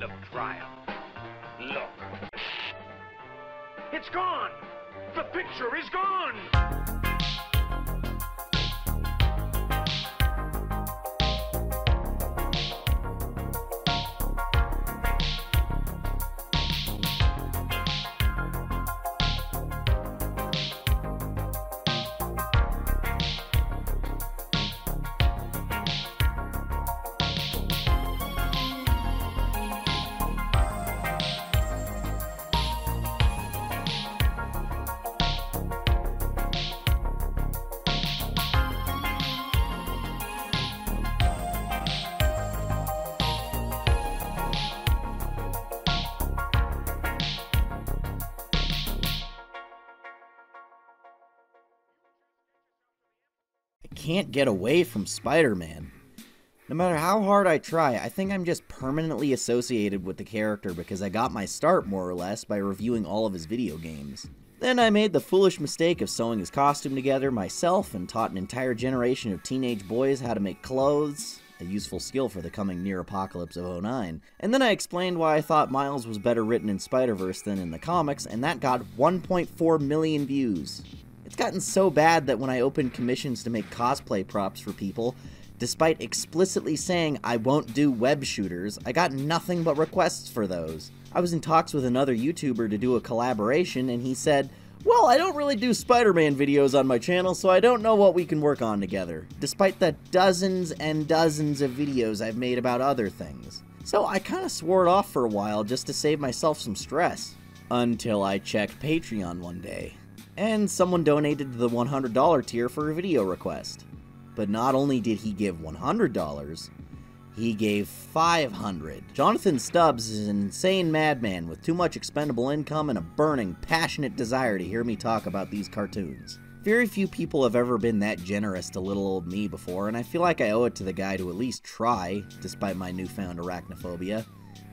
moment of triumph. Look. It's gone! The picture is gone! Can't get away from Spider-Man. No matter how hard I try, I think I'm just permanently associated with the character because I got my start, more or less, by reviewing all of his video games. Then I made the foolish mistake of sewing his costume together myself and taught an entire generation of teenage boys how to make clothes, a useful skill for the coming near apocalypse of 09. And then I explained why I thought Miles was better written in Spider-Verse than in the comics, and that got 1.4 million views. It's gotten so bad that when I opened commissions to make cosplay props for people, despite explicitly saying I won't do web shooters, I got nothing but requests for those. I was in talks with another YouTuber to do a collaboration, and he said, "Well, I don't really do Spider-Man videos on my channel, so I don't know what we can work on together," despite the dozens and dozens of videos I've made about other things. So I kinda swore it off for a while just to save myself some stress. Until I checked Patreon one day. And someone donated the $100 tier for a video request. But not only did he give $100, he gave $500. Jonathan Stubbs is an insane madman with too much expendable income and a burning, passionate desire to hear me talk about these cartoons. Very few people have ever been that generous to little old me before, and I feel like I owe it to the guy to at least try, despite my newfound arachnophobia.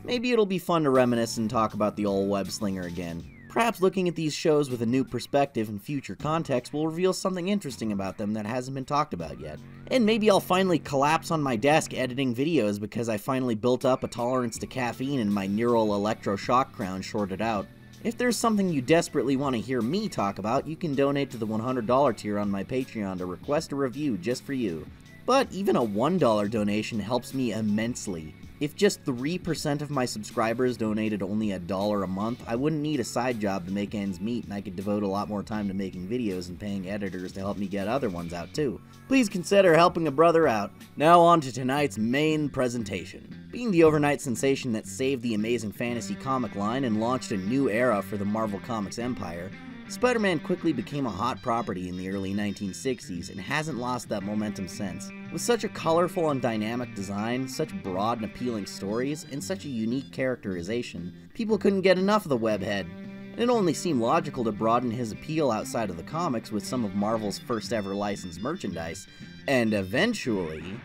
Maybe it'll be fun to reminisce and talk about the old web slinger again. Perhaps looking at these shows with a new perspective and future context will reveal something interesting about them that hasn't been talked about yet. And maybe I'll finally collapse on my desk editing videos because I finally built up a tolerance to caffeine and my neural electroshock crown shorted out. If there's something you desperately want to hear me talk about, you can donate to the $100 tier on my Patreon to request a review just for you. But even a $1 donation helps me immensely. If just 3% of my subscribers donated only $1 a month, I wouldn't need a side job to make ends meet, and I could devote a lot more time to making videos and paying editors to help me get other ones out too. Please consider helping a brother out. Now on to tonight's main presentation. Being the overnight sensation that saved the Amazing Fantasy comic line and launched a new era for the Marvel Comics empire, Spider-Man quickly became a hot property in the early 1960s and hasn't lost that momentum since. With such a colorful and dynamic design, such broad and appealing stories, and such a unique characterization, people couldn't get enough of the webhead. It only seemed logical to broaden his appeal outside of the comics with some of Marvel's first ever licensed merchandise, and eventually...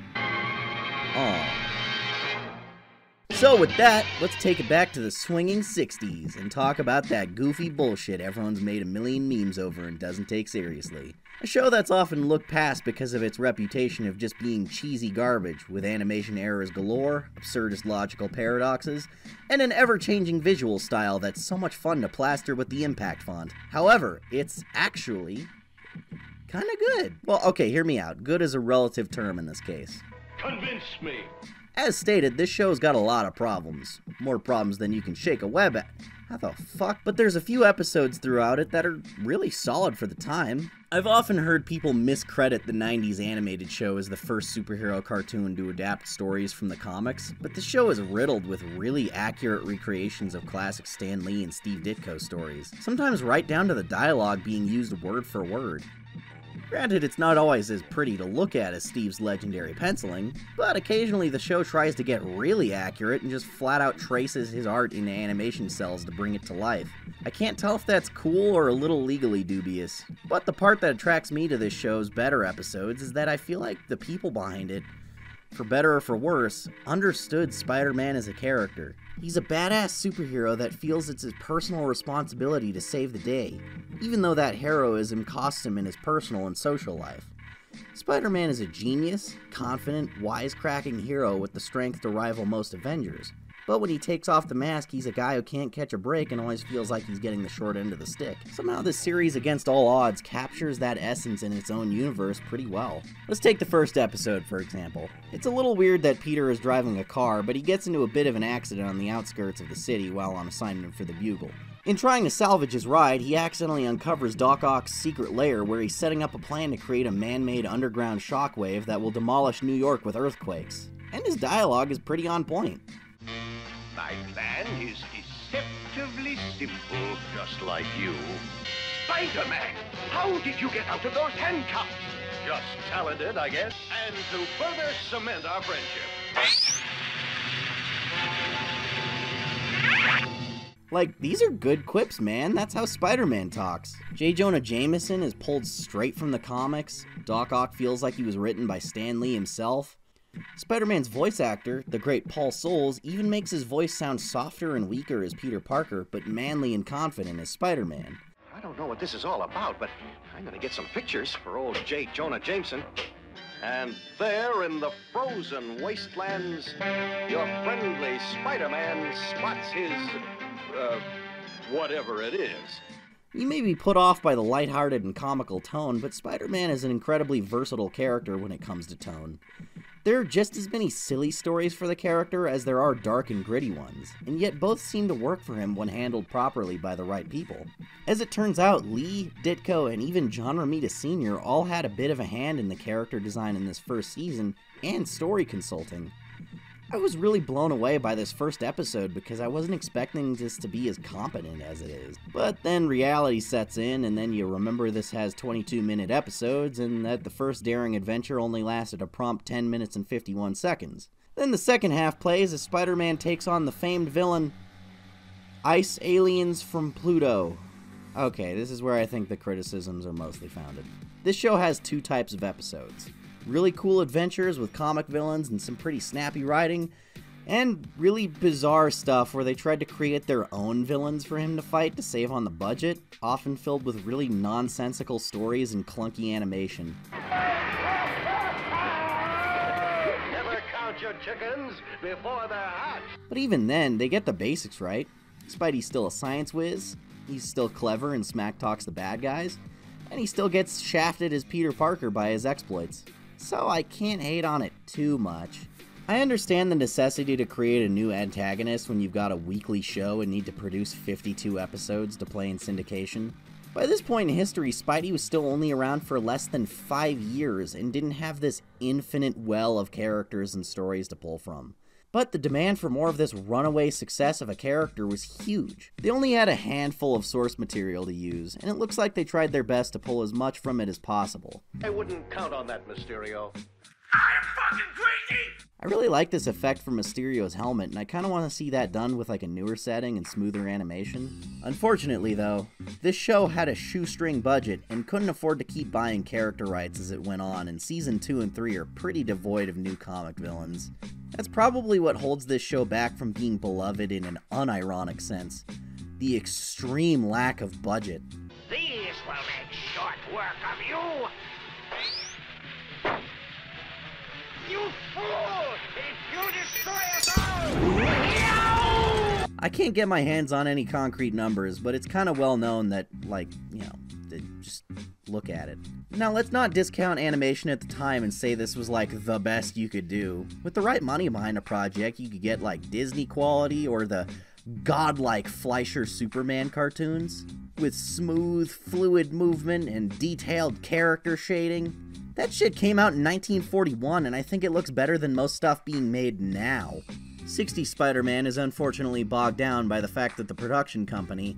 So with that, let's take it back to the swinging 60s and talk about that goofy bullshit everyone's made a million memes over and doesn't take seriously. A show that's often looked past because of its reputation of just being cheesy garbage, with animation errors galore, absurdist logical paradoxes, and an ever-changing visual style that's so much fun to plaster with the impact font. However, it's actually kinda good. Well, okay, hear me out. Good is a relative term in this case. Convince me! As stated, this show's got a lot of problems. More problems than you can shake a web at. How the fuck? But there's a few episodes throughout it that are really solid for the time. I've often heard people miscredit the 90s animated show as the first superhero cartoon to adapt stories from the comics, but the show is riddled with really accurate recreations of classic Stan Lee and Steve Ditko stories, sometimes right down to the dialogue being used word for word. Granted, it's not always as pretty to look at as Steve's legendary penciling, but occasionally the show tries to get really accurate and just flat out traces his art into animation cells to bring it to life. I can't tell if that's cool or a little legally dubious, but the part that attracts me to this show's better episodes is that I feel like the people behind it, for better or for worse, understood Spider-Man as a character. He's a badass superhero that feels it's his personal responsibility to save the day, even though that heroism costs him in his personal and social life. Spider-Man is a genius, confident, wisecracking hero with the strength to rival most Avengers. But when he takes off the mask, he's a guy who can't catch a break and always feels like he's getting the short end of the stick. Somehow this series, against all odds, captures that essence in its own universe pretty well. Let's take the first episode, for example. It's a little weird that Peter is driving a car, but he gets into a bit of an accident on the outskirts of the city while on assignment for the Bugle. In trying to salvage his ride, he accidentally uncovers Doc Ock's secret lair, where he's setting up a plan to create a man-made underground shockwave that will demolish New York with earthquakes. And his dialogue is pretty on point. My plan is deceptively simple, just like you. Spider-Man, how did you get out of those handcuffs? Just talented, I guess. And to further cement our friendship. Like, these are good quips, man. That's how Spider-Man talks. J. Jonah Jameson is pulled straight from the comics. Doc Ock feels like he was written by Stan Lee himself. Spider-Man's voice actor, the great Paul Soles, even makes his voice sound softer and weaker as Peter Parker, but manly and confident as Spider-Man. I don't know what this is all about, but I'm gonna get some pictures for old J. Jonah Jameson. And there in the frozen wastelands, your friendly Spider-Man spots his... whatever it is. You may be put off by the lighthearted and comical tone, but Spider-Man is an incredibly versatile character when it comes to tone. There are just as many silly stories for the character as there are dark and gritty ones, and yet both seem to work for him when handled properly by the right people. As it turns out, Lee, Ditko, and even John Romita Sr. all had a bit of a hand in the character design in this first season, and story consulting. I was really blown away by this first episode because I wasn't expecting this to be as competent as it is. But then reality sets in, and then you remember this has 22-minute episodes, and that the first daring adventure only lasted a prompt 10 minutes and 51 seconds. Then the second half plays as Spider-Man takes on the famed villain, Ice Aliens from Pluto. Okay, this is where I think the criticisms are mostly founded. This show has two types of episodes. Really cool adventures with comic villains and some pretty snappy writing, and really bizarre stuff where they tried to create their own villains for him to fight to save on the budget, often filled with really nonsensical stories and clunky animation. Never count your chickens before they're hatched. But even then, they get the basics right. Spidey's still a science whiz, he's still clever and smack talks the bad guys, and he still gets shafted as Peter Parker by his exploits. So I can't hate on it too much. I understand the necessity to create a new antagonist when you've got a weekly show and need to produce 52 episodes to play in syndication. By this point in history, Spidey was still only around for less than 5 years and didn't have this infinite well of characters and stories to pull from. But the demand for more of this runaway success of a character was huge. They only had a handful of source material to use, and it looks like they tried their best to pull as much from it as possible. I wouldn't count on that, Mysterio. I'm fucking crazy! I really like this effect from Mysterio's helmet, and I kinda wanna see that done with like a newer setting and smoother animation. Unfortunately though, this show had a shoestring budget and couldn't afford to keep buying character rights as it went on, and season 2 and 3 are pretty devoid of new comic villains. That's probably what holds this show back from being beloved in an unironic sense. The extreme lack of budget. These will make short work of you! You fool! If you destroy us all! I can't get my hands on any concrete numbers, but it's kind of well known that, like, you know, just look at it. Now, let's not discount animation at the time and say this was like the best you could do. With the right money behind a project, you could get like Disney quality or the godlike Fleischer Superman cartoons. With smooth, fluid movement and detailed character shading. That shit came out in 1941, and I think it looks better than most stuff being made now. 60 Spider-Man is unfortunately bogged down by the fact that the production company,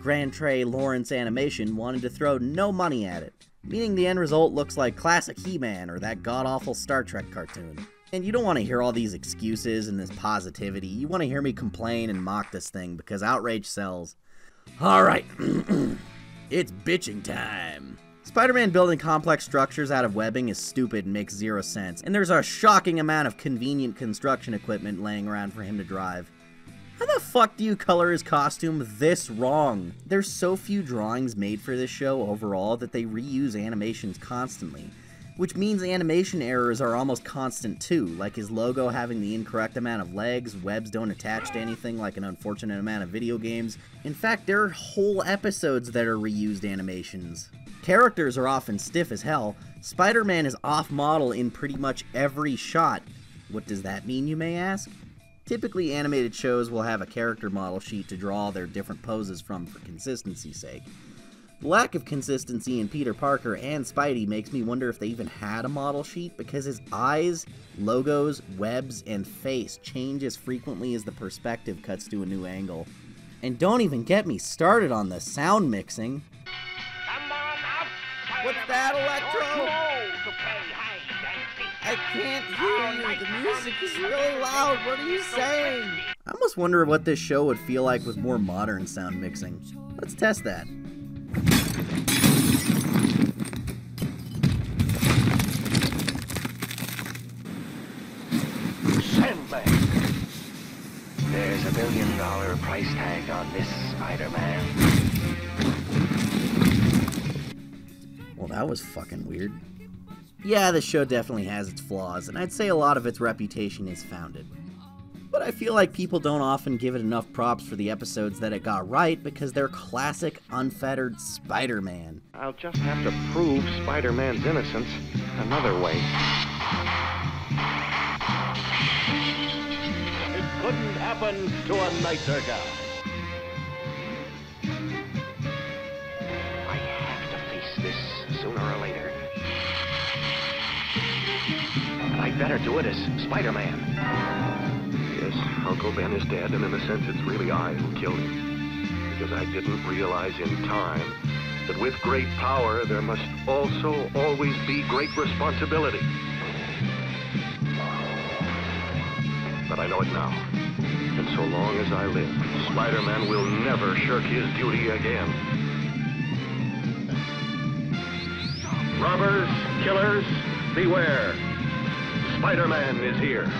Grand Trey Lawrence Animation, wanted to throw no money at it, meaning the end result looks like classic He-Man or that god-awful Star Trek cartoon. And you don't want to hear all these excuses and this positivity. You want to hear me complain and mock this thing, because outrage sells. Alright, it's bitching time. Spider-Man building complex structures out of webbing is stupid and makes zero sense, and there's a shocking amount of convenient construction equipment laying around for him to drive. How the fuck do you color his costume this wrong? There's so few drawings made for this show overall that they reuse animations constantly, which means the animation errors are almost constant too, like his logo having the incorrect amount of legs, webs don't attach to anything like an unfortunate amount of video games. In fact, there are whole episodes that are reused animations. Characters are often stiff as hell. Spider-Man is off-model in pretty much every shot. What does that mean, you may ask? Typically, animated shows will have a character model sheet to draw their different poses from for consistency's sake. The lack of consistency in Peter Parker and Spidey makes me wonder if they even had a model sheet, because his eyes, logos, webs, and face change as frequently as the perspective cuts to a new angle. And don't even get me started on the sound mixing. Come on out! What's that, Electro? I can't hear you, the music is really loud, what are you saying? I almost wonder what this show would feel like with more modern sound mixing. Let's test that. There's $1 million price tag on this Spider-Man. Well, that was fucking weird. Yeah, this show definitely has its flaws, and I'd say a lot of its reputation is founded. But I feel like people don't often give it enough props for the episodes that it got right, because they're classic, unfettered Spider-Man. I'll just have to prove Spider-Man's innocence another way. Couldn't happen to a nicer guy. I have to face this sooner or later. But I'd better do it as Spider-Man. Yes, Uncle Ben is dead, and in a sense, it's really I who killed him. Because I didn't realize in time that with great power, there must also always be great responsibility. But I know it now, and so long as I live, Spider-Man will never shirk his duty again. Robbers, killers, beware. Spider-Man is here.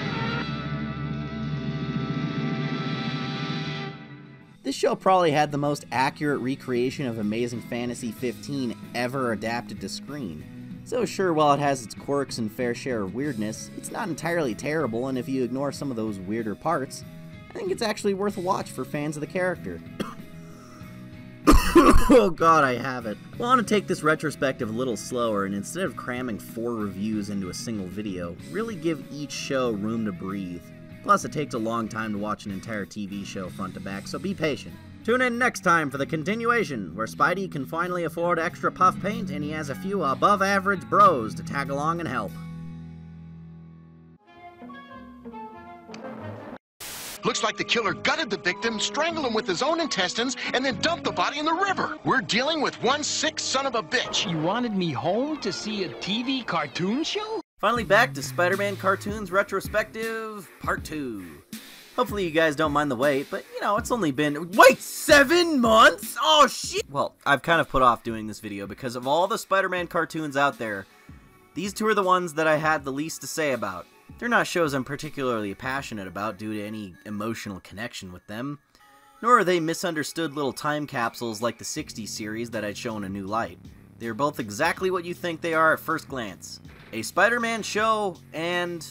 This show probably had the most accurate recreation of Amazing Fantasy 15 ever adapted to screen. So sure, while it has its quirks and fair share of weirdness, it's not entirely terrible, and if you ignore some of those weirder parts, I think it's actually worth a watch for fans of the character. Oh god, I have it. I want to take this retrospective a little slower, and instead of cramming 4 reviews into a single video, really give each show room to breathe. Plus, it takes a long time to watch an entire TV show front to back, so be patient. Tune in next time for the continuation, where Spidey can finally afford extra puff paint and he has a few above-average bros to tag along and help. Looks like the killer gutted the victim, strangled him with his own intestines, and then dumped the body in the river. We're dealing with one sick son of a bitch. You wanted me home to see a TV cartoon show? Finally back to Spider-Man Cartoons Retrospective Part 2. Hopefully you guys don't mind the wait, but, you know, it's only been— wait, 7 months?! Oh shit! Well, I've kind of put off doing this video because of all the Spider-Man cartoons out there, these two are the ones that I had the least to say about. They're not shows I'm particularly passionate about due to any emotional connection with them, nor are they misunderstood little time capsules like the 60s series that I'd show in a new light. They're both exactly what you think they are at first glance. A Spider-Man show and...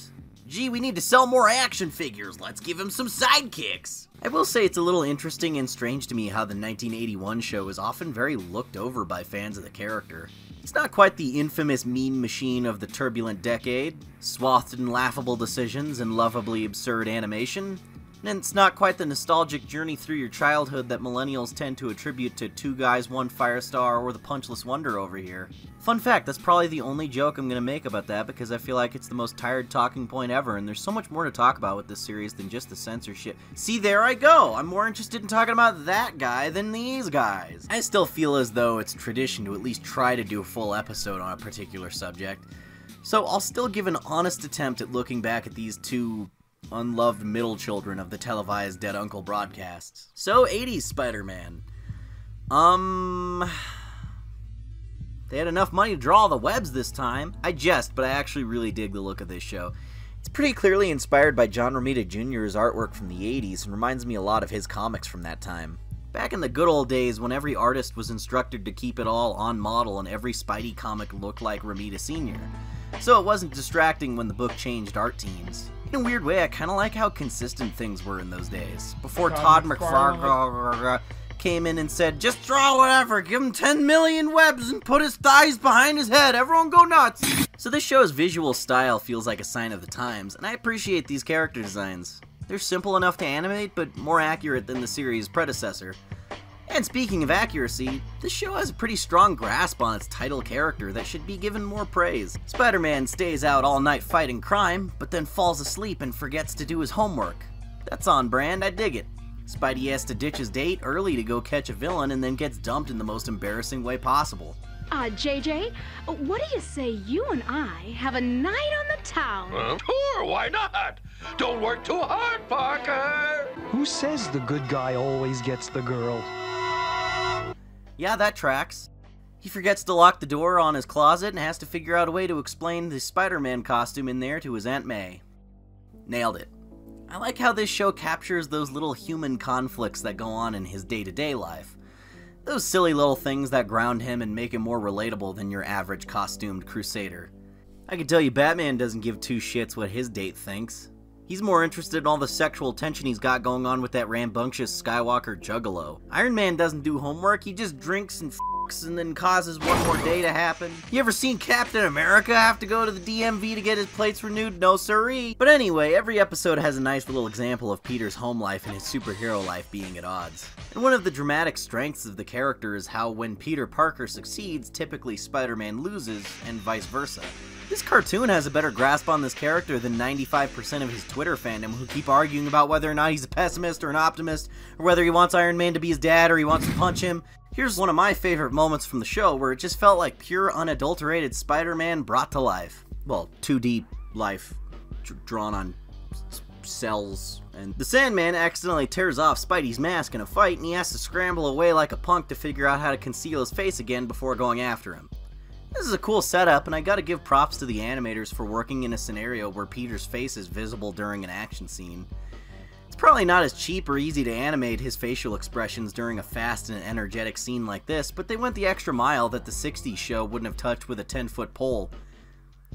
gee, we need to sell more action figures, let's give him some sidekicks! I will say it's a little interesting and strange to me how the 1981 show is often very looked over by fans of the character. It's not quite the infamous meme machine of the turbulent decade, swathed in laughable decisions and lovably absurd animation, and it's not quite the nostalgic journey through your childhood that millennials tend to attribute to Two Guys, One Firestar, or The Punchless Wonder over here. Fun fact, that's probably the only joke I'm gonna make about that because I feel like it's the most tired talking point ever, and there's so much more to talk about with this series than just the censorship. See, there I go! I'm more interested in talking about that guy than these guys! I still feel as though it's tradition to at least try to do a full episode on a particular subject, so I'll still give an honest attempt at looking back at these two unloved middle children of the televised Dead Uncle broadcasts. So, 80s Spider-Man. They had enough money to draw the webs this time. I jest, but I actually really dig the look of this show. It's pretty clearly inspired by John Romita Jr.'s artwork from the 80s and reminds me a lot of his comics from that time. Back in the good old days when every artist was instructed to keep it all on model and every Spidey comic looked like Romita Sr. So it wasn't distracting when the book changed art teams. In a weird way, I kinda like how consistent things were in those days. Before Todd McFarlane came in and said, just draw whatever, give him 10 million webs and put his thighs behind his head, everyone go nuts! So this show's visual style feels like a sign of the times, and I appreciate these character designs. They're simple enough to animate, but more accurate than the series' predecessor. And speaking of accuracy, this show has a pretty strong grasp on its title character that should be given more praise. Spider-Man stays out all night fighting crime, but then falls asleep and forgets to do his homework. That's on brand, I dig it. Spidey has to ditch his date early to go catch a villain and then gets dumped in the most embarrassing way possible. JJ, what do you say you and I have a night on the town? Sure, why not? Don't work too hard, Parker! Who says the good guy always gets the girl? Yeah, that tracks. He forgets to lock the door on his closet and has to figure out a way to explain the Spider-Man costume in there to his Aunt May. Nailed it. I like how this show captures those little human conflicts that go on in his day-to-day life. Those silly little things that ground him and make him more relatable than your average costumed crusader. I can tell you Batman doesn't give two shits what his date thinks. He's more interested in all the sexual tension he's got going on with that rambunctious Skywalker juggalo. Iron Man doesn't do homework, he just drinks and f***s and then causes one more day to happen. You ever seen Captain America have to go to the DMV to get his plates renewed? No siree. But anyway, every episode has a nice little example of Peter's home life and his superhero life being at odds. And one of the dramatic strengths of the character is how when Peter Parker succeeds, typically Spider-Man loses, and vice versa. This cartoon has a better grasp on this character than 95% of his Twitter fandom who keep arguing about whether or not he's a pessimist or an optimist, or whether he wants Iron Man to be his dad or he wants to punch him. Here's one of my favorite moments from the show where it just felt like pure, unadulterated Spider-Man brought to life. Well, 2D life, drawn on cells. And the Sandman accidentally tears off Spidey's mask in a fight, and he has to scramble away like a punk to figure out how to conceal his face again before going after him. This is a cool setup, and I gotta give props to the animators for working in a scenario where Peter's face is visible during an action scene. It's probably not as cheap or easy to animate his facial expressions during a fast and energetic scene like this, but they went the extra mile that the 60s show wouldn't have touched with a 10-foot pole,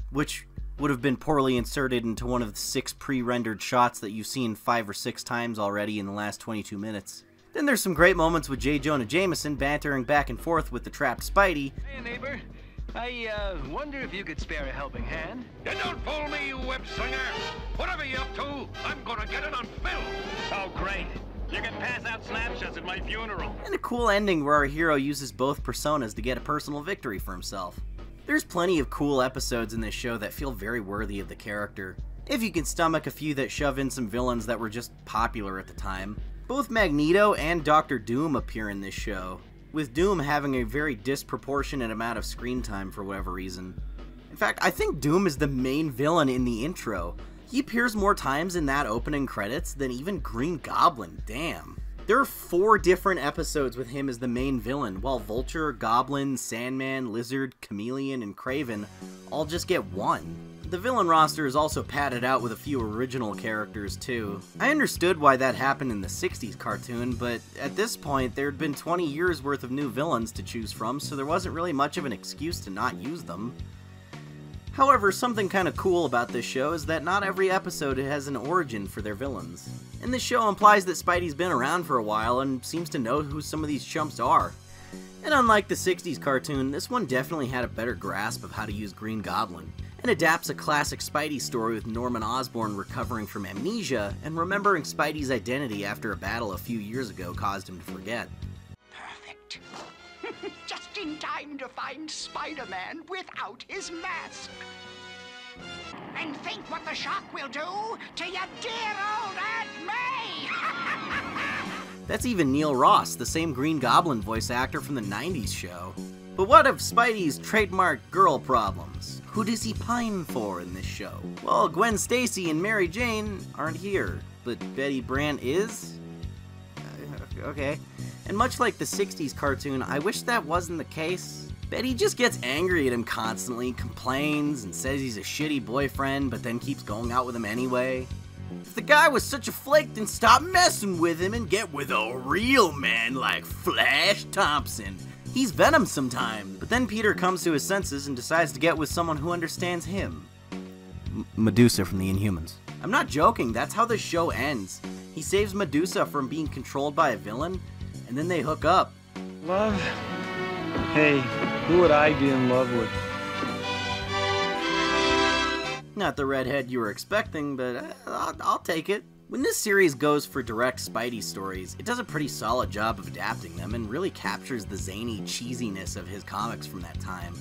which would have been poorly inserted into one of the 6 pre-rendered shots that you've seen 5 or 6 times already in the last 22 minutes. Then there's some great moments with J. Jonah Jameson bantering back and forth with the trapped Spidey. Hey, neighbor. I wonder if you could spare a helping hand? And don't fool me, you web-slinger! Whatever you're up to, I'm gonna get it on film! Oh, great. You can pass out snapshots at my funeral. And a cool ending where our hero uses both personas to get a personal victory for himself. There's plenty of cool episodes in this show that feel very worthy of the character, if you can stomach a few that shove in some villains that were just popular at the time. Both Magneto and Doctor Doom appear in this show, with Doom having a very disproportionate amount of screen time for whatever reason. In fact, I think Doom is the main villain in the intro. He appears more times in that opening credits than even Green Goblin, damn. There are 4 different episodes with him as the main villain, while Vulture, Goblin, Sandman, Lizard, Chameleon, and Kraven all just get one. The villain roster is also padded out with a few original characters too. I understood why that happened in the 60s cartoon, but at this point there had been 20 years worth of new villains to choose from, so there wasn't really much of an excuse to not use them. However, something kinda cool about this show is that not every episode has an origin for their villains. And this show implies that Spidey's been around for a while and seems to know who some of these chumps are. And unlike the 60s cartoon, this one definitely had a better grasp of how to use Green Goblin, and adapts a classic Spidey story with Norman Osborn recovering from amnesia and remembering Spidey's identity after a battle a few years ago caused him to forget. Perfect. Just in time to find Spider-Man without his mask. And think what the shock will do to your dear old Aunt May! That's even Neil Ross, the same Green Goblin voice actor from the 90s show. But what of Spidey's trademark girl problems? Who does he pine for in this show? Well, Gwen Stacy and Mary Jane aren't here, but Betty Brant is? Okay. And much like the 60s cartoon, I wish that wasn't the case. Betty just gets angry at him constantly, complains, and says he's a shitty boyfriend, but then keeps going out with him anyway. If the guy was such a flake, then stop messing with him and get with a real man like Flash Thompson. He's Venom sometimes. But then Peter comes to his senses and decides to get with someone who understands him. Medusa from the Inhumans. I'm not joking, that's how the show ends. He saves Medusa from being controlled by a villain, and then they hook up. Love? Hey, who would I be in love with? Not the redhead you were expecting, but I'll take it. When this series goes for direct Spidey stories, it does a pretty solid job of adapting them and really captures the zany cheesiness of his comics from that time,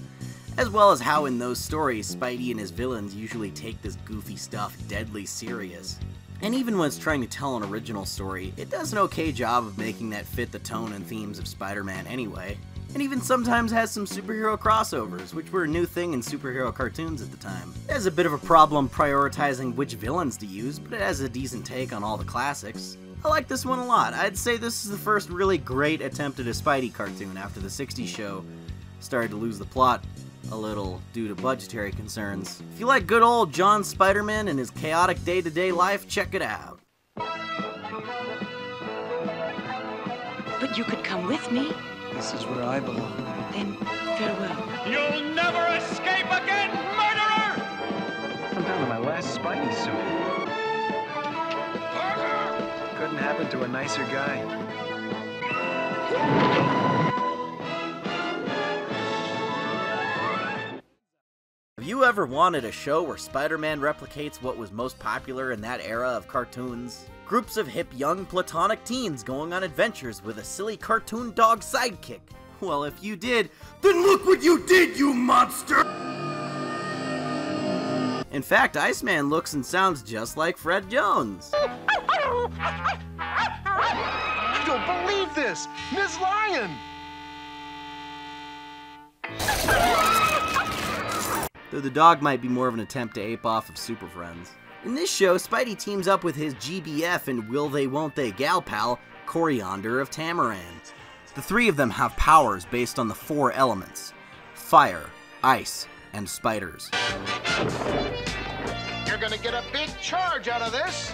as well as how in those stories Spidey and his villains usually take this goofy stuff deadly serious. And even when it's trying to tell an original story, it does an okay job of making that fit the tone and themes of Spider-Man anyway, and even sometimes has some superhero crossovers, which were a new thing in superhero cartoons at the time. It has a bit of a problem prioritizing which villains to use, but it has a decent take on all the classics. I like this one a lot. I'd say this is the first really great attempt at a Spidey cartoon after the 60s show started to lose the plot a little due to budgetary concerns. If you like good old John Spider-Man and his chaotic day-to-day life, check it out. But you could come with me. This is where I belong. Then, farewell. You'll never escape again, murderer! I'm down to my last Spidey suit. Parker! Couldn't happen to a nicer guy. Have you ever wanted a show where Spider-Man replicates what was most popular in that era of cartoons? Groups of hip, young, platonic teens going on adventures with a silly cartoon dog sidekick. Well, if you did, then look what you did, you monster! In fact, Iceman looks and sounds just like Fred Jones. I don't believe this! Ms. Lion! Though the dog might be more of an attempt to ape off of Super Friends. In this show, Spidey teams up with his GBF and will they won't they gal pal, Coriander of Tamaran. The three of them have powers based on the four elements: fire, ice, and spiders. You're gonna get a big charge out of this!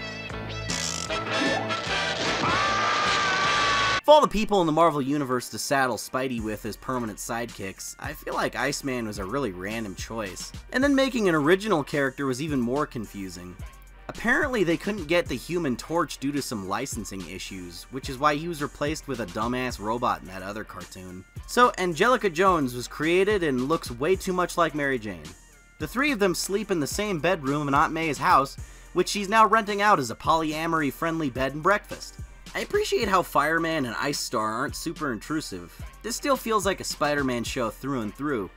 Of all the people in the Marvel Universe to saddle Spidey with as permanent sidekicks, I feel like Iceman was a really random choice. And then making an original character was even more confusing. Apparently they couldn't get the Human Torch due to some licensing issues, which is why he was replaced with a dumbass robot in that other cartoon. So Angelica Jones was created and looks way too much like Mary Jane. The three of them sleep in the same bedroom in Aunt May's house, which she's now renting out as a polyamory-friendly bed and breakfast. I appreciate how Fireman and Ice Star aren't super intrusive. This still feels like a Spider-Man show through and through.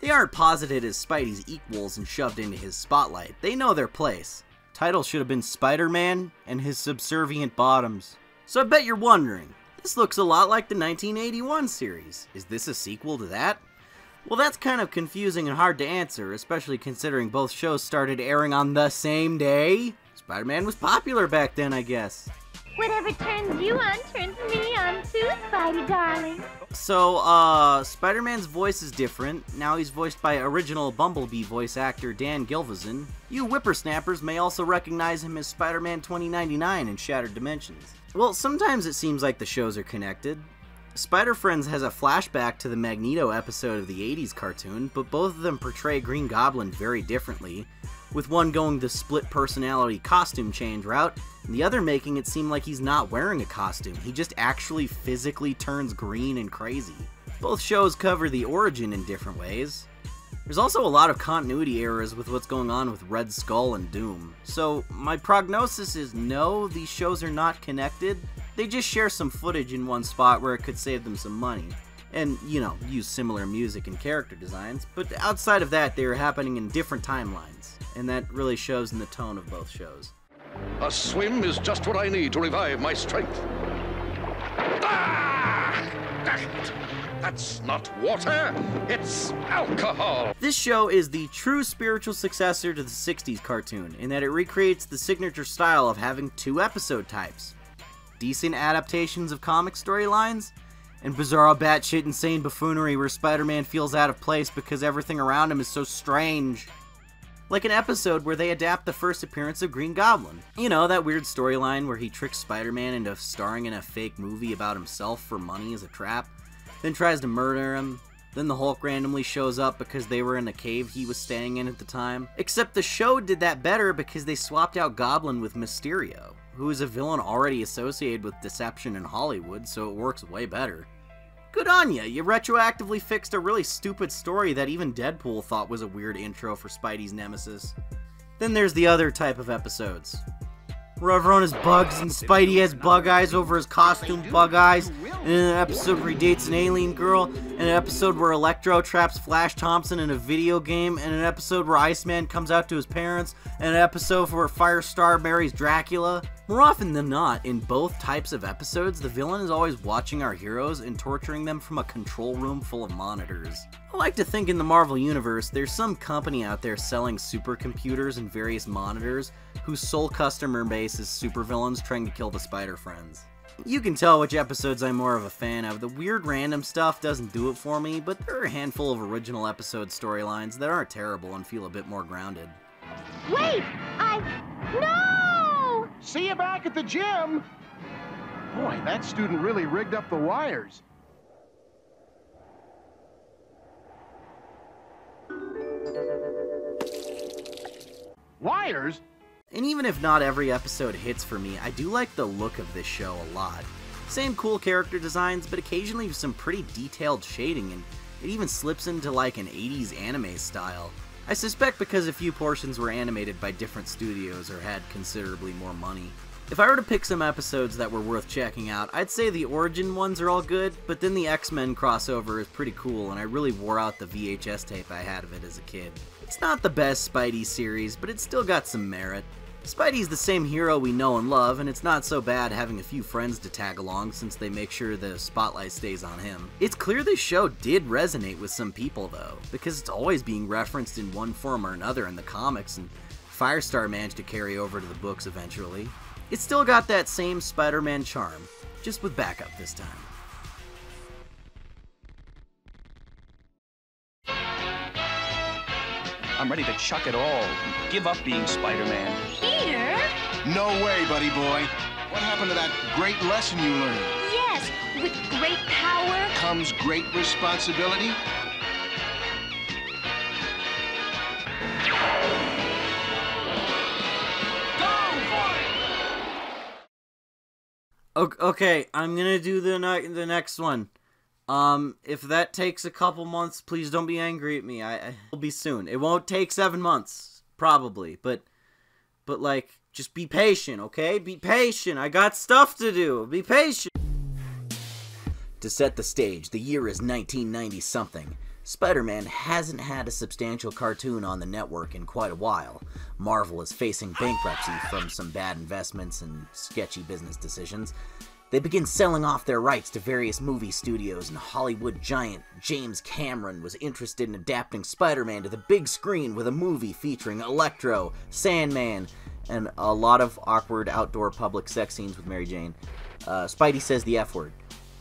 They aren't posited as Spidey's equals and shoved into his spotlight. They know their place. Title should have been Spider-Man and His Subservient Bottoms. So I bet you're wondering, this looks a lot like the 1981 series. Is this a sequel to that? Well, that's kind of confusing and hard to answer, especially considering both shows started airing on the same day. Spider-Man was popular back then, I guess. Whatever turns you on, turns me on too, Spidey darling. So, Spider-Man's voice is different. Now he's voiced by original Bumblebee voice actor Dan Gilvezan. You whippersnappers may also recognize him as Spider-Man 2099 in Shattered Dimensions. Well, sometimes it seems like the shows are connected. Spider-Friends has a flashback to the Magneto episode of the 80s cartoon, but both of them portray Green Goblin very differently, with one going the split personality costume change route, and the other making it seem like he's not wearing a costume, he just actually physically turns green and crazy. Both shows cover the origin in different ways. There's also a lot of continuity errors with what's going on with Red Skull and Doom, so my prognosis is no, these shows are not connected. They just share some footage in one spot where it could save them some money, and, you know, use similar music and character designs, but outside of that, they are happening in different timelines, and that really shows in the tone of both shows. A swim is just what I need to revive my strength. Ah! That's not water, it's alcohol! This show is the true spiritual successor to the 60s cartoon, in that it recreates the signature style of having two episode types: decent adaptations of comic storylines, and bizarro batshit insane buffoonery where Spider-Man feels out of place because everything around him is so strange. like an episode where they adapt the first appearance of Green Goblin. You know, that weird storyline where he tricks Spider-Man into starring in a fake movie about himself for money as a trap, then tries to murder him, then the Hulk randomly shows up because they were in a cave he was staying in at the time. Except the show did that better because they swapped out Goblin with Mysterio, who is a villain already associated with deception in Hollywood, so it works way better. Good on ya, you retroactively fixed a really stupid story that even Deadpool thought was a weird intro for Spidey's nemesis. Then there's the other type of episodes, where everyone is bugs and Spidey has bug eyes over his costume bug eyes, and an episode where he dates an alien girl, and an episode where Electro traps Flash Thompson in a video game, and an episode where Iceman comes out to his parents, and an episode where Firestar marries Dracula. More often than not, in both types of episodes, the villain is always watching our heroes and torturing them from a control room full of monitors. I like to think in the Marvel Universe, there's some company out there selling supercomputers and various monitors whose sole customer base is supervillains trying to kill the Spider Friends. You can tell which episodes I'm more of a fan of. The weird random stuff doesn't do it for me, but there are a handful of original episode storylines that aren't terrible and feel a bit more grounded. Wait! No! See you back at the gym! Boy, that student really rigged up the wires. Wires? And even if not every episode hits for me, I do like the look of this show a lot. Same cool character designs, but occasionally some pretty detailed shading, and it even slips into like an 80s anime style. I suspect because a few portions were animated by different studios or had considerably more money. If I were to pick some episodes that were worth checking out, I'd say the origin ones are all good, but then the X-Men crossover is pretty cool and I really wore out the VHS tape I had of it as a kid. It's not the best Spidey series, but it's still got some merit. Spidey's the same hero we know and love, and it's not so bad having a few friends to tag along since they make sure the spotlight stays on him. It's clear this show did resonate with some people though, because it's always being referenced in one form or another in the comics, and Firestar managed to carry over to the books eventually. It's still got that same Spider-Man charm, just with backup this time. I'm ready to chuck it all and give up being Spider-Man. Peter? No way, buddy boy. What happened to that great lesson you learned? Yes, with great power comes great responsibility. Go for it! Okay, I'm gonna do the next one. If that takes a couple months, please don't be angry at me. I will be soon. It won't take 7 months, probably, but like, just be patient, okay? Be patient. I got stuff to do. Be patient. To set the stage, the year is 1990-something. Spider-Man hasn't had a substantial cartoon on the network in quite a while. Marvel is facing bankruptcy from some bad investments and sketchy business decisions. They begin selling off their rights to various movie studios, and Hollywood giant James Cameron was interested in adapting Spider-Man to the big screen with a movie featuring Electro, Sandman, and a lot of awkward outdoor public sex scenes with Mary Jane. Spidey says the F word.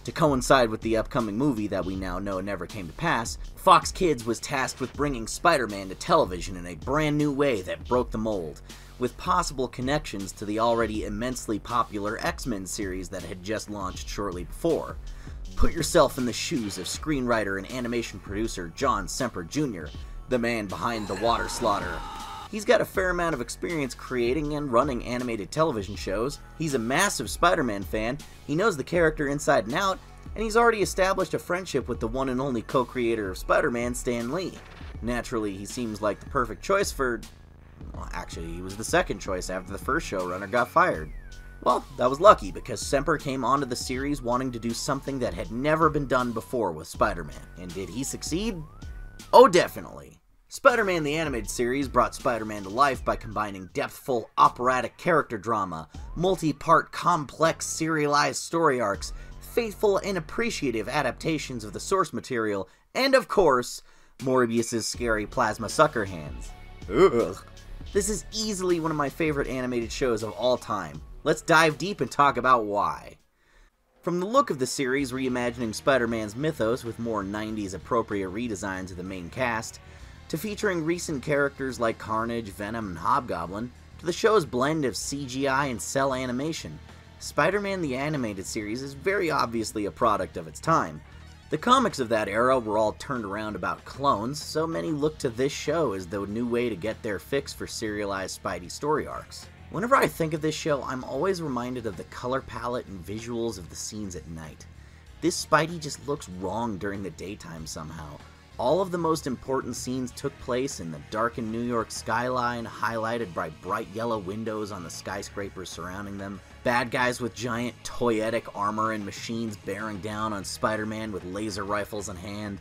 To coincide with the upcoming movie that we now know never came to pass, Fox Kids was tasked with bringing Spider-Man to television in a brand new way that broke the mold, with possible connections to the already immensely popular X-Men series that had just launched shortly before. Put yourself in the shoes of screenwriter and animation producer John Semper Jr., the man behind The Water Slaughter. He's got a fair amount of experience creating and running animated television shows, he's a massive Spider-Man fan, he knows the character inside and out, and he's already established a friendship with the one and only co-creator of Spider-Man, Stan Lee. Naturally, he seems like the perfect choice for... well, actually, he was the second choice after the first showrunner got fired. Well, that was lucky, because Semper came onto the series wanting to do something that had never been done before with Spider-Man. And did he succeed? Oh, definitely. Spider-Man the Animated Series brought Spider-Man to life by combining depthful operatic character drama, multi-part complex serialized story arcs, faithful and appreciative adaptations of the source material, and of course, Morbius' scary plasma sucker hands. Ugh. This is easily one of my favorite animated shows of all time. Let's dive deep and talk about why. From the look of the series reimagining Spider-Man's mythos with more 90s appropriate redesigns of the main cast, to featuring recent characters like Carnage, Venom, and Hobgoblin, to the show's blend of CGI and cel animation, Spider-Man the Animated Series is very obviously a product of its time. The comics of that era were all turned around about clones, so many look to this show as the new way to get their fix for serialized Spidey story arcs. Whenever I think of this show, I'm always reminded of the color palette and visuals of the scenes at night. This Spidey just looks wrong during the daytime somehow. All of the most important scenes took place in the darkened New York skyline, highlighted by bright yellow windows on the skyscrapers surrounding them, bad guys with giant toyetic armor and machines bearing down on Spider-Man with laser rifles in hand.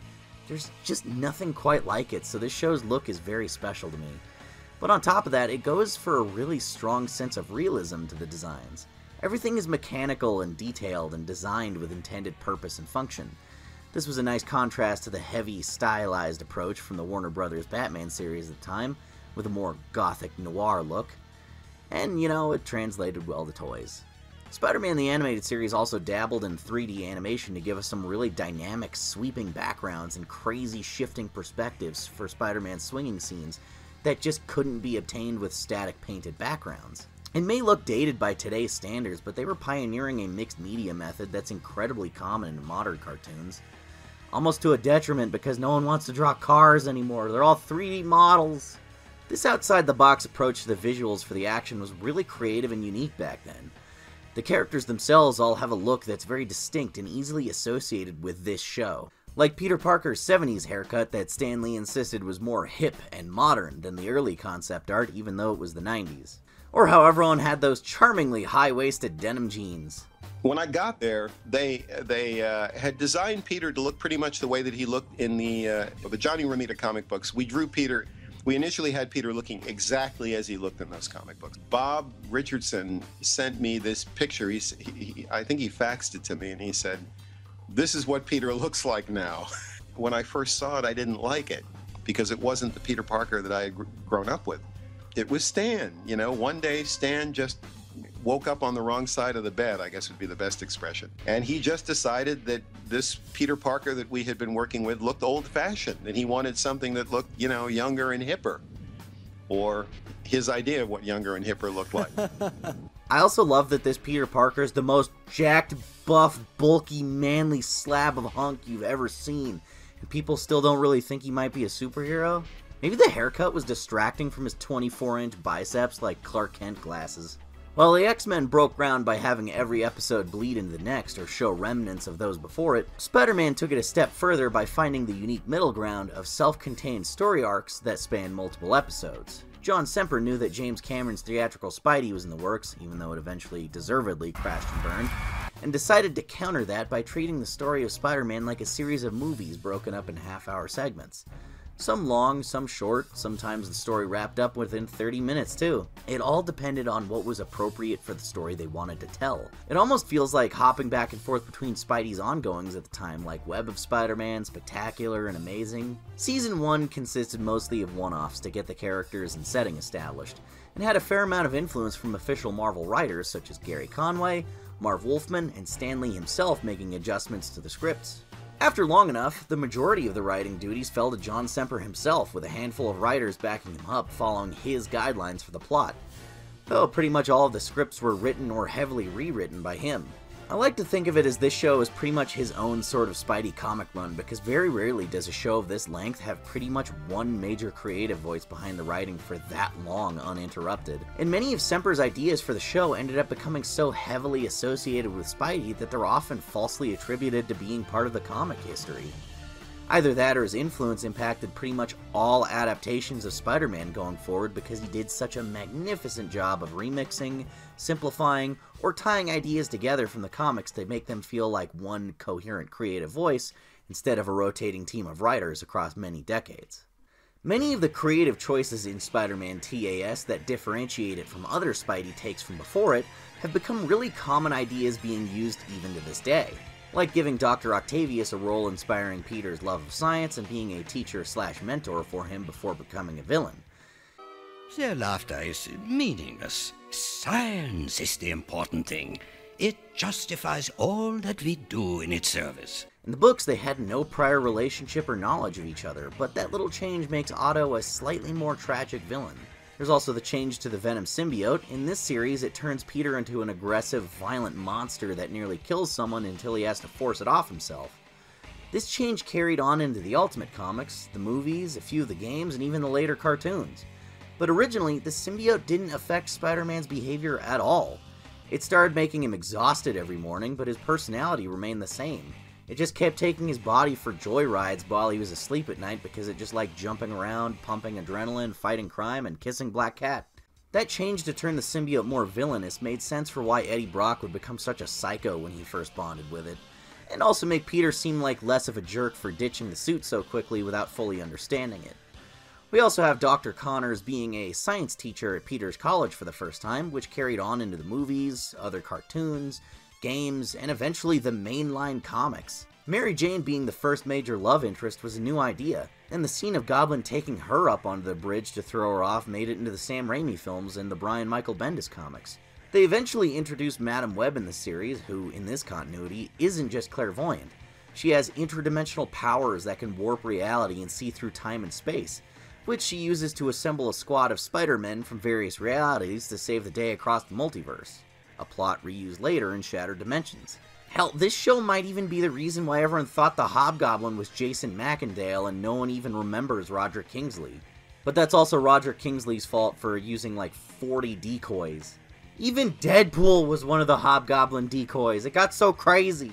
There's just nothing quite like it, so this show's look is very special to me. But on top of that, it goes for a really strong sense of realism to the designs. Everything is mechanical and detailed and designed with intended purpose and function. This was a nice contrast to the heavy, stylized approach from the Warner Brothers Batman series at the time, with a more gothic noir look. And, you know, it translated well to toys. Spider-Man the Animated Series also dabbled in 3D animation to give us some really dynamic, sweeping backgrounds and crazy shifting perspectives for Spider-Man's swinging scenes that just couldn't be obtained with static painted backgrounds. It may look dated by today's standards, but they were pioneering a mixed media method that's incredibly common in modern cartoons. Almost to a detriment because no one wants to draw cars anymore. They're all 3D models. This outside-the-box approach to the visuals for the action was really creative and unique back then. The characters themselves all have a look that's very distinct and easily associated with this show. Like Peter Parker's 70s haircut that Stan Lee insisted was more hip and modern than the early concept art, even though it was the 90s. Or how everyone had those charmingly high-waisted denim jeans. When I got there, they had designed Peter to look pretty much the way that he looked in the Johnny Romita comic books. We drew Peter. We initially had Peter looking exactly as he looked in those comic books. Bob Richardson sent me this picture. I think he faxed it to me, and he said, "This is what Peter looks like now." When I first saw it, I didn't like it because it wasn't the Peter Parker that I had grown up with. It was Stan. You know, one day Stan just woke up on the wrong side of the bed, I guess would be the best expression. And he just decided that this Peter Parker that we had been working with looked old-fashioned, and he wanted something that looked, you know, younger and hipper. Or his idea of what younger and hipper looked like. I also love that this Peter Parker is the most jacked, buff, bulky, manly slab of hunk you've ever seen. And people still don't really think he might be a superhero. Maybe the haircut was distracting from his 24-inch biceps like Clark Kent glasses. Well, the X-Men broke ground by having every episode bleed into the next or show remnants of those before it. Spider-Man took it a step further by finding the unique middle ground of self-contained story arcs that span multiple episodes. John Semper knew that James Cameron's theatrical Spidey was in the works, even though it eventually deservedly crashed and burned, and decided to counter that by treating the story of Spider-Man like a series of movies broken up in half-hour segments. Some long, some short, sometimes the story wrapped up within 30 minutes too. It all depended on what was appropriate for the story they wanted to tell. It almost feels like hopping back and forth between Spidey's ongoings at the time, like Web of Spider-Man, Spectacular, and Amazing. Season 1 consisted mostly of one-offs to get the characters and setting established, and had a fair amount of influence from official Marvel writers such as Gary Conway, Marv Wolfman, and Stan Lee himself making adjustments to the scripts. After long enough, the majority of the writing duties fell to John Semper himself, with a handful of writers backing him up following his guidelines for the plot, though pretty much all of the scripts were written or heavily rewritten by him. I like to think of it as this show is pretty much his own sort of Spidey comic run, because very rarely does a show of this length have pretty much one major creative voice behind the writing for that long uninterrupted. And many of Semper's ideas for the show ended up becoming so heavily associated with Spidey that they're often falsely attributed to being part of the comic history. Either that or his influence impacted pretty much all adaptations of Spider-Man going forward, because he did such a magnificent job of remixing, simplifying, or tying ideas together from the comics to make them feel like one coherent creative voice instead of a rotating team of writers across many decades. Many of the creative choices in Spider-Man TAS that differentiate it from other Spidey takes from before it have become really common ideas being used even to this day. Like giving Dr. Octavius a role inspiring Peter's love of science and being a teacher/mentor for him before becoming a villain. Their laughter is meaningless. Science is the important thing. It justifies all that we do in its service. In the books, they had no prior relationship or knowledge of each other, but that little change makes Otto a slightly more tragic villain. There's also the change to the Venom symbiote. In this series, it turns Peter into an aggressive, violent monster that nearly kills someone until he has to force it off himself. This change carried on into the Ultimate Comics, the movies, a few of the games, and even the later cartoons. But originally, the symbiote didn't affect Spider-Man's behavior at all. It started making him exhausted every morning, but his personality remained the same. It just kept taking his body for joyrides while he was asleep at night because it just liked jumping around, pumping adrenaline, fighting crime, and kissing Black Cat. That change to turn the symbiote more villainous made sense for why Eddie Brock would become such a psycho when he first bonded with it, and also make Peter seem like less of a jerk for ditching the suit so quickly without fully understanding it. We also have Dr. Connors being a science teacher at Peter's college for the first time, which carried on into the movies, other cartoons, games, and eventually the mainline comics. Mary Jane being the first major love interest was a new idea, and the scene of Goblin taking her up onto the bridge to throw her off made it into the Sam Raimi films and the Brian Michael Bendis comics. They eventually introduced Madame Web in the series, who, in this continuity, isn't just clairvoyant. She has interdimensional powers that can warp reality and see through time and space, which she uses to assemble a squad of Spider-Men from various realities to save the day across the multiverse, a plot reused later in Shattered Dimensions. Hell, this show might even be the reason why everyone thought the Hobgoblin was Jason McIndale and no one even remembers Roger Kingsley. But that's also Roger Kingsley's fault for using like 40 decoys. Even Deadpool was one of the Hobgoblin decoys. It got so crazy.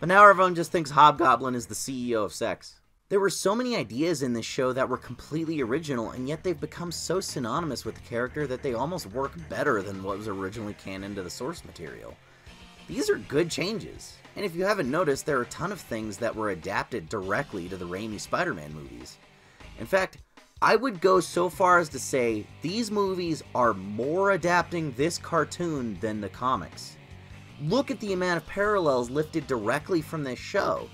But now everyone just thinks Hobgoblin is the CEO of sex. There were so many ideas in this show that were completely original, and yet they've become so synonymous with the character that they almost work better than what was originally canon to the source material. These are good changes. And if you haven't noticed, there are a ton of things that were adapted directly to the Raimi Spider-Man movies. In fact, I would go so far as to say these movies are more adapting this cartoon than the comics. Look at the amount of parallels lifted directly from this show.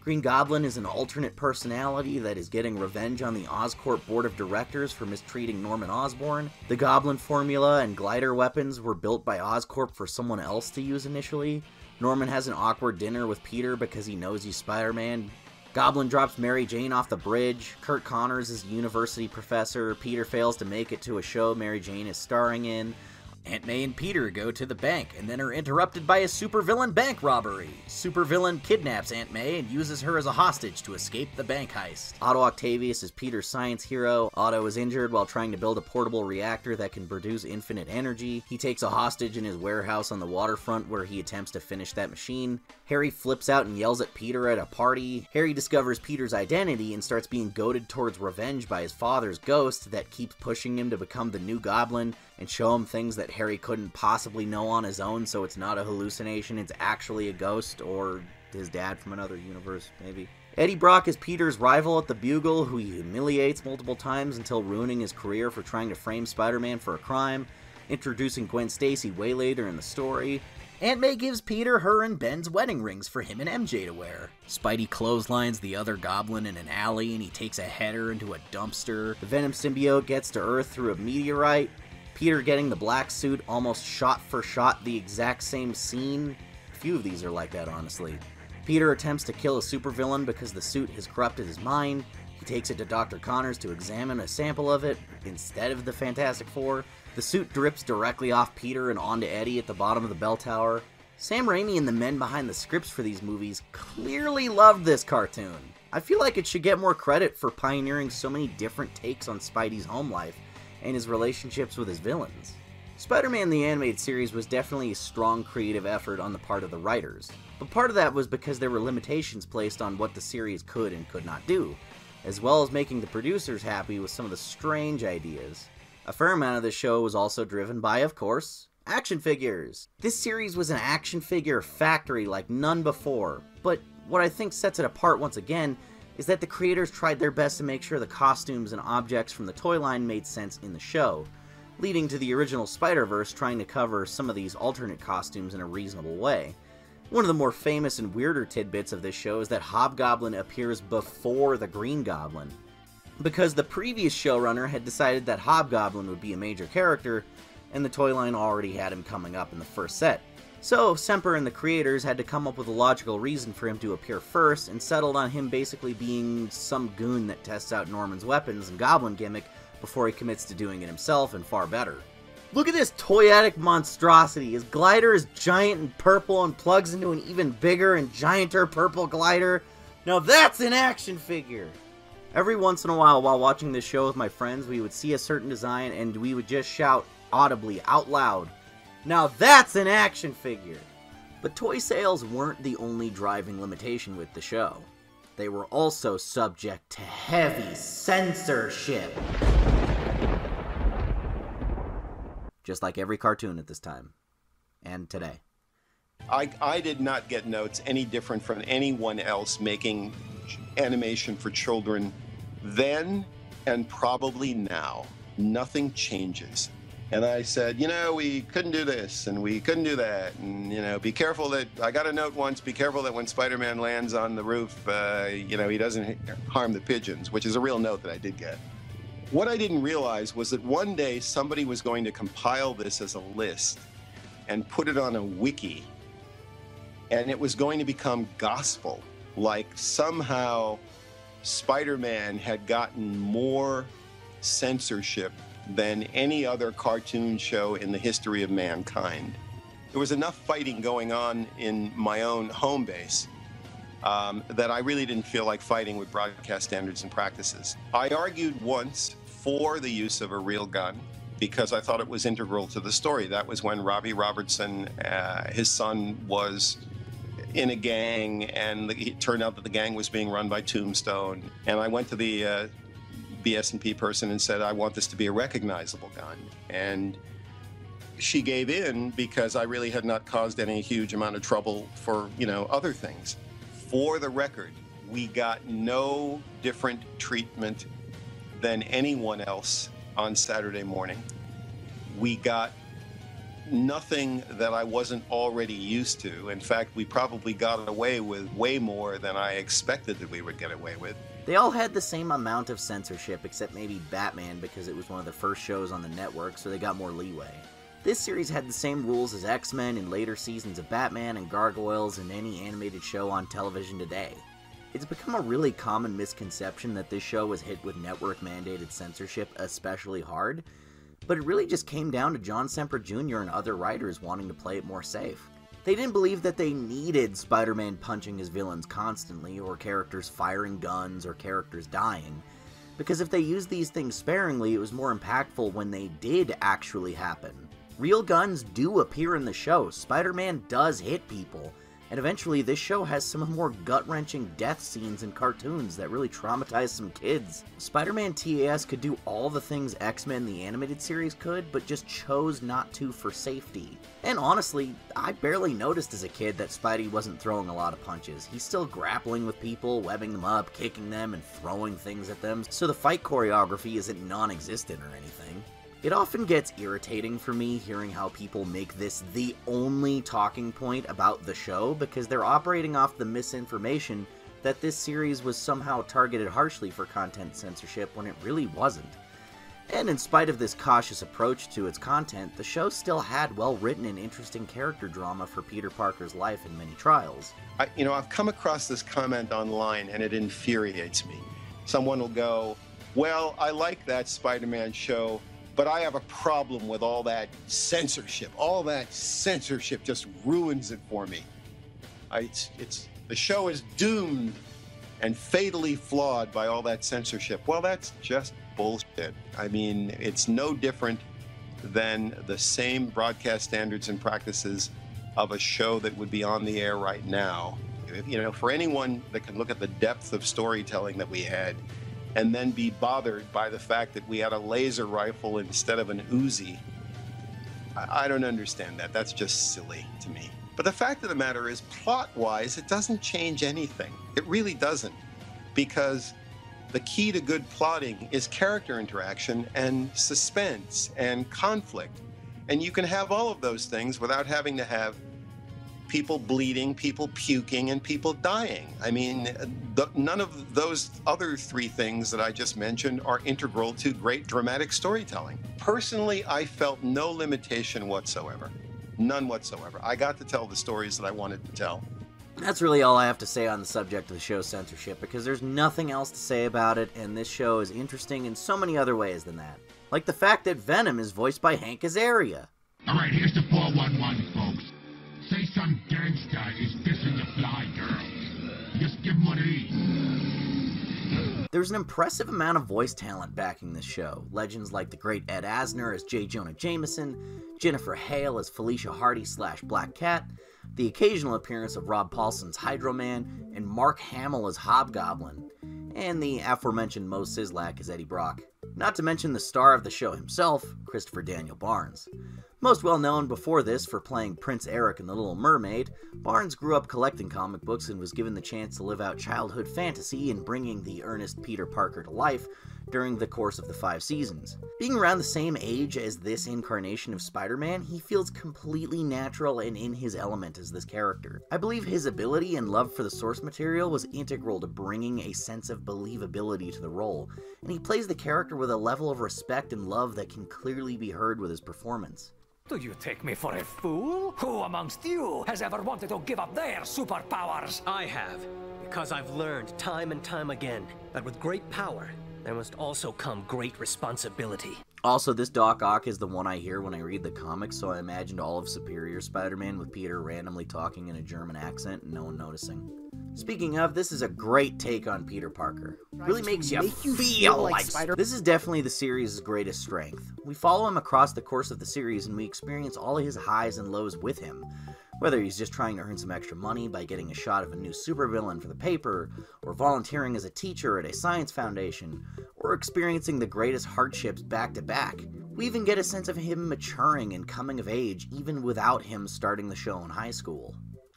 Green Goblin is an alternate personality that is getting revenge on the Oscorp board of directors for mistreating Norman Osborn. The Goblin formula and glider weapons were built by Oscorp for someone else to use initially. Norman has an awkward dinner with Peter because he knows he's Spider-Man. Goblin drops Mary Jane off the bridge, Kurt Connors is a university professor, Peter fails to make it to a show Mary Jane is starring in, Aunt May and Peter go to the bank and then are interrupted by a supervillain bank robbery. Supervillain kidnaps Aunt May and uses her as a hostage to escape the bank heist. Otto Octavius is Peter's science hero. Otto is injured while trying to build a portable reactor that can produce infinite energy. He takes a hostage in his warehouse on the waterfront where he attempts to finish that machine. Harry flips out and yells at Peter at a party. Harry discovers Peter's identity and starts being goaded towards revenge by his father's ghost that keeps pushing him to become the new Goblin and show him things that Harry couldn't possibly know on his own, so it's not a hallucination, it's actually a ghost, or his dad from another universe, maybe. Eddie Brock is Peter's rival at the Bugle, who he humiliates multiple times until ruining his career for trying to frame Spider-Man for a crime, introducing Gwen Stacy way later in the story. Aunt May gives Peter her and Ben's wedding rings for him and MJ to wear. Spidey clotheslines the other Goblin in an alley, and he takes a header into a dumpster. The Venom symbiote gets to Earth through a meteorite. Peter getting the black suit almost shot for shot the exact same scene. A few of these are like that, honestly. Peter attempts to kill a supervillain because the suit has corrupted his mind. He takes it to Dr. Connors to examine a sample of it instead of the Fantastic Four. The suit drips directly off Peter and onto Eddie at the bottom of the bell tower. Sam Raimi and the men behind the scripts for these movies clearly loved this cartoon. I feel like it should get more credit for pioneering so many different takes on Spidey's home life and his relationships with his villains. Spider-Man the Animated Series was definitely a strong creative effort on the part of the writers, but part of that was because there were limitations placed on what the series could and could not do, as well as making the producers happy with some of the strange ideas. A fair amount of the show was also driven by, of course, action figures. This series was an action figure factory like none before, but what I think sets it apart once again is that the creators tried their best to make sure the costumes and objects from the toy line made sense in the show, leading to the original Spider-Verse trying to cover some of these alternate costumes in a reasonable way. One of the more famous and weirder tidbits of this show is that Hobgoblin appears before the Green Goblin. Because the previous showrunner had decided that Hobgoblin would be a major character, and the toy line already had him coming up in the first set. So Semper and the creators had to come up with a logical reason for him to appear first, and settled on him basically being some goon that tests out Norman's weapons and goblin gimmick before he commits to doing it himself, and far better. Look at this toyetic monstrosity! His glider is giant and purple and plugs into an even bigger and gianter purple glider. Now that's an action figure! Every once in a while watching this show with my friends, we would see a certain design and we would just shout audibly, out loud, "Now that's an action figure!" But toy sales weren't the only driving limitation with the show. They were also subject to heavy censorship. Just like every cartoon at this time. And today. I did not get notes any different from anyone else making animation for children then and probably now. Nothing changes. And I said, you know, we couldn't do this and we couldn't do that. And, you know, be careful that, I got a note once, be careful that when Spider-Man lands on the roof, you know, he doesn't harm the pigeons, which is a real note that I did get. What I didn't realize was that one day somebody was going to compile this as a list and put it on a wiki, and it was going to become gospel. Like somehow Spider-Man had gotten more censorship than any other cartoon show in the history of mankind. There was enough fighting going on in my own home base that I really didn't feel like fighting with broadcast standards and practices. I argued once for the use of a real gun because I thought it was integral to the story. That was when Robbie Robertson, his son, was in a gang, and it turned out that the gang was being run by Tombstone. And I went to the BS&P person and said, I want this to be a recognizable gun. And she gave in because I really had not caused any huge amount of trouble for, you know, other things. For the record, we got no different treatment than anyone else on Saturday morning. We got nothing that I wasn't already used to. In fact, we probably got away with way more than I expected that we would get away with. They all had the same amount of censorship, except maybe Batman, because it was one of the first shows on the network, so they got more leeway. This series had the same rules as X-Men and later seasons of Batman and Gargoyles and any animated show on television today. It's become a really common misconception that this show was hit with network-mandated censorship especially hard, but it really just came down to John Semper Jr. and other writers wanting to play it more safe. They didn't believe that they needed Spider-Man punching his villains constantly, or characters firing guns, or characters dying, because if they used these things sparingly, it was more impactful when they did actually happen. Real guns do appear in the show, Spider-Man does hit people, and eventually this show has some of the more gut-wrenching death scenes in cartoons that really traumatized some kids. Spider-Man TAS could do all the things X-Men the animated series could, but just chose not to for safety. And honestly, I barely noticed as a kid that Spidey wasn't throwing a lot of punches. He's still grappling with people, webbing them up, kicking them, and throwing things at them, so the fight choreography isn't non-existent or anything. It often gets irritating for me hearing how people make this the only talking point about the show, because they're operating off the misinformation that this series was somehow targeted harshly for content censorship when it really wasn't. And in spite of this cautious approach to its content, the show still had well-written and interesting character drama for Peter Parker's life and many trials. You know, I've come across this comment online and it infuriates me. Someone will go, well, I like that Spider-Man show, but I have a problem with all that censorship. All that censorship just ruins it for me. The show is doomed and fatally flawed by all that censorship. Well, that's just bullshit. I mean, it's no different than the same broadcast standards and practices of a show that would be on the air right now. You know, for anyone that can look at the depth of storytelling that we had, and then be bothered by the fact that we had a laser rifle instead of an Uzi. I don't understand that. That's just silly to me. But the fact of the matter is, plot-wise, it doesn't change anything. It really doesn't. Because the key to good plotting is character interaction and suspense and conflict. And you can have all of those things without having to have people bleeding, people puking, and people dying. I mean, none of those other three things that I just mentioned are integral to great dramatic storytelling. Personally, I felt no limitation whatsoever. None whatsoever. I got to tell the stories that I wanted to tell. That's really all I have to say on the subject of the show's censorship, because there's nothing else to say about it, and this show is interesting in so many other ways than that. Like the fact that Venom is voiced by Hank Azaria. Alright, here's the 411, folks. Say some gangster is dissing the fly girl. Just give money. There's an impressive amount of voice talent backing this show. Legends like the great Ed Asner as J. Jonah Jameson, Jennifer Hale as Felicia Hardy / Black Cat, the occasional appearance of Rob Paulson's Hydro Man, and Mark Hamill as Hobgoblin, and the aforementioned Mo Sizlak as Eddie Brock. Not to mention the star of the show himself, Christopher Daniel Barnes. Most well known before this for playing Prince Eric in The Little Mermaid, Barnes grew up collecting comic books and was given the chance to live out childhood fantasy in bringing the earnest Peter Parker to life during the course of the 5 seasons. Being around the same age as this incarnation of Spider-Man, he feels completely natural and in his element as this character. I believe his ability and love for the source material was integral to bringing a sense of believability to the role, and he plays the character with a level of respect and love that can clearly be heard with his performance. Do you take me for a fool? Who amongst you has ever wanted to give up their superpowers? I have, because I've learned time and time again that with great power, there must also come great responsibility. Also, this Doc Ock is the one I hear when I read the comics, so I imagined all of Superior Spider-Man with Peter randomly talking in a German accent and no one noticing. Speaking of, this is a great take on Peter Parker. Really makes you feel like Spider-Man. This is definitely the series' greatest strength. We follow him across the course of the series and we experience all his highs and lows with him. Whether he's just trying to earn some extra money by getting a shot of a new supervillain for the paper, or volunteering as a teacher at a science foundation, or experiencing the greatest hardships back to back. We even get a sense of him maturing and coming of age even without him starting the show in high school.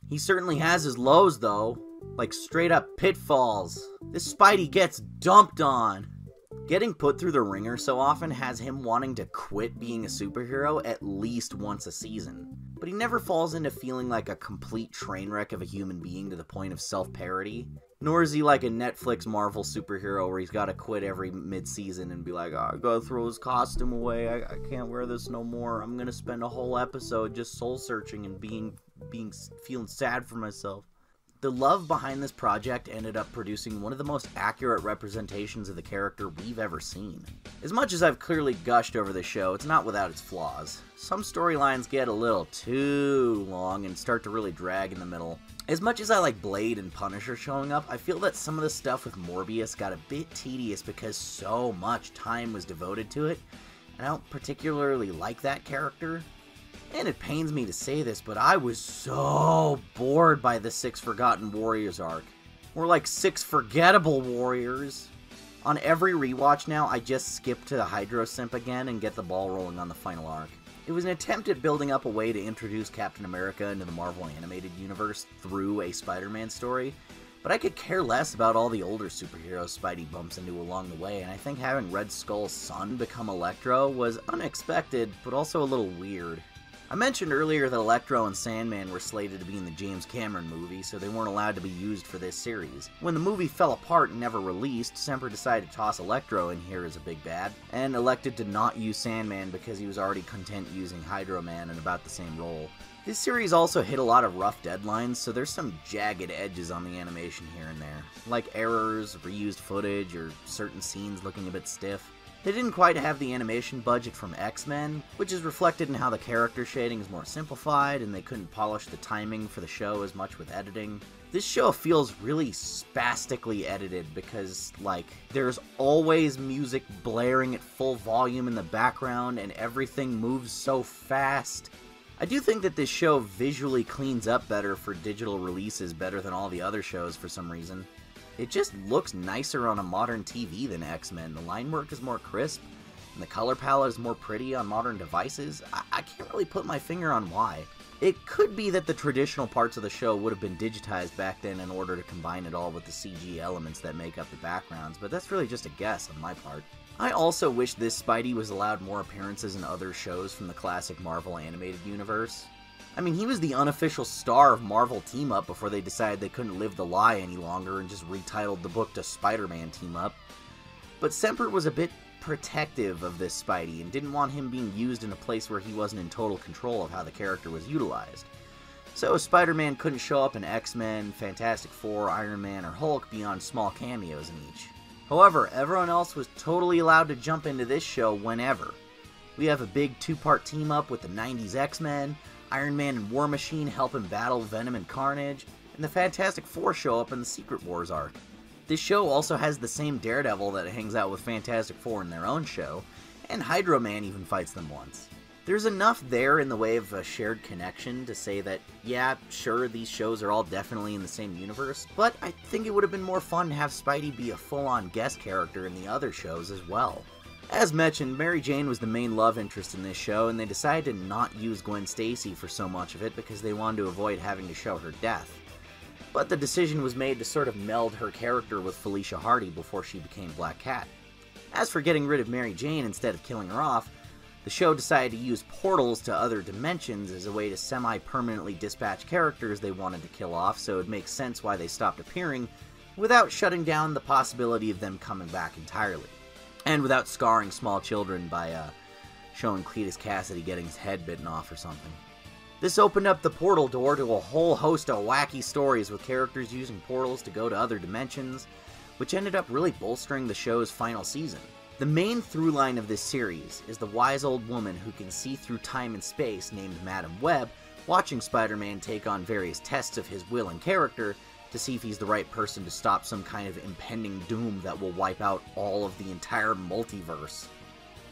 He certainly has his lows though, like straight up pitfalls. This Spidey gets dumped on. Getting put through the ringer so often has him wanting to quit being a superhero at least once a season. But he never falls into feeling like a complete train wreck of a human being to the point of self-parody. Nor is he like a Netflix Marvel superhero where he's gotta quit every mid-season and be like, oh, I gotta throw his costume away, I can't wear this no more, I'm gonna spend a whole episode just soul-searching and feeling sad for myself. The love behind this project ended up producing one of the most accurate representations of the character we've ever seen. As much as I've clearly gushed over the show, it's not without its flaws. Some storylines get a little too long and start to really drag in the middle. As much as I like Blade and Punisher showing up, I feel that some of the stuff with Morbius got a bit tedious because so much time was devoted to it, and I don't particularly like that character. And it pains me to say this, but I was so bored by the Six Forgotten Warriors arc. More like Six Forgettable Warriors. On every rewatch now, I just skip to the Hydro Simp again and get the ball rolling on the final arc. It was an attempt at building up a way to introduce Captain America into the Marvel Animated Universe through a Spider-Man story, but I could care less about all the older superheroes Spidey bumps into along the way, and I think having Red Skull's son become Electro was unexpected, but also a little weird. I mentioned earlier that Electro and Sandman were slated to be in the James Cameron movie, so they weren't allowed to be used for this series. When the movie fell apart and never released, Semper decided to toss Electro in here as a big bad, and elected to not use Sandman because he was already content using Hydro Man in about the same role. This series also hit a lot of rough deadlines, so there's some jagged edges on the animation here and there, like errors, reused footage, or certain scenes looking a bit stiff. They didn't quite have the animation budget from X-Men, which is reflected in how the character shading is more simplified and they couldn't polish the timing for the show as much with editing. This show feels really spastically edited because, like, there's always music blaring at full volume in the background and everything moves so fast. I do think that this show visually cleans up better for digital releases better than all the other shows for some reason. It just looks nicer on a modern TV than X-Men. The line work is more crisp, and the color palette is more pretty on modern devices. I can't really put my finger on why. It could be that the traditional parts of the show would have been digitized back then in order to combine it all with the CG elements that make up the backgrounds, but that's really just a guess on my part. I also wish this Spidey was allowed more appearances in other shows from the classic Marvel Animated Universe. I mean, he was the unofficial star of Marvel Team Up before they decided they couldn't live the lie any longer and just retitled the book to Spider-Man Team Up. But Semper was a bit protective of this Spidey and didn't want him being used in a place where he wasn't in total control of how the character was utilized. So Spider-Man couldn't show up in X-Men, Fantastic Four, Iron Man, or Hulk beyond small cameos in each. However, everyone else was totally allowed to jump into this show whenever. We have a big two-part team-up with the 90s X-Men, Iron Man and War Machine help him battle Venom and Carnage, and the Fantastic Four show up in the Secret Wars arc. This show also has the same Daredevil that hangs out with Fantastic Four in their own show, and Hydro Man even fights them once. There's enough there in the way of a shared connection to say that, yeah, sure, these shows are all definitely in the same universe, but I think it would have been more fun to have Spidey be a full-on guest character in the other shows as well. As mentioned, Mary Jane was the main love interest in this show, and they decided to not use Gwen Stacy for so much of it because they wanted to avoid having to show her death. But the decision was made to sort of meld her character with Felicia Hardy before she became Black Cat. As for getting rid of Mary Jane instead of killing her off, the show decided to use portals to other dimensions as a way to semi-permanently dispatch characters they wanted to kill off, so it makes sense why they stopped appearing without shutting down the possibility of them coming back entirely. And without scarring small children by showing Cletus Kasady getting his head bitten off or something. This opened up the portal door to a whole host of wacky stories with characters using portals to go to other dimensions, which ended up really bolstering the show's final season. The main through line of this series is the wise old woman who can see through time and space named Madame Web, watching Spider-Man take on various tests of his will and character, to see if he's the right person to stop some kind of impending doom that will wipe out all of the entire multiverse.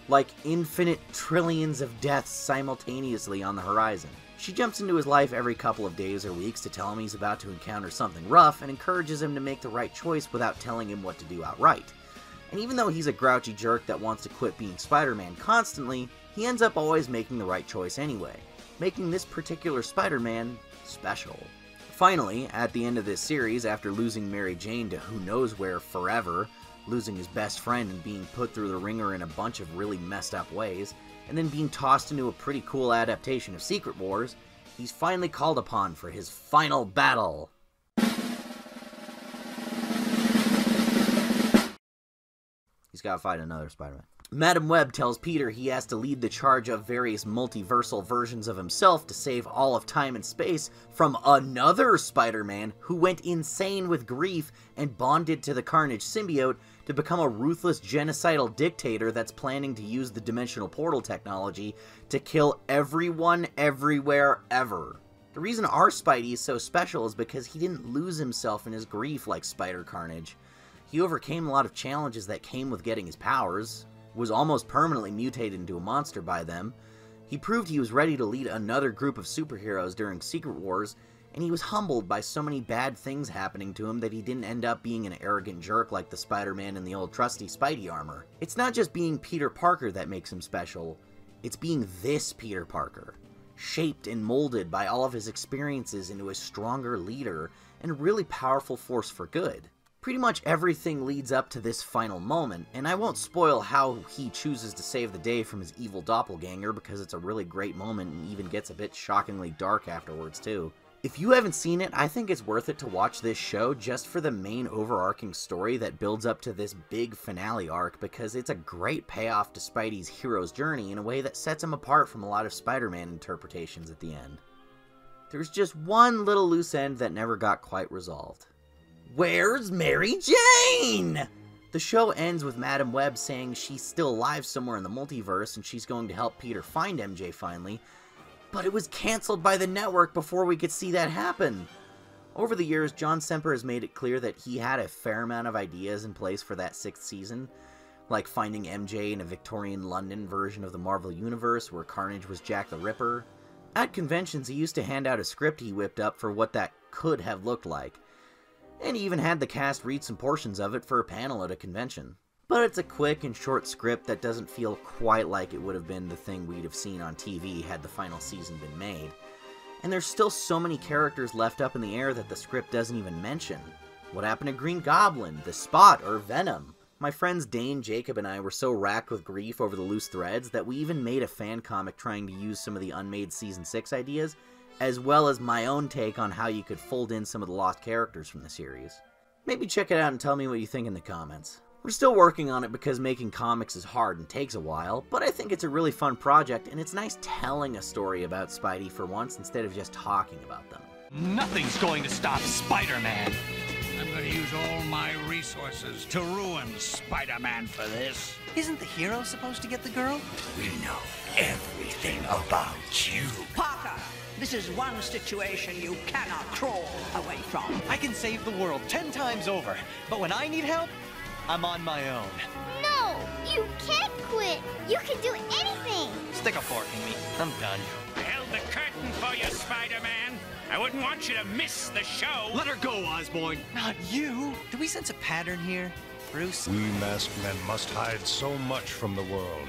Like infinite trillions of deaths simultaneously on the horizon. She jumps into his life every couple of days or weeks to tell him he's about to encounter something rough and encourages him to make the right choice without telling him what to do outright. And even though he's a grouchy jerk that wants to quit being Spider-Man constantly, he ends up always making the right choice anyway, making this particular Spider-Man special. Finally, at the end of this series, after losing Mary Jane to who knows where forever, losing his best friend and being put through the ringer in a bunch of really messed up ways, and then being tossed into a pretty cool adaptation of Secret Wars, he's finally called upon for his final battle. He's gotta fight another Spider-Man. Madame Web tells Peter he has to lead the charge of various multiversal versions of himself to save all of time and space from another Spider-Man who went insane with grief and bonded to the Carnage symbiote to become a ruthless genocidal dictator that's planning to use the dimensional portal technology to kill everyone, everywhere, ever. The reason our Spidey is so special is because he didn't lose himself in his grief like Spider-Carnage. He overcame a lot of challenges that came with getting his powers, was almost permanently mutated into a monster by them, he proved he was ready to lead another group of superheroes during Secret Wars, and he was humbled by so many bad things happening to him that he didn't end up being an arrogant jerk like the Spider-Man in the old trusty Spidey armor. It's not just being Peter Parker that makes him special, it's being this Peter Parker, shaped and molded by all of his experiences into a stronger leader and a really powerful force for good. Pretty much everything leads up to this final moment, and I won't spoil how he chooses to save the day from his evil doppelganger because it's a really great moment and even gets a bit shockingly dark afterwards too. If you haven't seen it, I think it's worth it to watch this show just for the main overarching story that builds up to this big finale arc because it's a great payoff to Spidey's hero's journey in a way that sets him apart from a lot of Spider-Man interpretations at the end. There's just one little loose end that never got quite resolved. Where's Mary Jane? The show ends with Madame Web saying she's still alive somewhere in the multiverse and she's going to help Peter find MJ finally, but it was canceled by the network before we could see that happen. Over the years, John Semper has made it clear that he had a fair amount of ideas in place for that 6th season, like finding MJ in a Victorian London version of the Marvel Universe where Carnage was Jack the Ripper. At conventions, he used to hand out a script he whipped up for what that could have looked like, and he even had the cast read some portions of it for a panel at a convention. But it's a quick and short script that doesn't feel quite like it would have been the thing we'd have seen on TV had the final season been made. And there's still so many characters left up in the air that the script doesn't even mention. What happened to Green Goblin, The Spot, or Venom? My friends Dane, Jacob, and I were so racked with grief over the loose threads that we even made a fan comic trying to use some of the unmade Season 6 ideas, as well as my own take on how you could fold in some of the lost characters from the series. Maybe check it out and tell me what you think in the comments. We're still working on it because making comics is hard and takes a while, but I think it's a really fun project, and it's nice telling a story about Spidey for once instead of just talking about them. Nothing's going to stop Spider-Man! I'm gonna use all my resources to ruin Spider-Man for this. Isn't the hero supposed to get the girl? We know everything about you. Parker, this is one situation you cannot crawl away from. I can save the world 10 times over, but when I need help, I'm on my own. No, you can't quit. You can do anything. Stick a fork in me. I'm done. I held the curtain for you, Spider-Man. I wouldn't want you to miss the show. Let her go, Osborn. Not you. Do we sense a pattern here, Bruce? We masked men must hide so much from the world.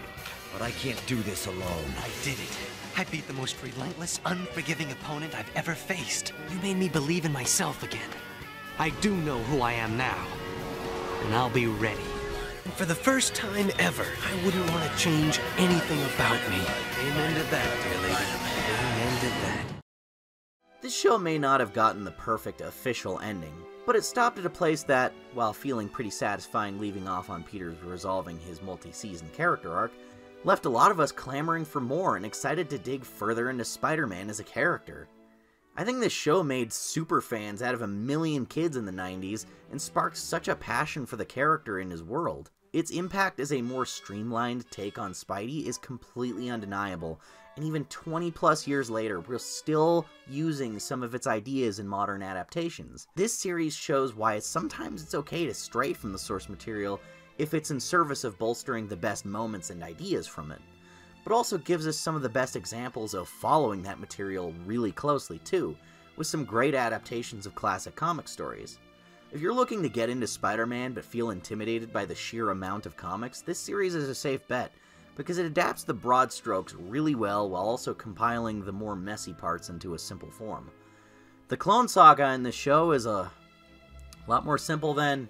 But I can't do this alone. I did it. I beat the most relentless, unforgiving opponent I've ever faced. You made me believe in myself again. I do know who I am now. And I'll be ready. And for the first time ever, I wouldn't want to change anything about me. Amen to that, dear lady. Amen to that. This show may not have gotten the perfect official ending, but it stopped at a place that, while feeling pretty satisfying leaving off on Peter resolving his multi-season character arc, left a lot of us clamoring for more and excited to dig further into Spider-Man as a character. I think this show made superfans out of 1 million kids in the 90s and sparked such a passion for the character and his world. Its impact as a more streamlined take on Spidey is completely undeniable, and even 20-plus years later, we're still using some of its ideas in modern adaptations. This series shows why sometimes it's okay to stray from the source material if it's in service of bolstering the best moments and ideas from it, but also gives us some of the best examples of following that material really closely too, with some great adaptations of classic comic stories. If you're looking to get into Spider-Man but feel intimidated by the sheer amount of comics, this series is a safe bet, because it adapts the broad strokes really well while also compiling the more messy parts into a simple form. The Clone Saga in this show is a lot more simple than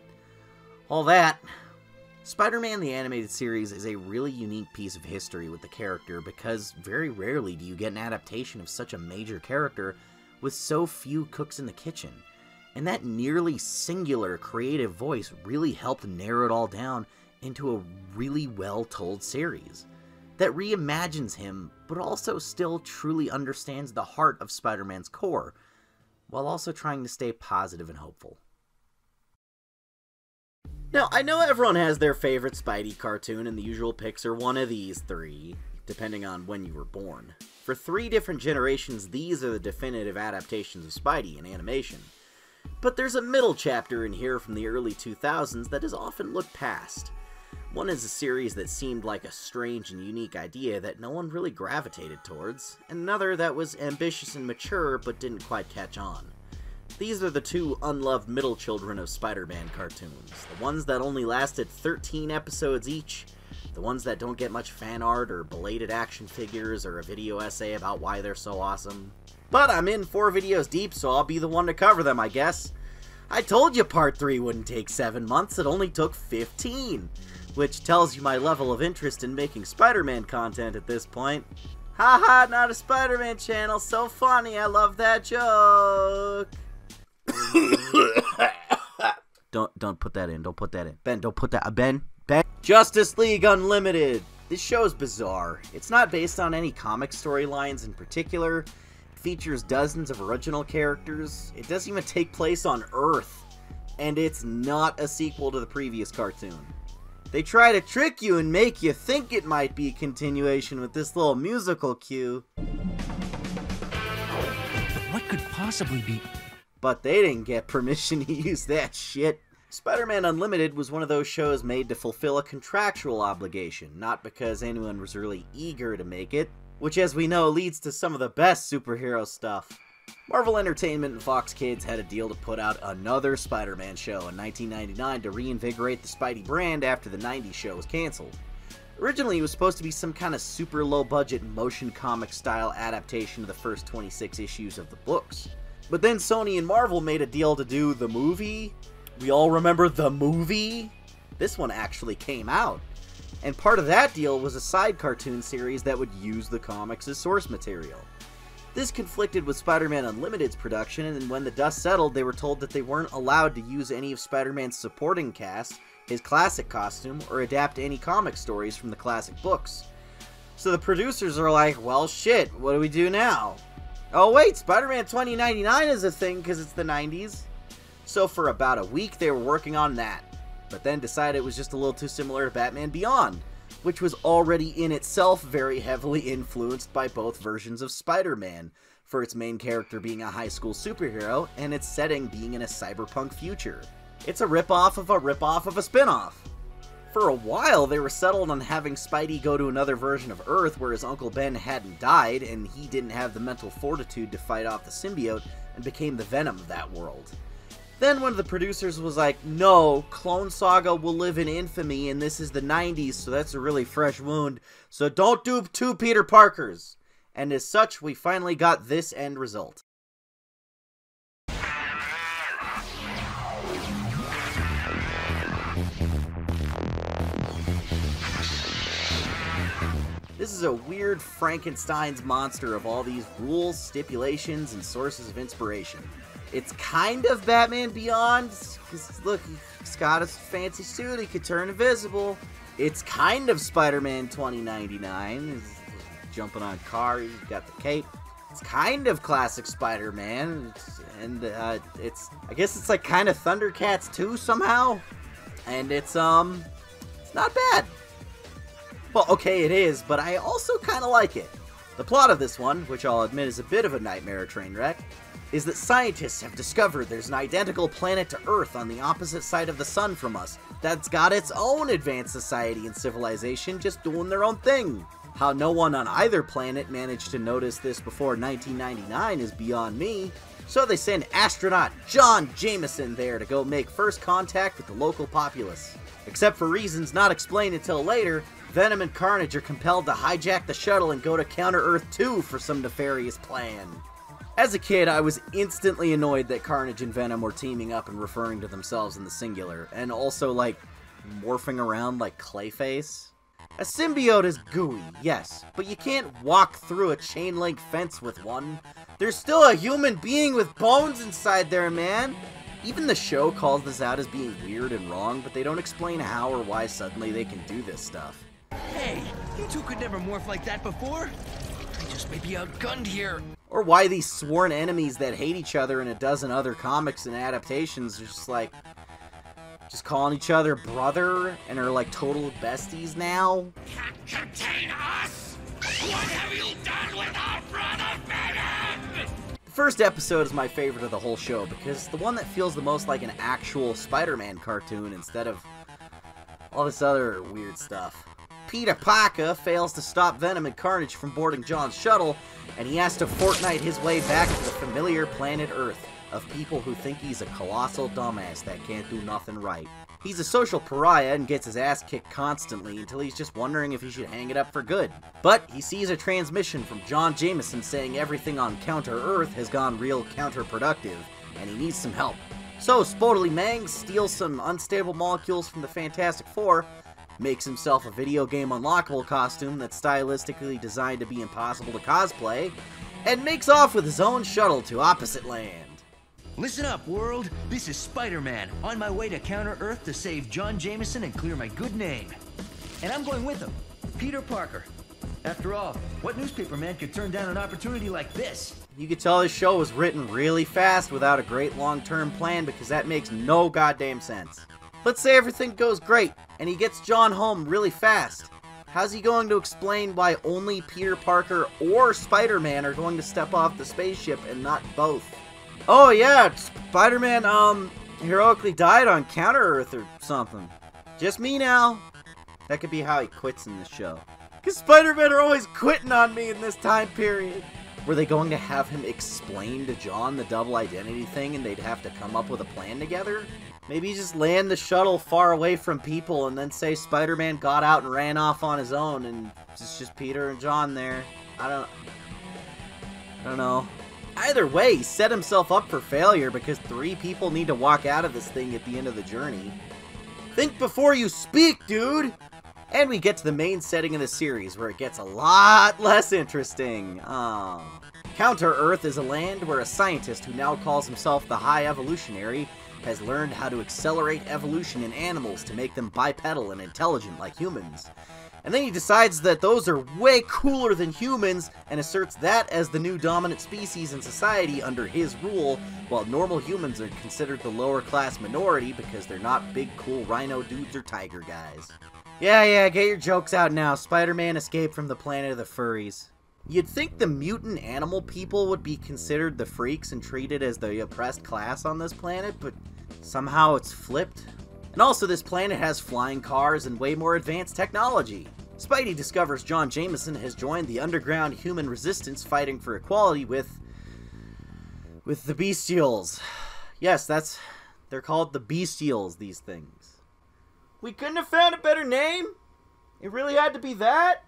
all that. Spider-Man the Animated Series is a really unique piece of history with the character because very rarely do you get an adaptation of such a major character with so few cooks in the kitchen, and that nearly singular creative voice really helped narrow it all down into a really well-told series that reimagines him but also still truly understands the heart of Spider-Man's core, while also trying to stay positive and hopeful. Now, I know everyone has their favorite Spidey cartoon, and the usual picks are one of these three, depending on when you were born. For 3 different generations, these are the definitive adaptations of Spidey in animation. But there's a middle chapter in here from the early 2000s that is often looked past. One is a series that seemed like a strange and unique idea that no one really gravitated towards, and another that was ambitious and mature but didn't quite catch on. These are the 2 unloved middle children of Spider-Man cartoons, the ones that only lasted 13 episodes each, the ones that don't get much fan art or belated action figures or a video essay about why they're so awesome. But I'm in 4 videos deep, so I'll be the one to cover them, I guess. I told you part 3 wouldn't take 7 months, it only took 15, which tells you my level of interest in making Spider-Man content at this point. Haha, not a Spider-Man channel, so funny, I love that joke. Don't put that in. Don't put that in. Ben, don't put that. Ben. Justice League Unlimited. This show is bizarre. It's not based on any comic storylines in particular. It features dozens of original characters. It doesn't even take place on Earth, and it's not a sequel to the previous cartoon. They try to trick you and make you think it might be a continuation with this little musical cue. But what could possibly be? But they didn't get permission to use that shit. Spider-Man Unlimited was one of those shows made to fulfill a contractual obligation, not because anyone was really eager to make it, which as we know leads to some of the best superhero stuff. Marvel Entertainment and Fox Kids had a deal to put out another Spider-Man show in 1999 to reinvigorate the Spidey brand after the 90s show was canceled. Originally it was supposed to be some kind of super low-budget motion comic style adaptation of the first 26 issues of the books. But then Sony and Marvel made a deal to do the movie. We all remember the movie? This one actually came out. And part of that deal was a side cartoon series that would use the comics as source material. This conflicted with Spider-Man Unlimited's production, and when the dust settled, they were told that they weren't allowed to use any of Spider-Man's supporting cast his classic costume, or adapt any comic stories from the classic books. So the producers are like, well shit, what do we do now? Oh wait, Spider-Man 2099 is a thing because it's the 90s. So for about a week they were working on that, but then decided it was just a little too similar to Batman Beyond, which was already in itself very heavily influenced by both versions of Spider-Man, for its main character being a high school superhero and its setting being in a cyberpunk future. It's a ripoff of a ripoff of a spinoff. For a while, they were settled on having Spidey go to another version of Earth where his Uncle Ben hadn't died and he didn't have the mental fortitude to fight off the symbiote and became the Venom of that world. Then one of the producers was like, no, Clone Saga will live in infamy and this is the 90s, so that's a really fresh wound, so don't do two Peter Parkers. And as such, we finally got this end result. This is a weird Frankenstein's monster of all these rules, stipulations, and sources of inspiration. It's kind of Batman Beyond, because look, he's got a fancy suit, he could turn invisible. It's kind of Spider-Man 2099. Jumping on cars, he's got the cape. It's kind of classic Spider-Man, and I guess it's like kind of Thundercats 2 somehow, and it's not bad. Well, okay, it is, but I also kind of like it. The plot of this one, which I'll admit is a bit of a nightmare train wreck, is that scientists have discovered there's an identical planet to Earth on the opposite side of the sun from us that's got its own advanced society and civilization just doing their own thing. How no one on either planet managed to notice this before 1999 is beyond me, so they send astronaut John Jameson there to go make first contact with the local populace. Except for reasons not explained until later, Venom and Carnage are compelled to hijack the shuttle and go to Counter-Earth 2 for some nefarious plan. As a kid, I was instantly annoyed that Carnage and Venom were teaming up and referring to themselves in the singular, and also, like, morphing around like Clayface. A symbiote is gooey, yes, but you can't walk through a chain-link fence with one. There's still a human being with bones inside there, man! Even the show calls this out as being weird and wrong, but they don't explain how or why suddenly they can do this stuff. Hey, you two could never morph like that before! I just may be outgunned here! Or why these sworn enemies that hate each other in a dozen other comics and adaptations are just like... just calling each other brother, and are like total besties now. Can't contain us! What have you done with our brother Venom? The first episode is my favorite of the whole show, because it's the one that feels the most like an actual Spider-Man cartoon instead of all this other weird stuff. Peter Parker fails to stop Venom and Carnage from boarding John's shuttle, and he has to Fortnite his way back to the familiar planet Earth of people who think he's a colossal dumbass that can't do nothing right. He's a social pariah and gets his ass kicked constantly until he's just wondering if he should hang it up for good. But he sees a transmission from John Jameson saying everything on Counter-Earth has gone real counterproductive, and he needs some help. So Spotterly Mang steals some unstable molecules from the Fantastic Four, makes himself a video game unlockable costume that's stylistically designed to be impossible to cosplay, and makes off with his own shuttle to opposite land. Listen up, world. This is Spider-Man, on my way to Counter-Earth to save John Jameson and clear my good name. And I'm going with him, Peter Parker. After all, what newspaper man could turn down an opportunity like this? You could tell this show was written really fast without a great long-term plan, because that makes no goddamn sense. Let's say everything goes great, and he gets John home really fast. How's he going to explain why only Peter Parker or Spider-Man are going to step off the spaceship and not both? Oh yeah, Spider-Man, heroically died on Counter-Earth or something. Just me now. That could be how he quits in the show. Because Spider-Man are always quitting on me in this time period. Were they going to have him explain to John the double identity thing and they'd have to come up with a plan together? Maybe just land the shuttle far away from people and then say Spider-Man got out and ran off on his own and it's just Peter and John there. I don't know. Either way, he set himself up for failure because 3 people need to walk out of this thing at the end of the journey. Think before you speak, dude! And we get to the main setting of the series, where it gets a lot less interesting. Counter-Earth is a land where a scientist who now calls himself the High Evolutionary has learned how to accelerate evolution in animals to make them bipedal and intelligent like humans. And then he decides that those are way cooler than humans and asserts that as the new dominant species in society under his rule, while normal humans are considered the lower class minority because they're not big cool rhino dudes or tiger guys. Yeah, get your jokes out now. Spider-Man escaped from the planet of the furries. You'd think the mutant animal people would be considered the freaks and treated as the oppressed class on this planet, but somehow it's flipped. And also, this planet has flying cars and way more advanced technology. Spidey discovers John Jameson has joined the underground human resistance fighting for equality with the Bestials. Yes, they're called the Bestials, these things. We couldn't have found a better name? It really had to be that?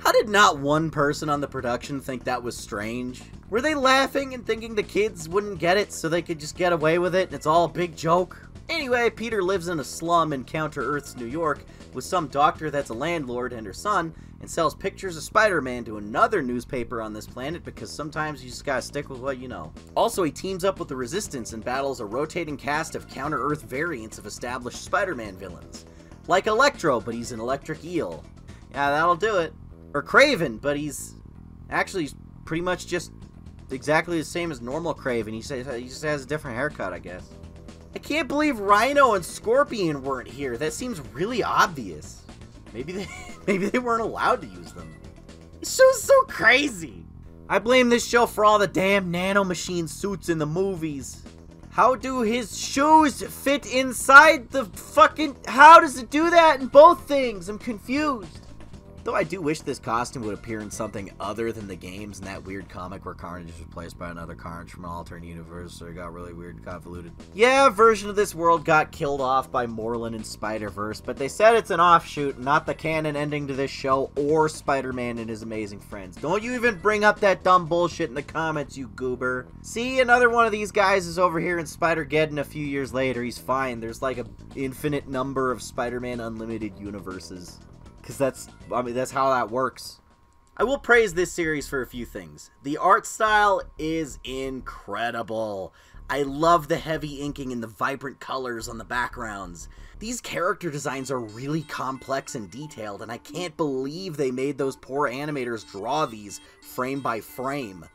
How did not one person on the production think that was strange? Were they laughing and thinking the kids wouldn't get it so they could just get away with it and it's all a big joke? Anyway, Peter lives in a slum in Counter-Earth's New York with some doctor that's a landlord and her son, and sells pictures of Spider-Man to another newspaper on this planet because sometimes you just gotta stick with what you know. Also, he teams up with the Resistance and battles a rotating cast of Counter-Earth variants of established Spider-Man villains. Like Electro, but he's an electric eel. Yeah, that'll do it. Or Kraven, but he's actually pretty much just exactly the same as normal Kraven. He just has a different haircut, I guess. I can't believe Rhino and Scorpion weren't here. That seems really obvious. Maybe they weren't allowed to use them. This show's so crazy. I blame this show for all the damn nanomachine suits in the movies. How do his shoes fit inside the fucking... How does it do that in both things? I'm confused. Though I do wish this costume would appear in something other than the games and that weird comic where Carnage was replaced by another Carnage from an alternate universe, so it got really weird and convoluted. Yeah, a version of this world got killed off by Morlan and Spider-Verse, but they said it's an offshoot, not the canon ending to this show or Spider-Man and his amazing friends. Don't you even bring up that dumb bullshit in the comments, you goober. See, another one of these guys is over here in Spider-Geddon a few years later. He's fine. There's like an infinite number of Spider-Man Unlimited universes. Because that's how that works. I will praise this series for a few things. The art style is incredible. I love the heavy inking and the vibrant colors on the backgrounds. These character designs are really complex and detailed, and I can't believe they made those poor animators draw these frame by frame.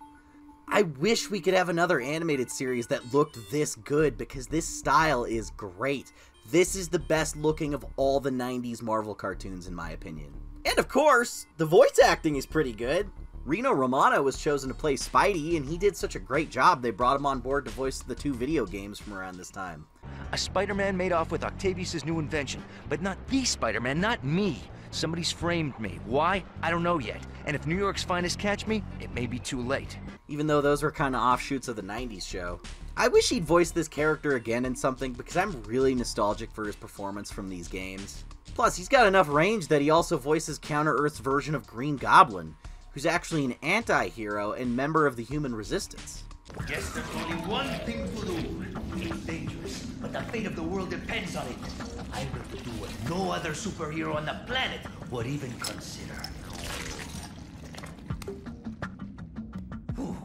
I wish we could have another animated series that looked this good, because this style is great. This is the best looking of all the 90s Marvel cartoons, in my opinion. And of course, the voice acting is pretty good. Rino Romano was chosen to play Spidey, and he did such a great job they brought him on board to voice the two video games from around this time. A Spider-Man made off with Octavius' new invention, but not the Spider-Man, not me. Somebody's framed me. Why? I don't know yet. And if New York's finest catch me, it may be too late. Even though those were kind of offshoots of the 90s show. I wish he'd voice this character again in something because I'm really nostalgic for his performance from these games. Plus, he's got enough range that he also voices Counter-Earth's version of Green Goblin, who's actually an anti-hero and member of the Human Resistance. Yes, there's only one thing to do. It's dangerous, but the fate of the world depends on it. I will do what no other superhero on the planet would even consider. Ooh,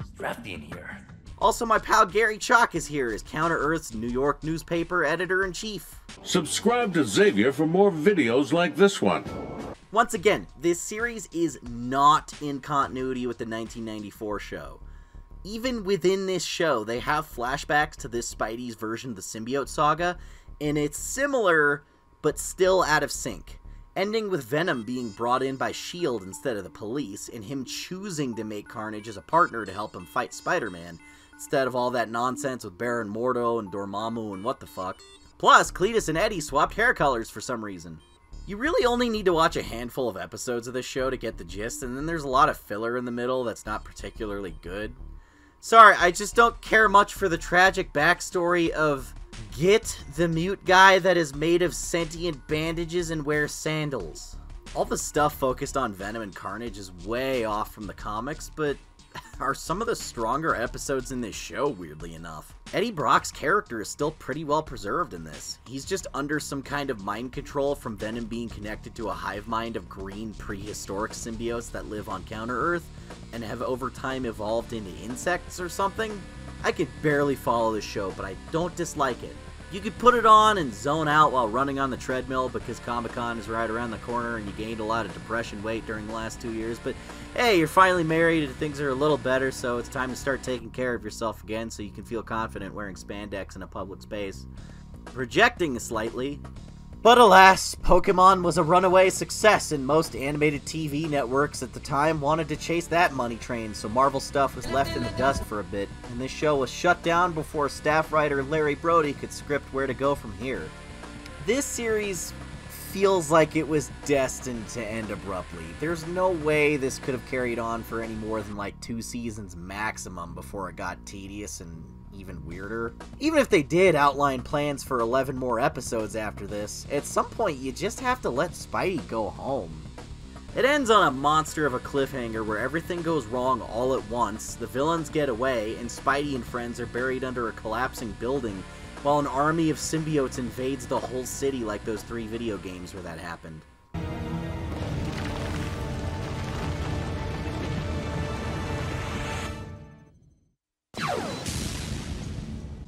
it's drafty in here. Also, my pal Gary Chalk is here as Counter-Earth's New York newspaper editor-in-chief. Subscribe to Xavier for more videos like this one. Once again, this series is not in continuity with the 1994 show. Even within this show, they have flashbacks to this Spidey's version of the Symbiote Saga, and it's similar, but still out of sync. Ending with Venom being brought in by S.H.I.E.L.D. instead of the police, and him choosing to make Carnage as a partner to help him fight Spider-Man, instead of all that nonsense with Baron Mordo and Dormammu and what the fuck. Plus, Cletus and Eddie swapped hair colors for some reason. You really only need to watch a handful of episodes of this show to get the gist, and then there's a lot of filler in the middle that's not particularly good. Sorry, I just don't care much for the tragic backstory of Git, the mute guy that is made of sentient bandages and wears sandals. All the stuff focused on Venom and Carnage is way off from the comics, but are some of the stronger episodes in this show, weirdly enough. Eddie Brock's character is still pretty well preserved in this. He's just under some kind of mind control from Venom being connected to a hive mind of green prehistoric symbiotes that live on Counter-Earth and have over time evolved into insects or something. I can barely follow this show, but I don't dislike it. You could put it on and zone out while running on the treadmill because Comic-Con is right around the corner and you gained a lot of depression weight during the last 2 years, but hey, you're finally married and things are a little better, so it's time to start taking care of yourself again so you can feel confident wearing spandex in a public space. Projecting slightly, but alas, Pokemon was a runaway success and most animated TV networks at the time wanted to chase that money train, so Marvel stuff was left in the dust for a bit, and this show was shut down before staff writer Larry Brody could script where to go from here. This series feels like it was destined to end abruptly. There's no way this could have carried on for any more than like 2 seasons maximum before it got tedious and even weirder. Even if they did outline plans for 11 more episodes after this, at some point you just have to let Spidey go home. It ends on a monster of a cliffhanger where everything goes wrong all at once, the villains get away, and Spidey and friends are buried under a collapsing building while an army of symbiotes invades the whole city like those 3 video games where that happened.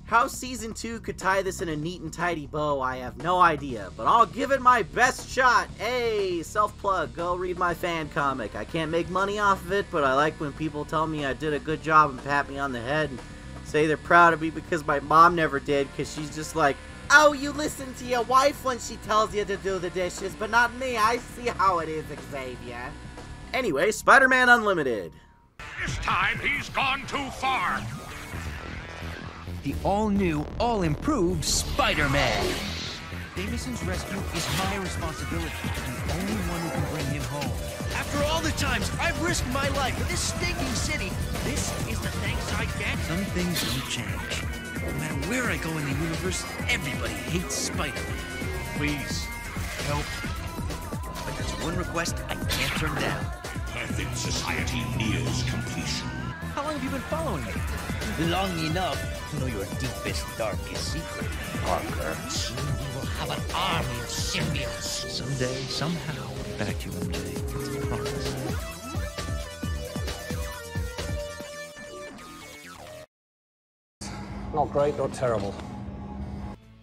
How Season 2 could tie this in a neat and tidy bow, I have no idea, but I'll give it my best shot! Hey, self-plug, go read my fan comic. I can't make money off of it, but I like when people tell me I did a good job and pat me on the head and say they're proud of me because my mom never did, because she's just like, oh, you listen to your wife when she tells you to do the dishes, but not me. I see how it is, Xavier. Anyway, Spider-Man Unlimited. This time he's gone too far. The all-new, all-improved Spider-Man. Davison's rescue is my responsibility. I'm the only one who can bring him home. After all the times I've risked my life in this stinking city, this is the thanks I get. Some things don't change. No matter where I go in the universe, everybody hates Spider-Man. Please, help. But there's one request I can't turn down. Perfect society nears completion. How long have you been following me? Long enough to know your deepest, darkest secret, Parker. Soon we will have an army of symbiotes. Someday, somehow, I'll be back to you, MJ. It's a promise. Not great, not terrible.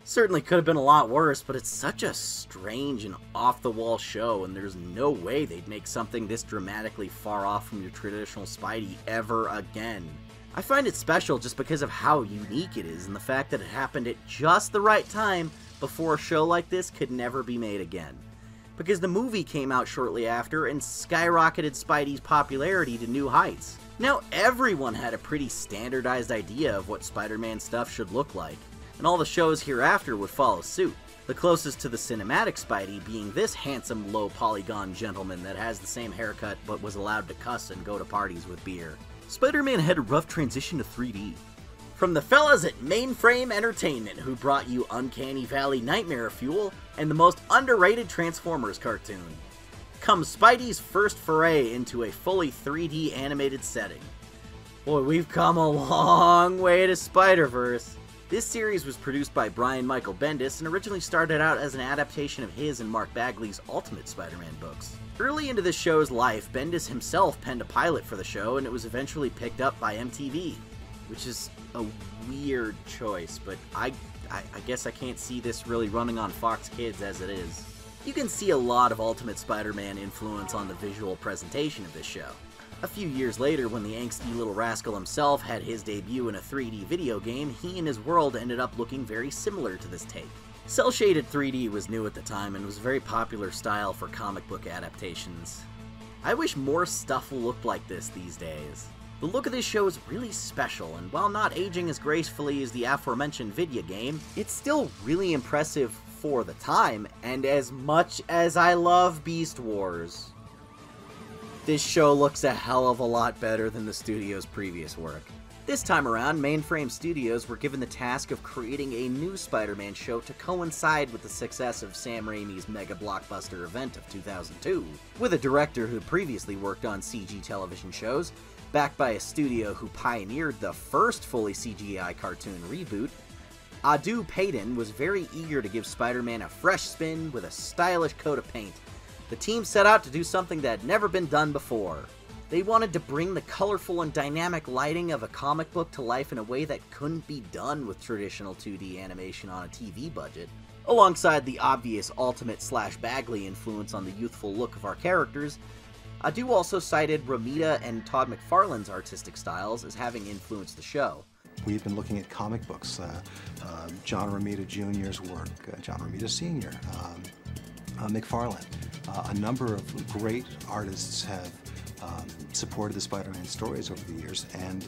Certainly could have been a lot worse, but it's such a strange and off-the-wall show, and there's no way they'd make something this dramatically far off from your traditional Spidey ever again. I find it special just because of how unique it is and the fact that it happened at just the right time before a show like this could never be made again. Because the movie came out shortly after and skyrocketed Spidey's popularity to new heights. Now everyone had a pretty standardized idea of what Spider-Man stuff should look like, and all the shows hereafter would follow suit, the closest to the cinematic Spidey being this handsome low-polygon gentleman that has the same haircut but was allowed to cuss and go to parties with beer. Spider-Man had a rough transition to 3D. From the fellas at Mainframe Entertainment, who brought you Uncanny Valley Nightmare Fuel and the most underrated Transformers cartoon, comes Spidey's first foray into a fully 3D animated setting. Boy, we've come a long way to Spider-Verse. This series was produced by Brian Michael Bendis and originally started out as an adaptation of his and Mark Bagley's Ultimate Spider-Man books. Early into the show's life, Bendis himself penned a pilot for the show, and it was eventually picked up by MTV, which is a weird choice, but I guess I can't see this really running on Fox Kids as it is. You can see a lot of Ultimate Spider-Man influence on the visual presentation of this show. A few years later, when the angsty little rascal himself had his debut in a 3D video game, he and his world ended up looking very similar to this take. Cel-shaded 3D was new at the time and was a very popular style for comic book adaptations. I wish more stuff looked like this these days. The look of this show is really special, and while not aging as gracefully as the aforementioned video game, it's still really impressive for the time, and as much as I love Beast Wars, this show looks a hell of a lot better than the studio's previous work. This time around, Mainframe Studios were given the task of creating a new Spider-Man show to coincide with the success of Sam Raimi's mega blockbuster event of 2002, with a director who previously worked on CG television shows, backed by a studio who pioneered the first fully CGI cartoon reboot. Adu Payton was very eager to give Spider-Man a fresh spin with a stylish coat of paint. The team set out to do something that had never been done before. They wanted to bring the colorful and dynamic lighting of a comic book to life in a way that couldn't be done with traditional 2D animation on a TV budget, alongside the obvious Ultimate/Bagley influence on the youthful look of our characters. Adu also cited Romita and Todd McFarlane's artistic styles as having influenced the show. We've been looking at comic books, John Romita Jr.'s work, John Romita Sr., McFarlane. A number of great artists have supported the Spider-Man stories over the years, and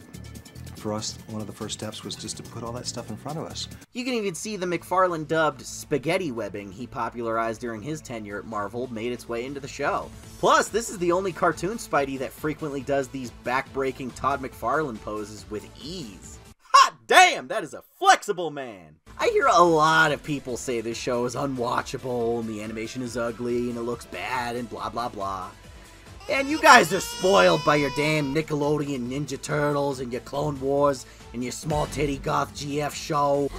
for us, one of the first steps was just to put all that stuff in front of us. You can even see the McFarlane-dubbed spaghetti webbing he popularized during his tenure at Marvel made its way into the show. Plus, this is the only cartoon Spidey that frequently does these back-breaking Todd McFarlane poses with ease. Hot damn, that is a flexible man! I hear a lot of people say this show is unwatchable, and the animation is ugly, and it looks bad, and blah blah blah. And you guys are spoiled by your damn Nickelodeon Ninja Turtles and your Clone Wars and your small titty goth GF show.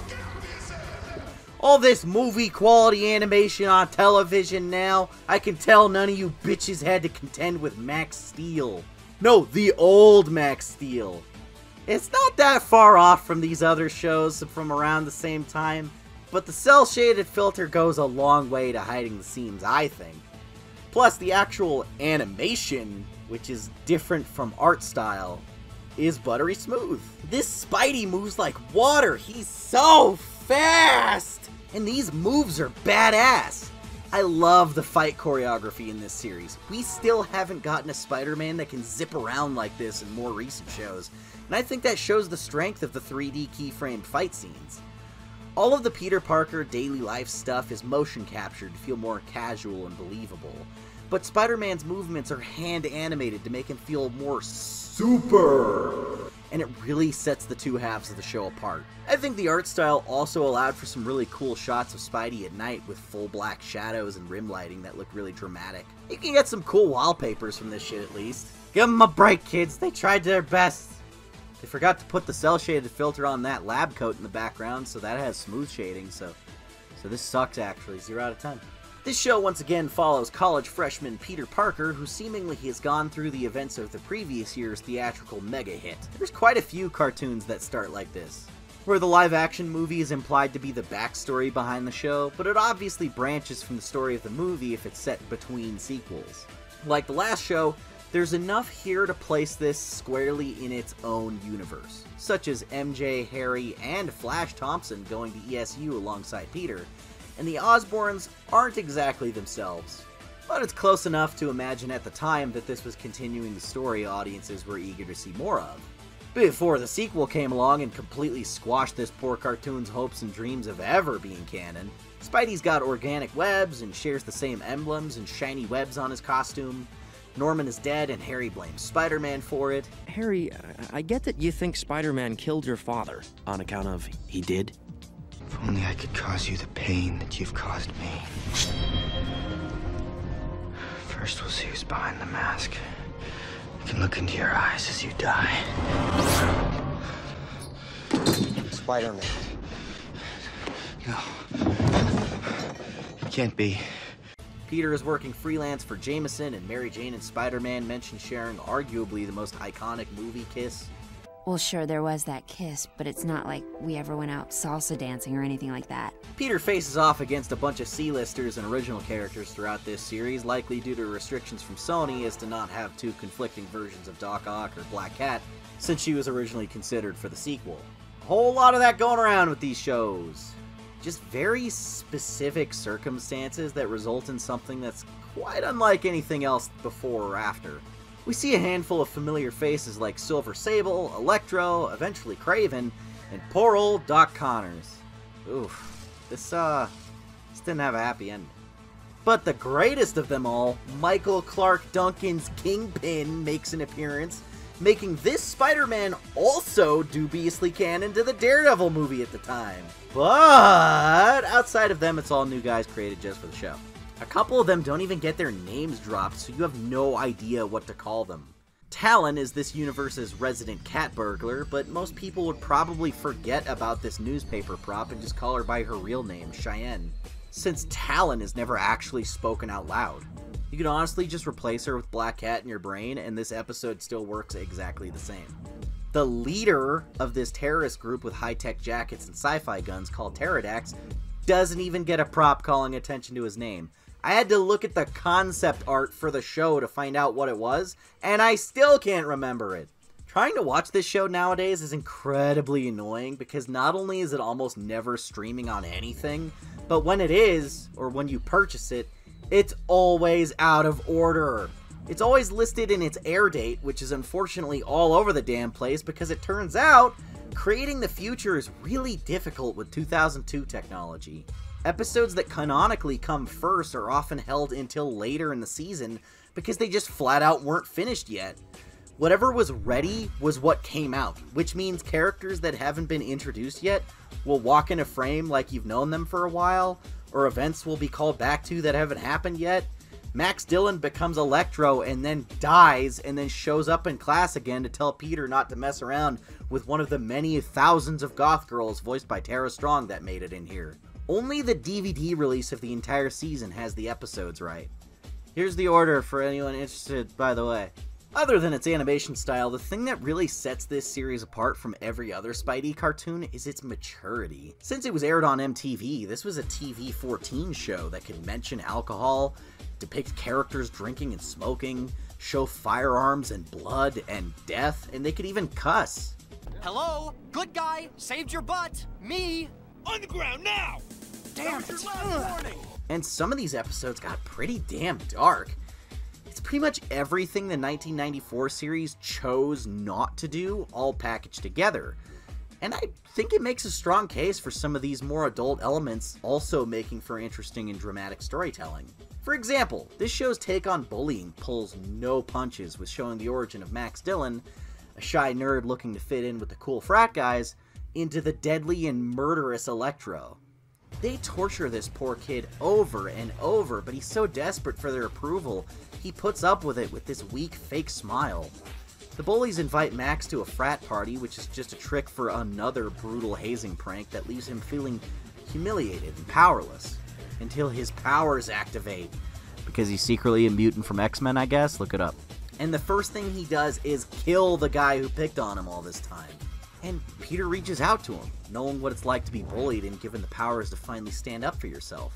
All this movie quality animation on television now, I can tell none of you bitches had to contend with Max Steel. No, the old Max Steel. It's not that far off from these other shows from around the same time, but the cel-shaded filter goes a long way to hiding the seams, I think. Plus, the actual animation, which is different from art style, is buttery smooth. This Spidey moves like water. He's so fast! And these moves are badass. I love the fight choreography in this series. We still haven't gotten a Spider-Man that can zip around like this in more recent shows, and I think that shows the strength of the 3D keyframe fight scenes. All of the Peter Parker daily life stuff is motion captured to feel more casual and believable, but Spider-Man's movements are hand animated to make him feel more super, and it really sets the two halves of the show apart. I think the art style also allowed for some really cool shots of Spidey at night with full black shadows and rim lighting that look really dramatic. You can get some cool wallpapers from this shit at least. Give them a break, kids, they tried their best. They forgot to put the cel-shaded filter on that lab coat in the background, so that has smooth shading, so this sucks actually, 0 out of 10. This show once again follows college freshman Peter Parker, who seemingly has gone through the events of the previous year's theatrical mega hit. There's quite a few cartoons that start like this, where the live-action movie is implied to be the backstory behind the show, but it obviously branches from the story of the movie if it's set between sequels. Like the last show, there's enough here to place this squarely in its own universe, such as MJ, Harry, and Flash Thompson going to ESU alongside Peter, and the Osborns aren't exactly themselves, but it's close enough to imagine at the time that this was continuing the story audiences were eager to see more of, before the sequel came along and completely squashed this poor cartoon's hopes and dreams of ever being canon. Spidey's got organic webs and shares the same emblems and shiny webs on his costume. Norman is dead, and Harry blames Spider-Man for it. Harry, I get that you think Spider-Man killed your father on account of he did. If only I could cause you the pain that you've caused me. First, we'll see who's behind the mask. I can look into your eyes as you die. Spider-Man. No. It can't be. Peter is working freelance for Jameson, and Mary Jane and Spider-Man mention sharing arguably the most iconic movie kiss. Well, sure, there was that kiss, but it's not like we ever went out salsa dancing or anything like that. Peter faces off against a bunch of C-listers and original characters throughout this series, likely due to restrictions from Sony as to not have two conflicting versions of Doc Ock or Black Cat, since she was originally considered for the sequel. A whole lot of that going around with these shows. Just very specific circumstances that result in something that's quite unlike anything else before or after. We see a handful of familiar faces like Silver Sable, Electro, eventually Craven, and poor old Doc Connors. Oof, this didn't have a happy ending. But the greatest of them all, Michael Clark Duncan's Kingpin, makes an appearance, making this Spider-Man also dubiously canon to the Daredevil movie at the time. But outside of them, it's all new guys created just for the show. A couple of them don't even get their names dropped, so you have no idea what to call them. Talon is this universe's resident cat burglar, but most people would probably forget about this newspaper prop and just call her by her real name, Cheyenne, since Talon is never actually spoken out loud. You can honestly just replace her with Black Cat in your brain, and this episode still works exactly the same. The leader of this terrorist group with high-tech jackets and sci-fi guns called Pterodax doesn't even get a prop calling attention to his name. I had to look at the concept art for the show to find out what it was, and I still can't remember it. Trying to watch this show nowadays is incredibly annoying because not only is it almost never streaming on anything, but when it is, or when you purchase it, it's always out of order. It's always listed in its air date, which is unfortunately all over the damn place because it turns out creating the future is really difficult with 2002 technology. Episodes that canonically come first are often held until later in the season because they just flat out weren't finished yet. Whatever was ready was what came out, which means characters that haven't been introduced yet will walk in a frame like you've known them for a while, or events will be called back to that haven't happened yet. Max Dillon becomes Electro and then dies and then shows up in class again to tell Peter not to mess around with one of the many thousands of goth girls voiced by Tara Strong that made it in here. Only the DVD release of the entire season has the episodes right. Here's the order for anyone interested, by the way. Other than its animation style, the thing that really sets this series apart from every other Spidey cartoon is its maturity. Since it was aired on MTV, this was a TV-14 show that could mention alcohol, depict characters drinking and smoking, show firearms and blood and death, and they could even cuss. Hello, good guy, saved your butt, me. On the ground now! Damn it! And some of these episodes got pretty damn dark. It's pretty much everything the 1994 series chose not to do, all packaged together. And I think it makes a strong case for some of these more adult elements also making for interesting and dramatic storytelling. For example, this show's take on bullying pulls no punches with showing the origin of Max Dillon, a shy nerd looking to fit in with the cool frat guys, into the deadly and murderous Electro. They torture this poor kid over and over, but he's so desperate for their approval, he puts up with it with this weak, fake smile. The bullies invite Max to a frat party, which is just a trick for another brutal hazing prank that leaves him feeling humiliated and powerless, until his powers activate. Because he's secretly a mutant from X-Men, I guess? Look it up. And the first thing he does is kill the guy who picked on him all this time. And Peter reaches out to him, knowing what it's like to be bullied and given the powers to finally stand up for yourself.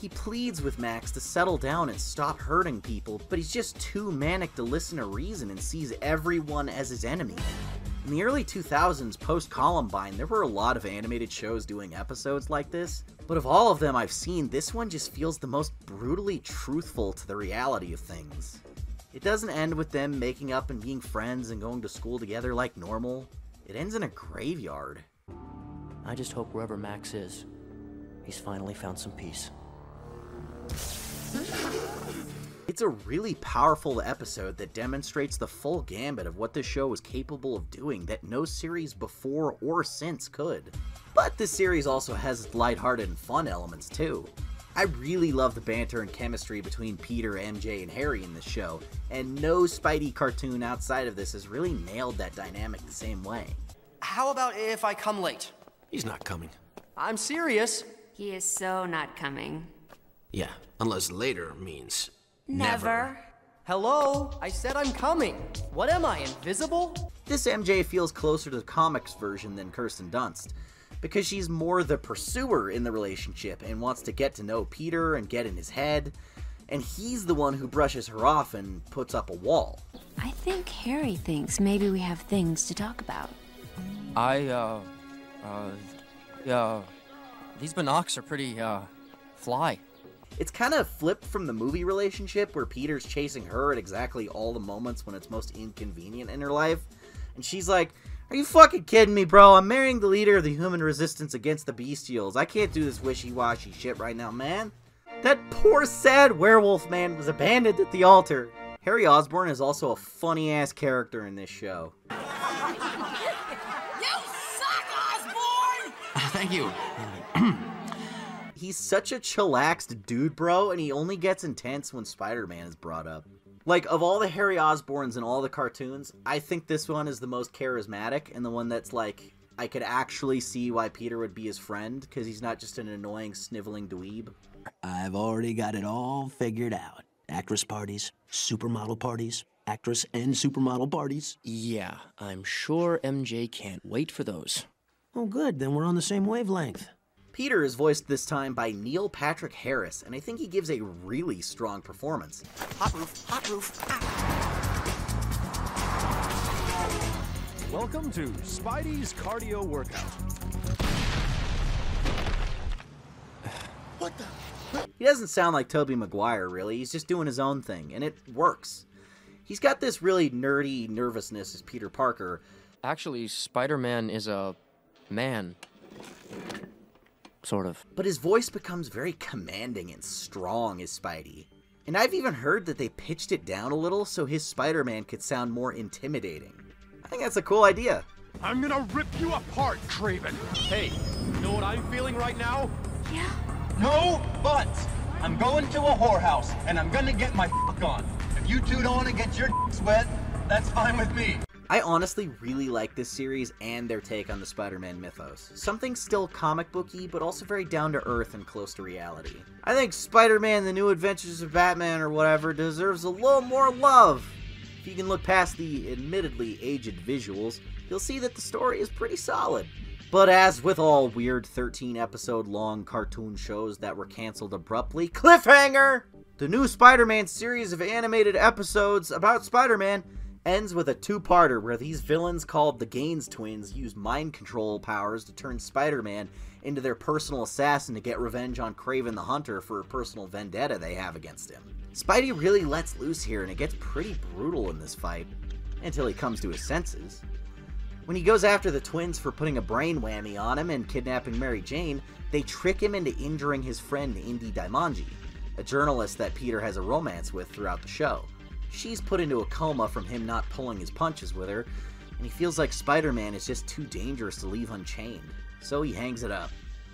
He pleads with Max to settle down and stop hurting people, but he's just too manic to listen to reason and sees everyone as his enemy. In the early 2000s, post-Columbine, there were a lot of animated shows doing episodes like this, but of all of them I've seen, this one just feels the most brutally truthful to the reality of things. It doesn't end with them making up and being friends and going to school together like normal. It ends in a graveyard. I just hope wherever Max is, he's finally found some peace. It's a really powerful episode that demonstrates the full gambit of what this show was capable of doing that no series before or since could. But this series also has its lighthearted and fun elements too. I really love the banter and chemistry between Peter, MJ, and Harry in this show, and no Spidey cartoon outside of this has really nailed that dynamic the same way. How about if I come late? He's not coming. I'm serious. He is so not coming. Yeah, unless later means never. Hello, I said I'm coming. What am I, invisible? This MJ feels closer to the comics version than Kirsten Dunst, because she's more the pursuer in the relationship and wants to get to know Peter and get in his head, and he's the one who brushes her off and puts up a wall. I think Harry thinks maybe we have things to talk about. These binocs are pretty, fly. It's kind of flipped from the movie relationship where Peter's chasing her at exactly all the moments when it's most inconvenient in her life, and she's like, "Are you fucking kidding me, bro? I'm marrying the leader of the human resistance against the bestials. I can't do this wishy-washy shit right now, man." That poor, sad werewolf man was abandoned at the altar. Harry Osborn is also a funny-ass character in this show. You suck, Osborn! Thank you. He's such a chillaxed dude, bro, and he only gets intense when Spider-Man is brought up. Like, of all the Harry Osborns in all the cartoons, I think this one is the most charismatic and the one that's like, I could actually see why Peter would be his friend, because he's not just an annoying, sniveling dweeb. I've already got it all figured out. Actress parties, supermodel parties, actress and supermodel parties. Yeah, I'm sure MJ can't wait for those. Oh good, then we're on the same wavelength. Peter is voiced this time by Neil Patrick Harris, and I think he gives a really strong performance. Hot roof, out! Welcome to Spidey's Cardio Workout. What the? He doesn't sound like Tobey Maguire, really. He's just doing his own thing, and it works. He's got this really nerdy nervousness as Peter Parker. Actually, Spider-Man is a man. Sort of. But his voice becomes very commanding and strong as Spidey. And I've even heard that they pitched it down a little so his Spider-Man could sound more intimidating. I think that's a cool idea. I'm gonna rip you apart, Kraven. Hey, you know what I'm feeling right now? Yeah. No buts! I'm going to a whorehouse, and I'm gonna get my f*** on. If you two don't wanna get your d***s wet, that's fine with me. I honestly really like this series and their take on the Spider-Man mythos. Something still comic booky, but also very down-to-earth and close to reality. I think Spider-Man: The New Adventures of Batman or whatever deserves a little more love. If you can look past the admittedly aged visuals, you'll see that the story is pretty solid. But as with all weird 13-episode-long cartoon shows that were canceled abruptly, cliffhanger! The new Spider-Man series of animated episodes about Spider-Man ends with a two-parter where these villains called the Gaines twins use mind control powers to turn Spider-Man into their personal assassin to get revenge on Kraven the Hunter for a personal vendetta they have against him. Spidey really lets loose here, and it gets pretty brutal in this fight, until he comes to his senses. When he goes after the twins for putting a brain whammy on him and kidnapping Mary Jane, they trick him into injuring his friend Indy Diamangi, a journalist that Peter has a romance with throughout the show. She's put into a coma from him not pulling his punches with her, and he feels like Spider-Man is just too dangerous to leave unchained, so he hangs it up.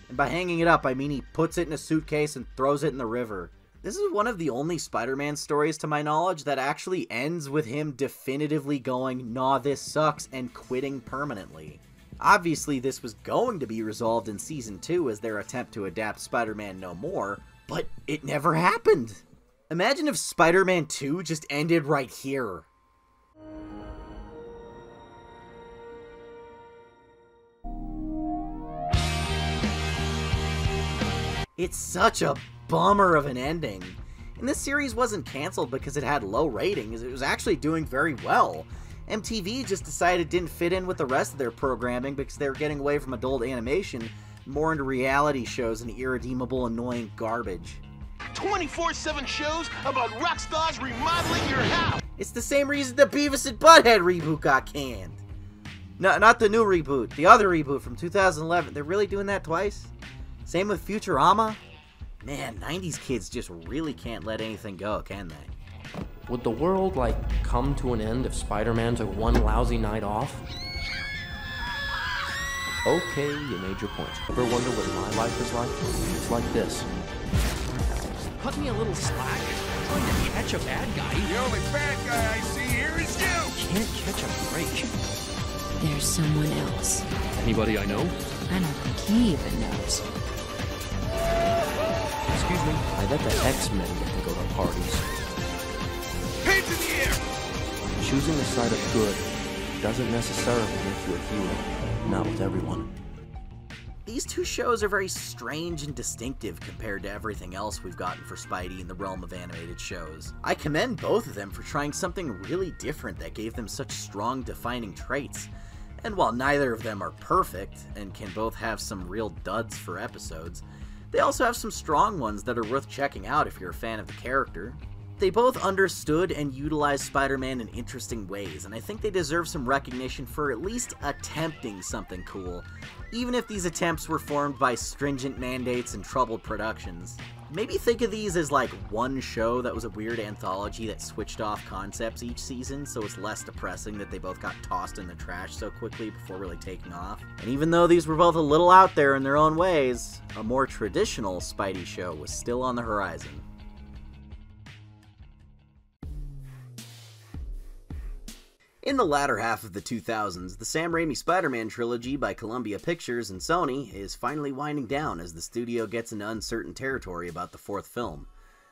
And by hanging it up, I mean he puts it in a suitcase and throws it in the river. This is one of the only Spider-Man stories, to my knowledge, that actually ends with him definitively going, nah, this sucks, and quitting permanently. Obviously, this was going to be resolved in Season 2 as their attempt to adapt Spider-Man No More, but it never happened. Imagine if Spider-Man 2 just ended right here. It's such a bummer of an ending. And this series wasn't canceled because it had low ratings, it was actually doing very well. MTV just decided it didn't fit in with the rest of their programming because they were getting away from adult animation, more into reality shows and irredeemable, annoying garbage. 24/7 shows about rock stars remodeling your house. It's the same reason the Beavis and Butthead reboot got canned. No, not the new reboot, the other reboot from 2011. They're really doing that twice? Same with Futurama? Man, 90s kids just really can't let anything go, can they? Would the world, like, come to an end if Spider-Man took one lousy night off? Okay, you made your point. Ever wonder what my life is like? It's like this. Cut me a little slack. I'm trying to catch a bad guy. The only bad guy I see here is you! Can't catch a break. There's someone else. Anybody I know? I don't think he even knows. Excuse me. I bet the X-Men get to go to parties. Hands in the air! Choosing the side of good doesn't necessarily make you a hero. Not with everyone. These two shows are very strange and distinctive compared to everything else we've gotten for Spidey in the realm of animated shows. I commend both of them for trying something really different that gave them such strong defining traits, and while neither of them are perfect, and can both have some real duds for episodes, they also have some strong ones that are worth checking out if you're a fan of the character. They both understood and utilized Spider-Man in interesting ways, and I think they deserve some recognition for at least attempting something cool, even if these attempts were formed by stringent mandates and troubled productions. Maybe think of these as like one show that was a weird anthology that switched off concepts each season, so it's less depressing that they both got tossed in the trash so quickly before really taking off. And even though these were both a little out there in their own ways, a more traditional Spidey show was still on the horizon. In the latter half of the 2000s, the Sam Raimi Spider-Man trilogy by Columbia Pictures and Sony is finally winding down as the studio gets into uncertain territory about the fourth film.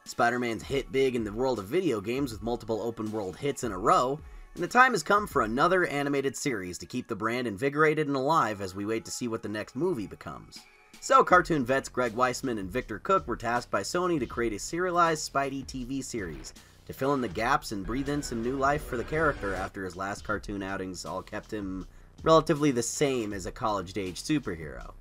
Spider-Man's hit big in the world of video games with multiple open-world hits in a row, and the time has come for another animated series to keep the brand invigorated and alive as we wait to see what the next movie becomes. So, cartoon vets Greg Weisman and Victor Cook were tasked by Sony to create a serialized Spidey TV series to fill in the gaps and breathe in some new life for the character after his last cartoon outings all kept him relatively the same as a college-age superhero.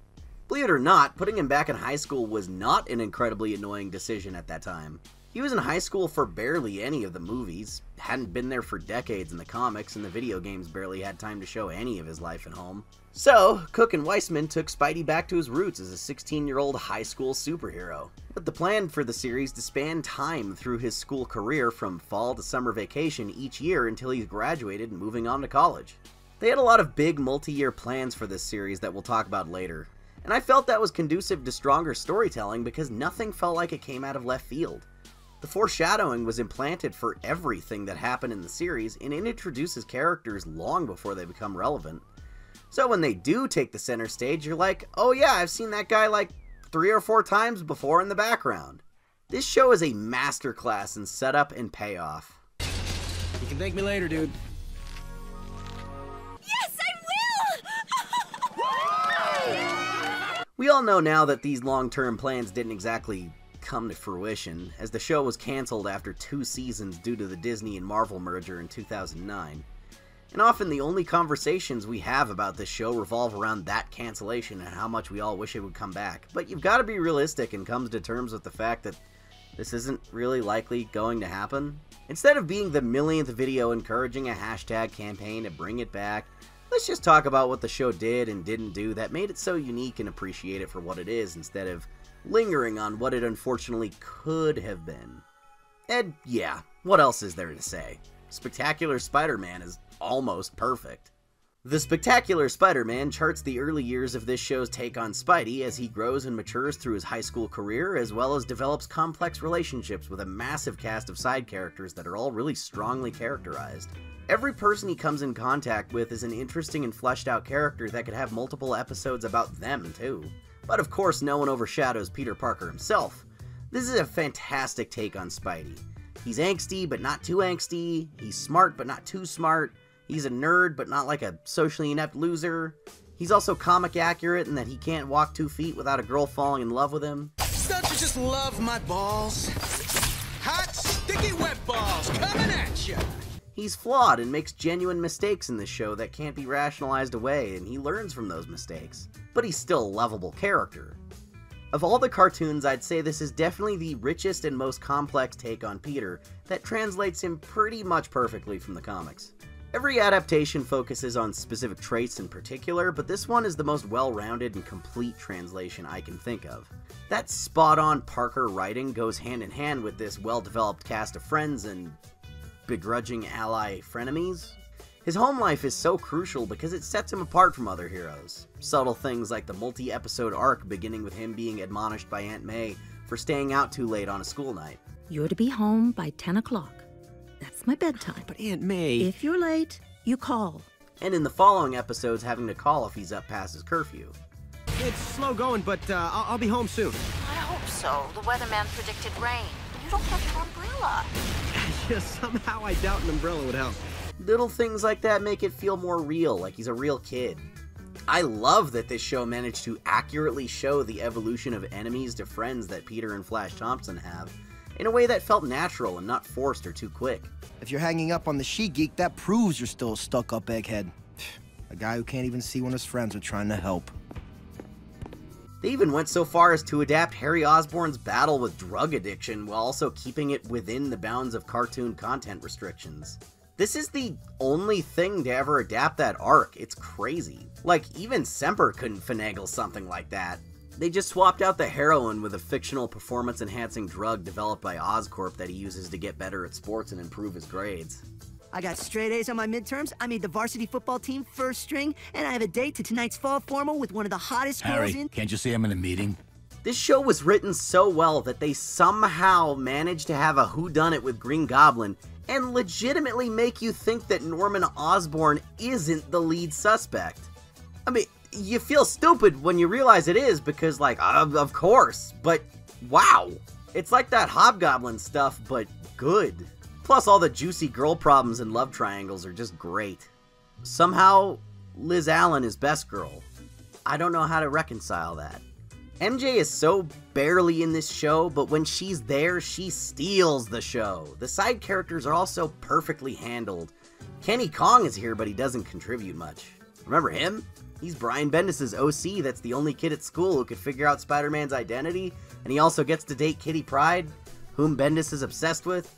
Believe it or not, putting him back in high school was not an incredibly annoying decision at that time. He was in high school for barely any of the movies, hadn't been there for decades in the comics, and the video games barely had time to show any of his life at home. So, Cook and Weisman took Spidey back to his roots as a 16-year-old high school superhero, with the plan for the series to span time through his school career from fall to summer vacation each year until he graduated and moving on to college. They had a lot of big multi-year plans for this series that we'll talk about later, and I felt that was conducive to stronger storytelling because nothing felt like it came out of left field. The foreshadowing was implanted for everything that happened in the series, and it introduces characters long before they become relevant. So when they do take the center stage, you're like, oh yeah, I've seen that guy like 3 or 4 times before in the background. This show is a masterclass in setup and payoff. You can thank me later, dude. Yes, I will! We all know now that these long-term plans didn't exactly come to fruition, as the show was cancelled after 2 seasons due to the Disney and Marvel merger in 2009. And often the only conversations we have about this show revolve around that cancellation and how much we all wish it would come back. But you've got to be realistic and come to terms with the fact that this isn't really likely going to happen. Instead of being the millionth video encouraging a hashtag campaign to bring it back, let's just talk about what the show did and didn't do that made it so unique and appreciate it for what it is instead of lingering on what it unfortunately could have been. And yeah, what else is there to say? Spectacular Spider-Man is almost perfect. The Spectacular Spider-Man charts the early years of this show's take on Spidey as he grows and matures through his high school career, as well as develops complex relationships with a massive cast of side characters that are all really strongly characterized. Every person he comes in contact with is an interesting and fleshed out character that could have multiple episodes about them too. But of course, no one overshadows Peter Parker himself. This is a fantastic take on Spidey. He's angsty, but not too angsty. He's smart, but not too smart. He's a nerd, but not like a socially inept loser. He's also comic accurate in that he can't walk 2 feet without a girl falling in love with him. Don't you just love my balls? Hot, sticky, wet balls coming at ya! He's flawed and makes genuine mistakes in this show that can't be rationalized away, and he learns from those mistakes. But he's still a lovable character. Of all the cartoons, I'd say this is definitely the richest and most complex take on Peter that translates him pretty much perfectly from the comics. Every adaptation focuses on specific traits in particular, but this one is the most well-rounded and complete translation I can think of. That spot-on Parker writing goes hand-in-hand with this well-developed cast of friends and begrudging ally frenemies. His home life is so crucial because it sets him apart from other heroes. Subtle things like the multi-episode arc beginning with him being admonished by Aunt May for staying out too late on a school night. You're to be home by 10 o'clock. That's my bedtime. But Aunt May... If you're late, you call. And in the following episodes, having to call if he's up past his curfew. It's slow going, but I'll be home soon. I hope so. The weatherman predicted rain. You don't have your umbrella. Just somehow I doubt an umbrella would help. Little things like that make it feel more real, like he's a real kid. I love that this show managed to accurately show the evolution of enemies to friends that Peter and Flash Thompson have, in a way that felt natural and not forced or too quick. If you're hanging up on the She-Geek, that proves you're still a stuck-up egghead. A guy who can't even see when his friends are trying to help. They even went so far as to adapt Harry Osborn's battle with drug addiction while also keeping it within the bounds of cartoon content restrictions. This is the only thing to ever adapt that arc. It's crazy. Like, even Semper couldn't finagle something like that. They just swapped out the heroin with a fictional performance-enhancing drug developed by Oscorp that he uses to get better at sports and improve his grades. I got straight A's on my midterms, I made the varsity football team first string, and I have a date to tonight's fall formal with one of the hottest girls in... can't you see I'm in a meeting? This show was written so well that they somehow managed to have a whodunit with Green Goblin and legitimately make you think that Norman Osborn isn't the lead suspect. I mean... you feel stupid when you realize it is because, like, of course, but wow. It's like that Hobgoblin stuff, but good. Plus all the juicy girl problems and love triangles are just great. Somehow, Liz Allen is best girl. I don't know how to reconcile that. MJ is so barely in this show, but when she's there, she steals the show. The side characters are also perfectly handled. Kenny Kong is here, but he doesn't contribute much. Remember him? He's Brian Bendis' OC that's the only kid at school who could figure out Spider-Man's identity, and he also gets to date Kitty Pryde, whom Bendis is obsessed with.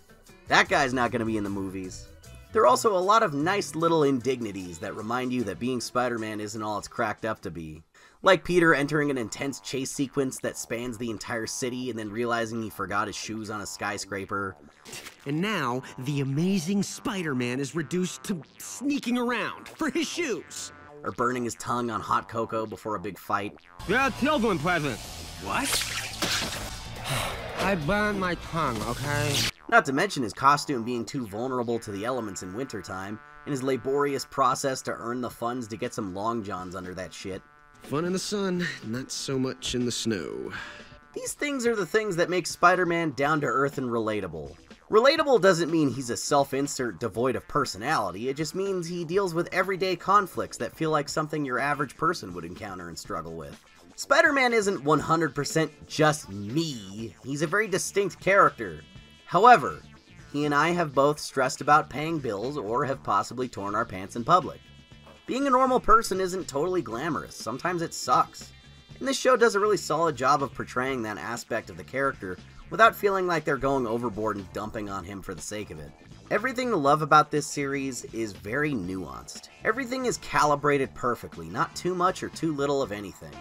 That guy's not going to be in the movies. There are also a lot of nice little indignities that remind you that being Spider-Man isn't all it's cracked up to be. Like Peter entering an intense chase sequence that spans the entire city and then realizing he forgot his shoes on a skyscraper. And now, the amazing Spider-Man is reduced to sneaking around for his shoes. Or burning his tongue on hot cocoa before a big fight. That's no one present. What? I burned my tongue, okay? Not to mention his costume being too vulnerable to the elements in wintertime, and his laborious process to earn the funds to get some long johns under that shit. Fun in the sun, not so much in the snow. These things are the things that make Spider-Man down-to-earth and relatable. Relatable doesn't mean he's a self-insert devoid of personality, it just means he deals with everyday conflicts that feel like something your average person would encounter and struggle with. Spider-Man isn't 100% just me, he's a very distinct character. However, he and I have both stressed about paying bills or have possibly torn our pants in public. Being a normal person isn't totally glamorous, sometimes it sucks. And this show does a really solid job of portraying that aspect of the character without feeling like they're going overboard and dumping on him for the sake of it. Everything to love about this series is very nuanced. Everything is calibrated perfectly, not too much or too little of anything.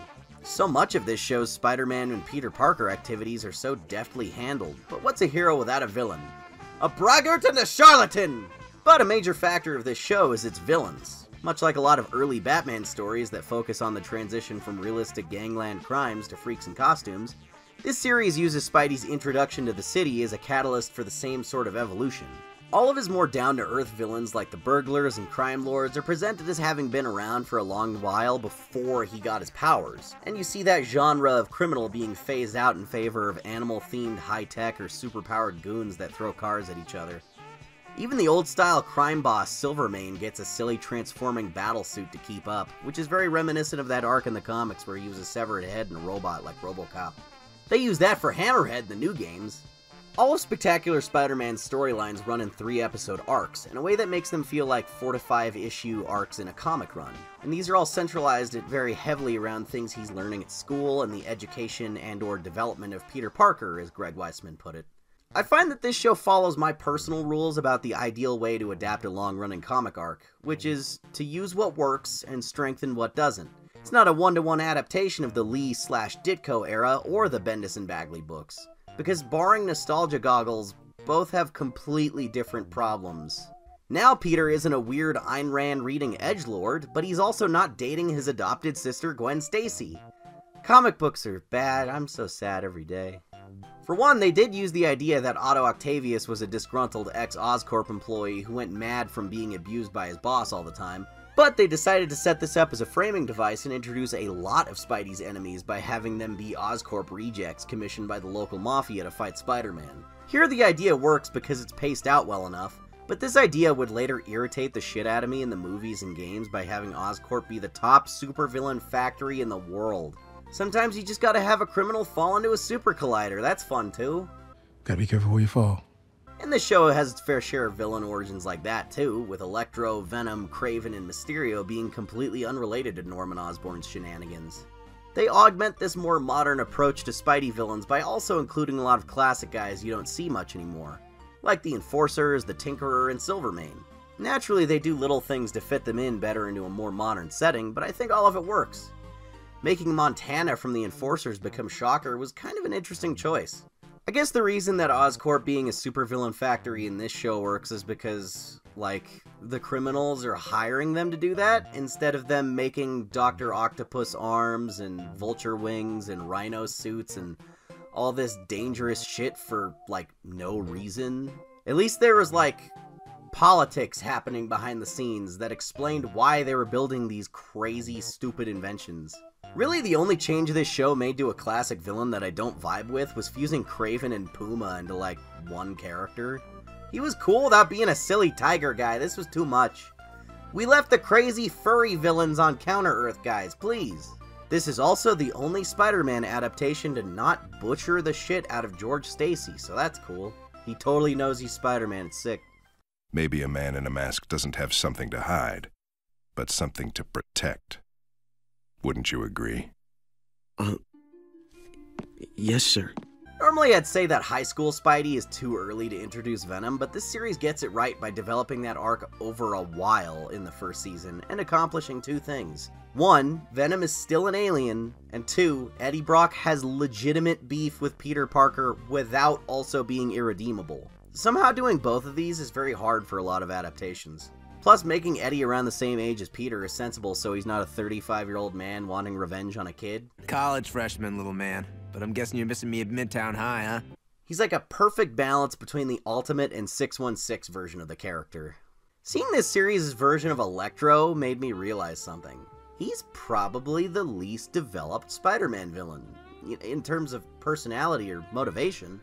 So much of this show's Spider-Man and Peter Parker activities are so deftly handled, but what's a hero without a villain? A braggart and a charlatan! But a major factor of this show is its villains. Much like a lot of early Batman stories that focus on the transition from realistic gangland crimes to freaks and costumes, this series uses Spidey's introduction to the city as a catalyst for the same sort of evolution. All of his more down-to-earth villains like the burglars and crime lords are presented as having been around for a long while before he got his powers, and you see that genre of criminal being phased out in favor of animal-themed high-tech or super-powered goons that throw cars at each other. Even the old-style crime boss Silvermane gets a silly transforming battle suit to keep up, which is very reminiscent of that arc in the comics where he was a severed head and a robot like RoboCop. They use that for Hammerhead in the new games. All of Spectacular Spider-Man's storylines run in 3-episode arcs, in a way that makes them feel like 4- to 5-issue arcs in a comic run, and these are all centralized very heavily around things he's learning at school and the education and or development of Peter Parker, as Greg Weisman put it. I find that this show follows my personal rules about the ideal way to adapt a long-running comic arc, which is to use what works and strengthen what doesn't. It's not a one-to-one adaptation of the Lee/Ditko era or the Bendis and Bagley books. Because barring nostalgia goggles, both have completely different problems. Now Peter isn't a weird Ayn Rand reading edgelord, but he's also not dating his adopted sister Gwen Stacy. Comic books are bad, I'm so sad every day. For one, they did use the idea that Otto Octavius was a disgruntled ex-Oscorp employee who went mad from being abused by his boss all the time, but they decided to set this up as a framing device and introduce a lot of Spidey's enemies by having them be Oscorp rejects commissioned by the local mafia to fight Spider-Man. Here the idea works because it's paced out well enough, but this idea would later irritate the shit out of me in the movies and games by having Oscorp be the top supervillain factory in the world. Sometimes you just gotta have a criminal fall into a super collider, that's fun too. Gotta be careful where you fall. And the show has its fair share of villain origins like that too, with Electro, Venom, Craven, and Mysterio being completely unrelated to Norman Osborn's shenanigans. They augment this more modern approach to Spidey villains by also including a lot of classic guys you don't see much anymore, like the Enforcers, the Tinkerer, and Silvermane. Naturally, they do little things to fit them in better into a more modern setting, but I think all of it works. Making Montana from the Enforcers become Shocker was kind of an interesting choice. I guess the reason that Oscorp being a supervillain factory in this show works is because, like, the criminals are hiring them to do that, instead of them making Dr. Octopus arms and vulture wings and rhino suits and all this dangerous shit for, like, no reason. At least there was, like, politics happening behind the scenes that explained why they were building these crazy, stupid inventions. Really, the only change this show made to a classic villain that I don't vibe with was fusing Kraven and Puma into, like, one character. He was cool without being a silly tiger guy. This was too much. We left the crazy furry villains on Counter-Earth, guys, please. This is also the only Spider-Man adaptation to not butcher the shit out of George Stacy, so that's cool. He totally knows he's Spider-Man, it's sick. Maybe a man in a mask doesn't have something to hide, but something to protect. Wouldn't you agree? Yes, sir. Normally I'd say that high school Spidey is too early to introduce Venom, but this series gets it right by developing that arc over a while in the first season and accomplishing two things. One, Venom is still an alien, and two, Eddie Brock has legitimate beef with Peter Parker without also being irredeemable. Somehow doing both of these is very hard for a lot of adaptations. Plus, making Eddie around the same age as Peter is sensible so he's not a 35-year-old man wanting revenge on a kid. College freshman, little man. But I'm guessing you're missing me at Midtown High, huh? He's like a perfect balance between the Ultimate and 616 version of the character. Seeing this series' version of Electro made me realize something. He's probably the least developed Spider-Man villain, in terms of personality or motivation.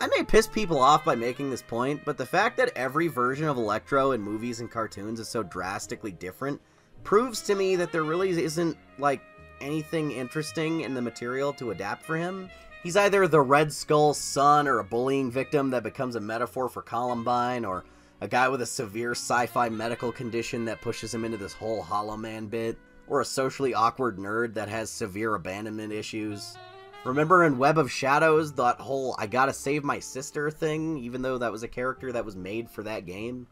I may piss people off by making this point, but the fact that every version of Electro in movies and cartoons is so drastically different proves to me that there really isn't, like, anything interesting in the material to adapt for him. He's either the Red Skull's son or a bullying victim that becomes a metaphor for Columbine, or a guy with a severe sci-fi medical condition that pushes him into this whole Hollow Man bit, or a socially awkward nerd that has severe abandonment issues. Remember in Web of Shadows, that whole I gotta save my sister thing, even though that was a character that was made for that game?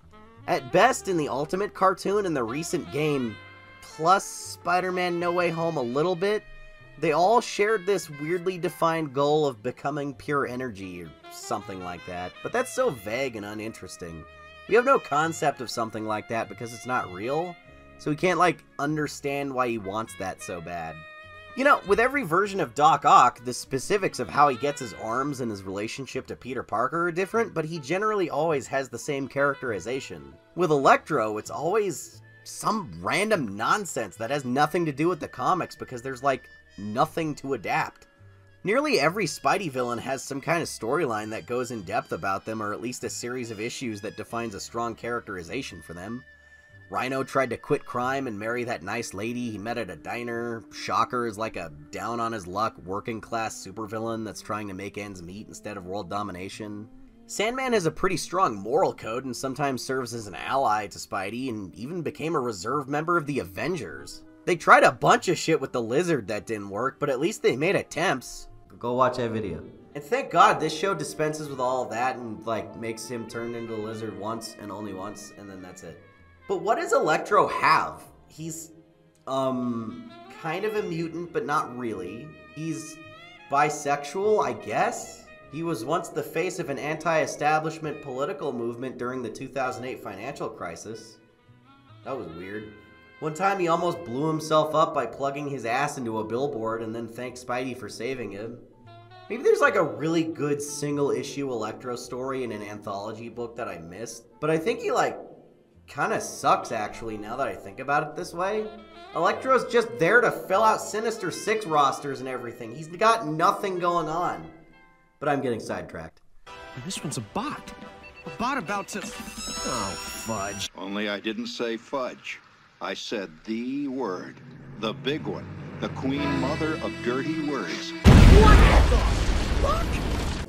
At best, in the Ultimate cartoon and the recent game, plus Spider-Man No Way Home a little bit, they all shared this weirdly defined goal of becoming pure energy or something like that, but that's so vague and uninteresting. We have no concept of something like that because it's not real, so we can't, like, understand why he wants that so bad. You know, with every version of Doc Ock, the specifics of how he gets his arms and his relationship to Peter Parker are different, but he generally always has the same characterization. With Electro, it's always some random nonsense that has nothing to do with the comics because there's, like, nothing to adapt. Nearly every Spidey villain has some kind of storyline that goes in depth about them, or at least a series of issues that defines a strong characterization for them. Rhino tried to quit crime and marry that nice lady he met at a diner. Shocker is like a down-on-his-luck, working-class supervillain that's trying to make ends meet instead of world domination. Sandman has a pretty strong moral code and sometimes serves as an ally to Spidey, and even became a reserve member of the Avengers. They tried a bunch of shit with the Lizard that didn't work, but at least they made attempts. Go watch that video. And thank God this show dispenses with all of that and, like, makes him turn into a lizard once and only once, and then that's it. But what does Electro have? He's, kind of a mutant, but not really. He's bisexual, I guess? He was once the face of an anti-establishment political movement during the 2008 financial crisis. That was weird. One time he almost blew himself up by plugging his ass into a billboard and then thanked Spidey for saving him. Maybe there's, like, a really good single-issue Electro story in an anthology book that I missed, but I think he, like, kinda sucks, actually, now that I think about it this way. Electro's just there to fill out Sinister Six rosters and everything. He's got nothing going on. But I'm getting sidetracked. And this one's a bot. A bot about to... Oh, fudge. Only I didn't say fudge. I said the word. The big one. The queen mother of dirty words. What the fuck?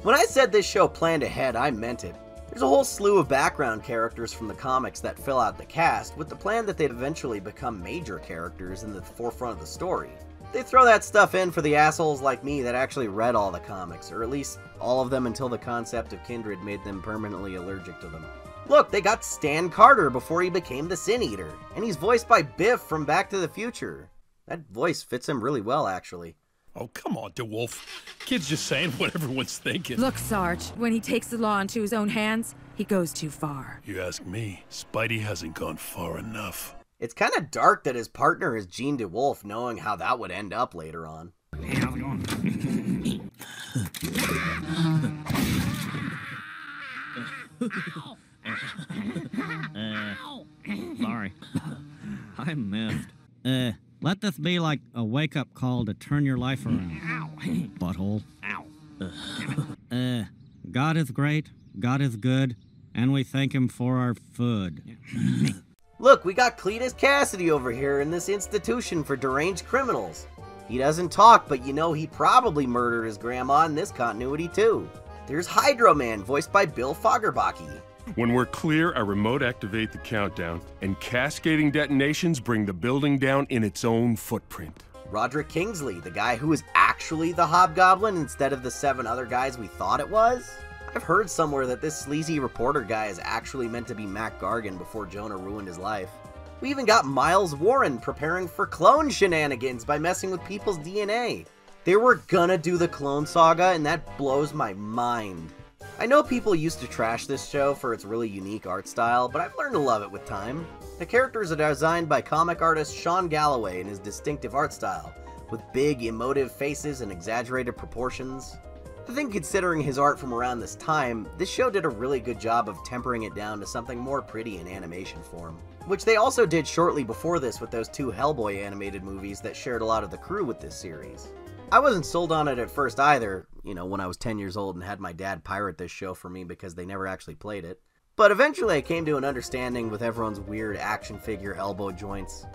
When I said this show planned ahead, I meant it. There's a whole slew of background characters from the comics that fill out the cast, with the plan that they'd eventually become major characters in the forefront of the story. They throw that stuff in for the assholes like me that actually read all the comics, or at least all of them until the concept of Kindred made them permanently allergic to them. Look, they got Stan Carter before he became the Sin Eater, and he's voiced by Biff from Back to the Future. That voice fits him really well, actually. Oh, come on, DeWolf. Kid's just saying what everyone's thinking. Look, Sarge, when he takes the law into his own hands, he goes too far. You ask me, Spidey hasn't gone far enough. It's kind of dark that his partner is Gene DeWolf, knowing how that would end up later on. Hey, how's it going? Sorry. I'm miffed. Let this be like a wake-up call to turn your life around. Ow. Butthole. Ow. God is great, God is good, and we thank him for our food. Look, we got Cletus Kasady over here in this institution for deranged criminals. He doesn't talk, but you know he probably murdered his grandma in this continuity too. There's Hydro Man, voiced by Bill Foggerbaki. When we're clear, I remote activate the countdown, and cascading detonations bring the building down in its own footprint. Roderick Kingsley, the guy who is actually the Hobgoblin instead of the 7 other guys we thought it was? I've heard somewhere that this sleazy reporter guy is actually meant to be Mac Gargan before Jonah ruined his life. We even got Miles Warren preparing for clone shenanigans by messing with people's DNA. They were gonna do the Clone Saga, and that blows my mind. I know people used to trash this show for its really unique art style, but I've learned to love it with time. The characters are designed by comic artist Sean Galloway in his distinctive art style, with big, emotive faces and exaggerated proportions. I think considering his art from around this time, this show did a really good job of tempering it down to something more pretty in animation form, which they also did shortly before this with those 2 Hellboy animated movies that shared a lot of the crew with this series. I wasn't sold on it at first either, you know, when I was 10 years old and had my dad pirate this show for me because they never actually played it, but eventually I came to an understanding with everyone's weird action figure elbow joints.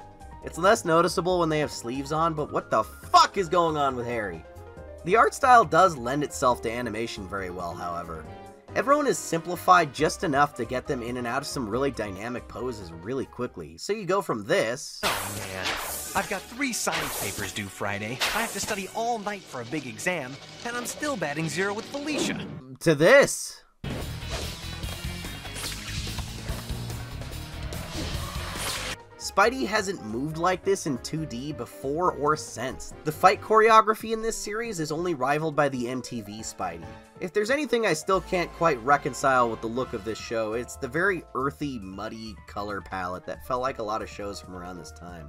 It's less noticeable when they have sleeves on, but what the fuck is going on with Harry? The art style does lend itself to animation very well, however. Everyone is simplified just enough to get them in and out of some really dynamic poses really quickly. So you go from this... Oh man, I've got 3 science papers due Friday, I have to study all night for a big exam, and I'm still batting zero with Felicia. To this! Spidey hasn't moved like this in 2D before or since. The fight choreography in this series is only rivaled by the MTV Spidey. If there's anything I still can't quite reconcile with the look of this show, it's the very earthy, muddy color palette that felt like a lot of shows from around this time.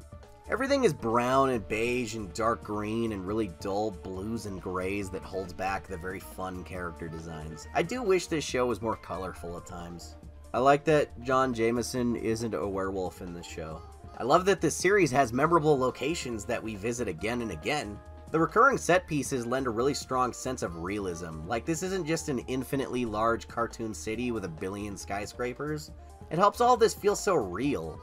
Everything is brown and beige and dark green and really dull blues and grays that holds back the very fun character designs. I do wish this show was more colorful at times. I like that John Jameson isn't a werewolf in this show. I love that this series has memorable locations that we visit again and again. The recurring set pieces lend a really strong sense of realism, like this isn't just an infinitely large cartoon city with a billion skyscrapers. It helps all this feel so real.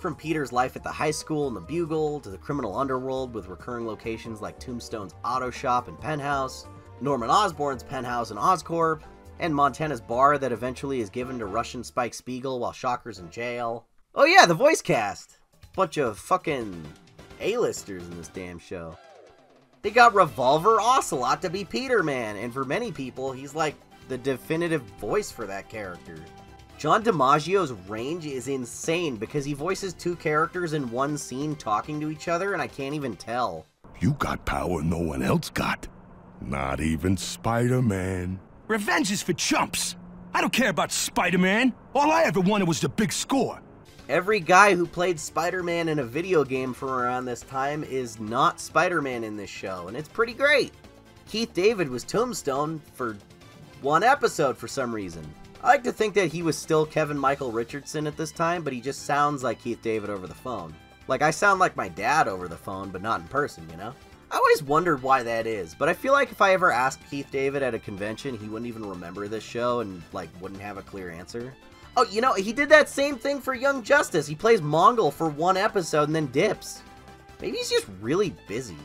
From Peter's life at the high school and the Bugle, to the criminal underworld with recurring locations like Tombstone's Auto Shop and Penthouse, Norman Osborn's Penthouse and Oscorp, and Montana's bar that eventually is given to Russian Spike Spiegel while Shocker's in jail. Oh yeah, the voice cast! Bunch of fucking A-listers in this damn show. They got Revolver Ocelot to be Peter Man, and for many people, he's like the definitive voice for that character. John DiMaggio's range is insane because he voices 2 characters in one scene talking to each other and I can't even tell. You got power no one else got. Not even Spider-Man. Revenge is for chumps. I don't care about Spider-Man. All I ever wanted was the big score. Every guy who played Spider-Man in a video game from around this time is not Spider-Man in this show, and it's pretty great. Keith David was Tombstone for 1 episode for some reason. I like to think that he was still Kevin Michael Richardson at this time, but he just sounds like Keith David over the phone. Like, I sound like my dad over the phone, but not in person, you know? I always wondered why that is, but I feel like if I ever asked Keith David at a convention, he wouldn't even remember this show and, like, wouldn't have a clear answer. Oh, you know, he did that same thing for Young Justice. He plays Mongol for 1 episode and then dips. Maybe he's just really busy.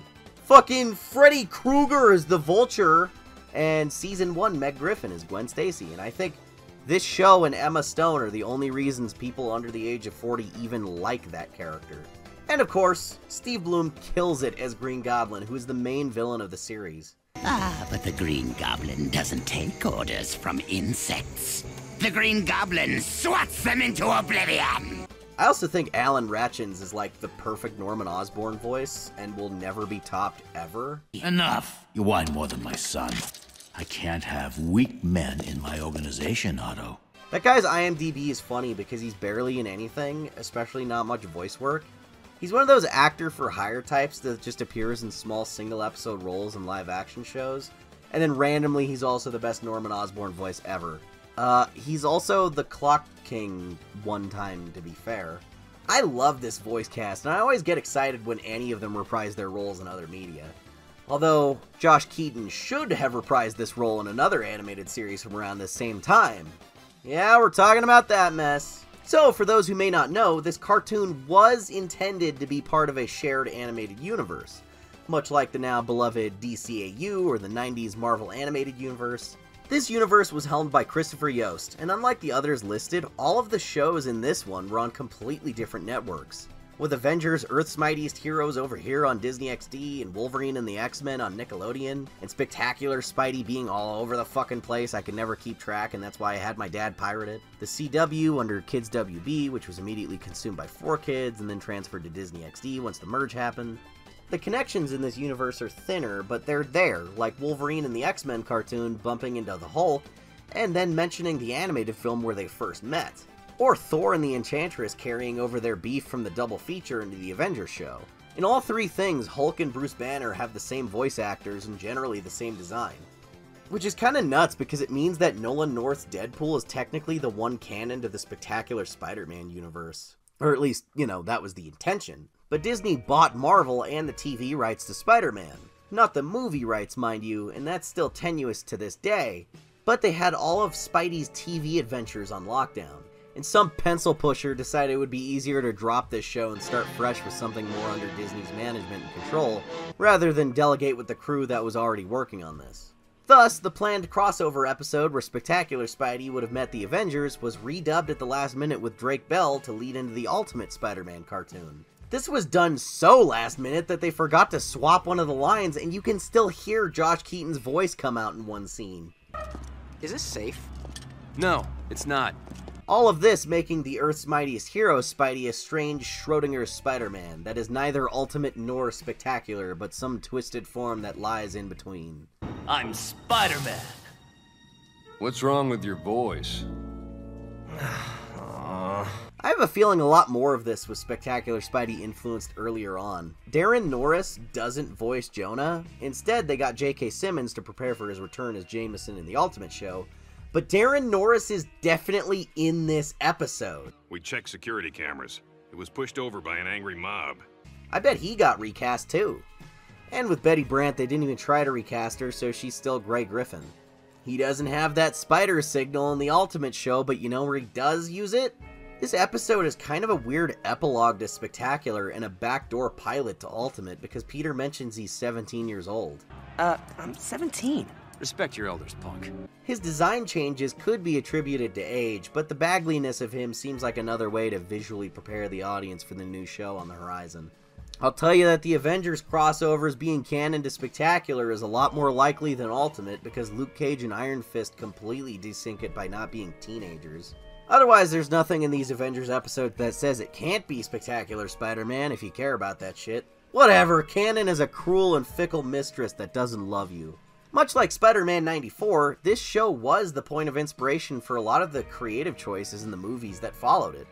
Fucking Freddy Krueger is the Vulture, and Season 1 Meg Griffin is Gwen Stacy, and I think this show and Emma Stone are the only reasons people under the age of 40 even like that character. And of course, Steve Bloom kills it as Green Goblin, who is the main villain of the series. Ah, but the Green Goblin doesn't take orders from insects. The Green Goblin swats them into oblivion! I also think Alan Ratchins is like the perfect Norman Osborn voice, and will never be topped ever. Enough! You whine more than my son. I can't have weak men in my organization, Otto. That guy's IMDb is funny because he's barely in anything, especially not much voice work. He's one of those actor-for-hire types that just appears in small single-episode roles in live-action shows, and then randomly he's also the best Norman Osborn voice ever. He's also the Clock King one time, to be fair. I love this voice cast, and I always get excited when any of them reprise their roles in other media. Although, Josh Keaton should have reprised this role in another animated series from around this same time. Yeah, we're talking about that mess. So, for those who may not know, this cartoon was intended to be part of a shared animated universe, much like the now beloved DCAU or the 90s Marvel Animated Universe. This universe was helmed by Christopher Yost, and unlike the others listed, all of the shows in this one were on completely different networks, with Avengers Earth's Mightiest Heroes over here on Disney XD, and Wolverine and the X-Men on Nickelodeon, and Spectacular Spidey being all over the fucking place. I could never keep track, and that's why I had my dad pirate it. The CW under Kids WB, which was immediately consumed by 4Kids and then transferred to Disney XD once the merge happened. The connections in this universe are thinner, but they're there, like Wolverine and the X-Men cartoon bumping into the Hulk, and then mentioning the animated film where they first met. Or Thor and the Enchantress carrying over their beef from the double feature into the Avengers show. In all three things, Hulk and Bruce Banner have the same voice actors and generally the same design. Which is kinda nuts because it means that Nolan North's Deadpool is technically the one canon to the Spectacular Spider-Man universe. Or at least, you know, that was the intention. But Disney bought Marvel and the TV rights to Spider-Man. Not the movie rights, mind you, and that's still tenuous to this day. But they had all of Spidey's TV adventures on lockdown. And some pencil pusher decided it would be easier to drop this show and start fresh with something more under Disney's management and control, rather than delegate with the crew that was already working on this. Thus, the planned crossover episode where Spectacular Spidey would have met the Avengers was redubbed at the last minute with Drake Bell to lead into the Ultimate Spider-Man cartoon. This was done so last minute that they forgot to swap one of the lines, and you can still hear Josh Keaton's voice come out in one scene. Is this safe? No, it's not. All of this making the Earth's Mightiest Hero Spidey a strange Schrodinger's Spider-Man that is neither ultimate nor spectacular, but some twisted form that lies in between. I'm Spider-Man! What's wrong with your voice? I have a feeling a lot more of this was Spectacular Spidey influenced earlier on. Darren Norris doesn't voice Jonah. Instead, they got J.K. Simmons to prepare for his return as Jameson in The Ultimate Show, but Darren Norris is definitely in this episode. We checked security cameras. It was pushed over by an angry mob. I bet he got recast too. And with Betty Brant, they didn't even try to recast her, so she's still Grey Griffin. He doesn't have that spider signal in the Ultimate Show, but you know where he does use it? This episode is kind of a weird epilogue to Spectacular and a backdoor pilot to Ultimate because Peter mentions he's 17 years old. I'm 17. Respect your elders, punk. His design changes could be attributed to age, but the bagliness of him seems like another way to visually prepare the audience for the new show on the horizon. I'll tell you that the Avengers crossovers being canon to Spectacular is a lot more likely than Ultimate because Luke Cage and Iron Fist completely desync it by not being teenagers. Otherwise, there's nothing in these Avengers episodes that says it can't be Spectacular Spider-Man if you care about that shit. Whatever, canon is a cruel and fickle mistress that doesn't love you. Much like Spider-Man 94, this show was the point of inspiration for a lot of the creative choices in the movies that followed it.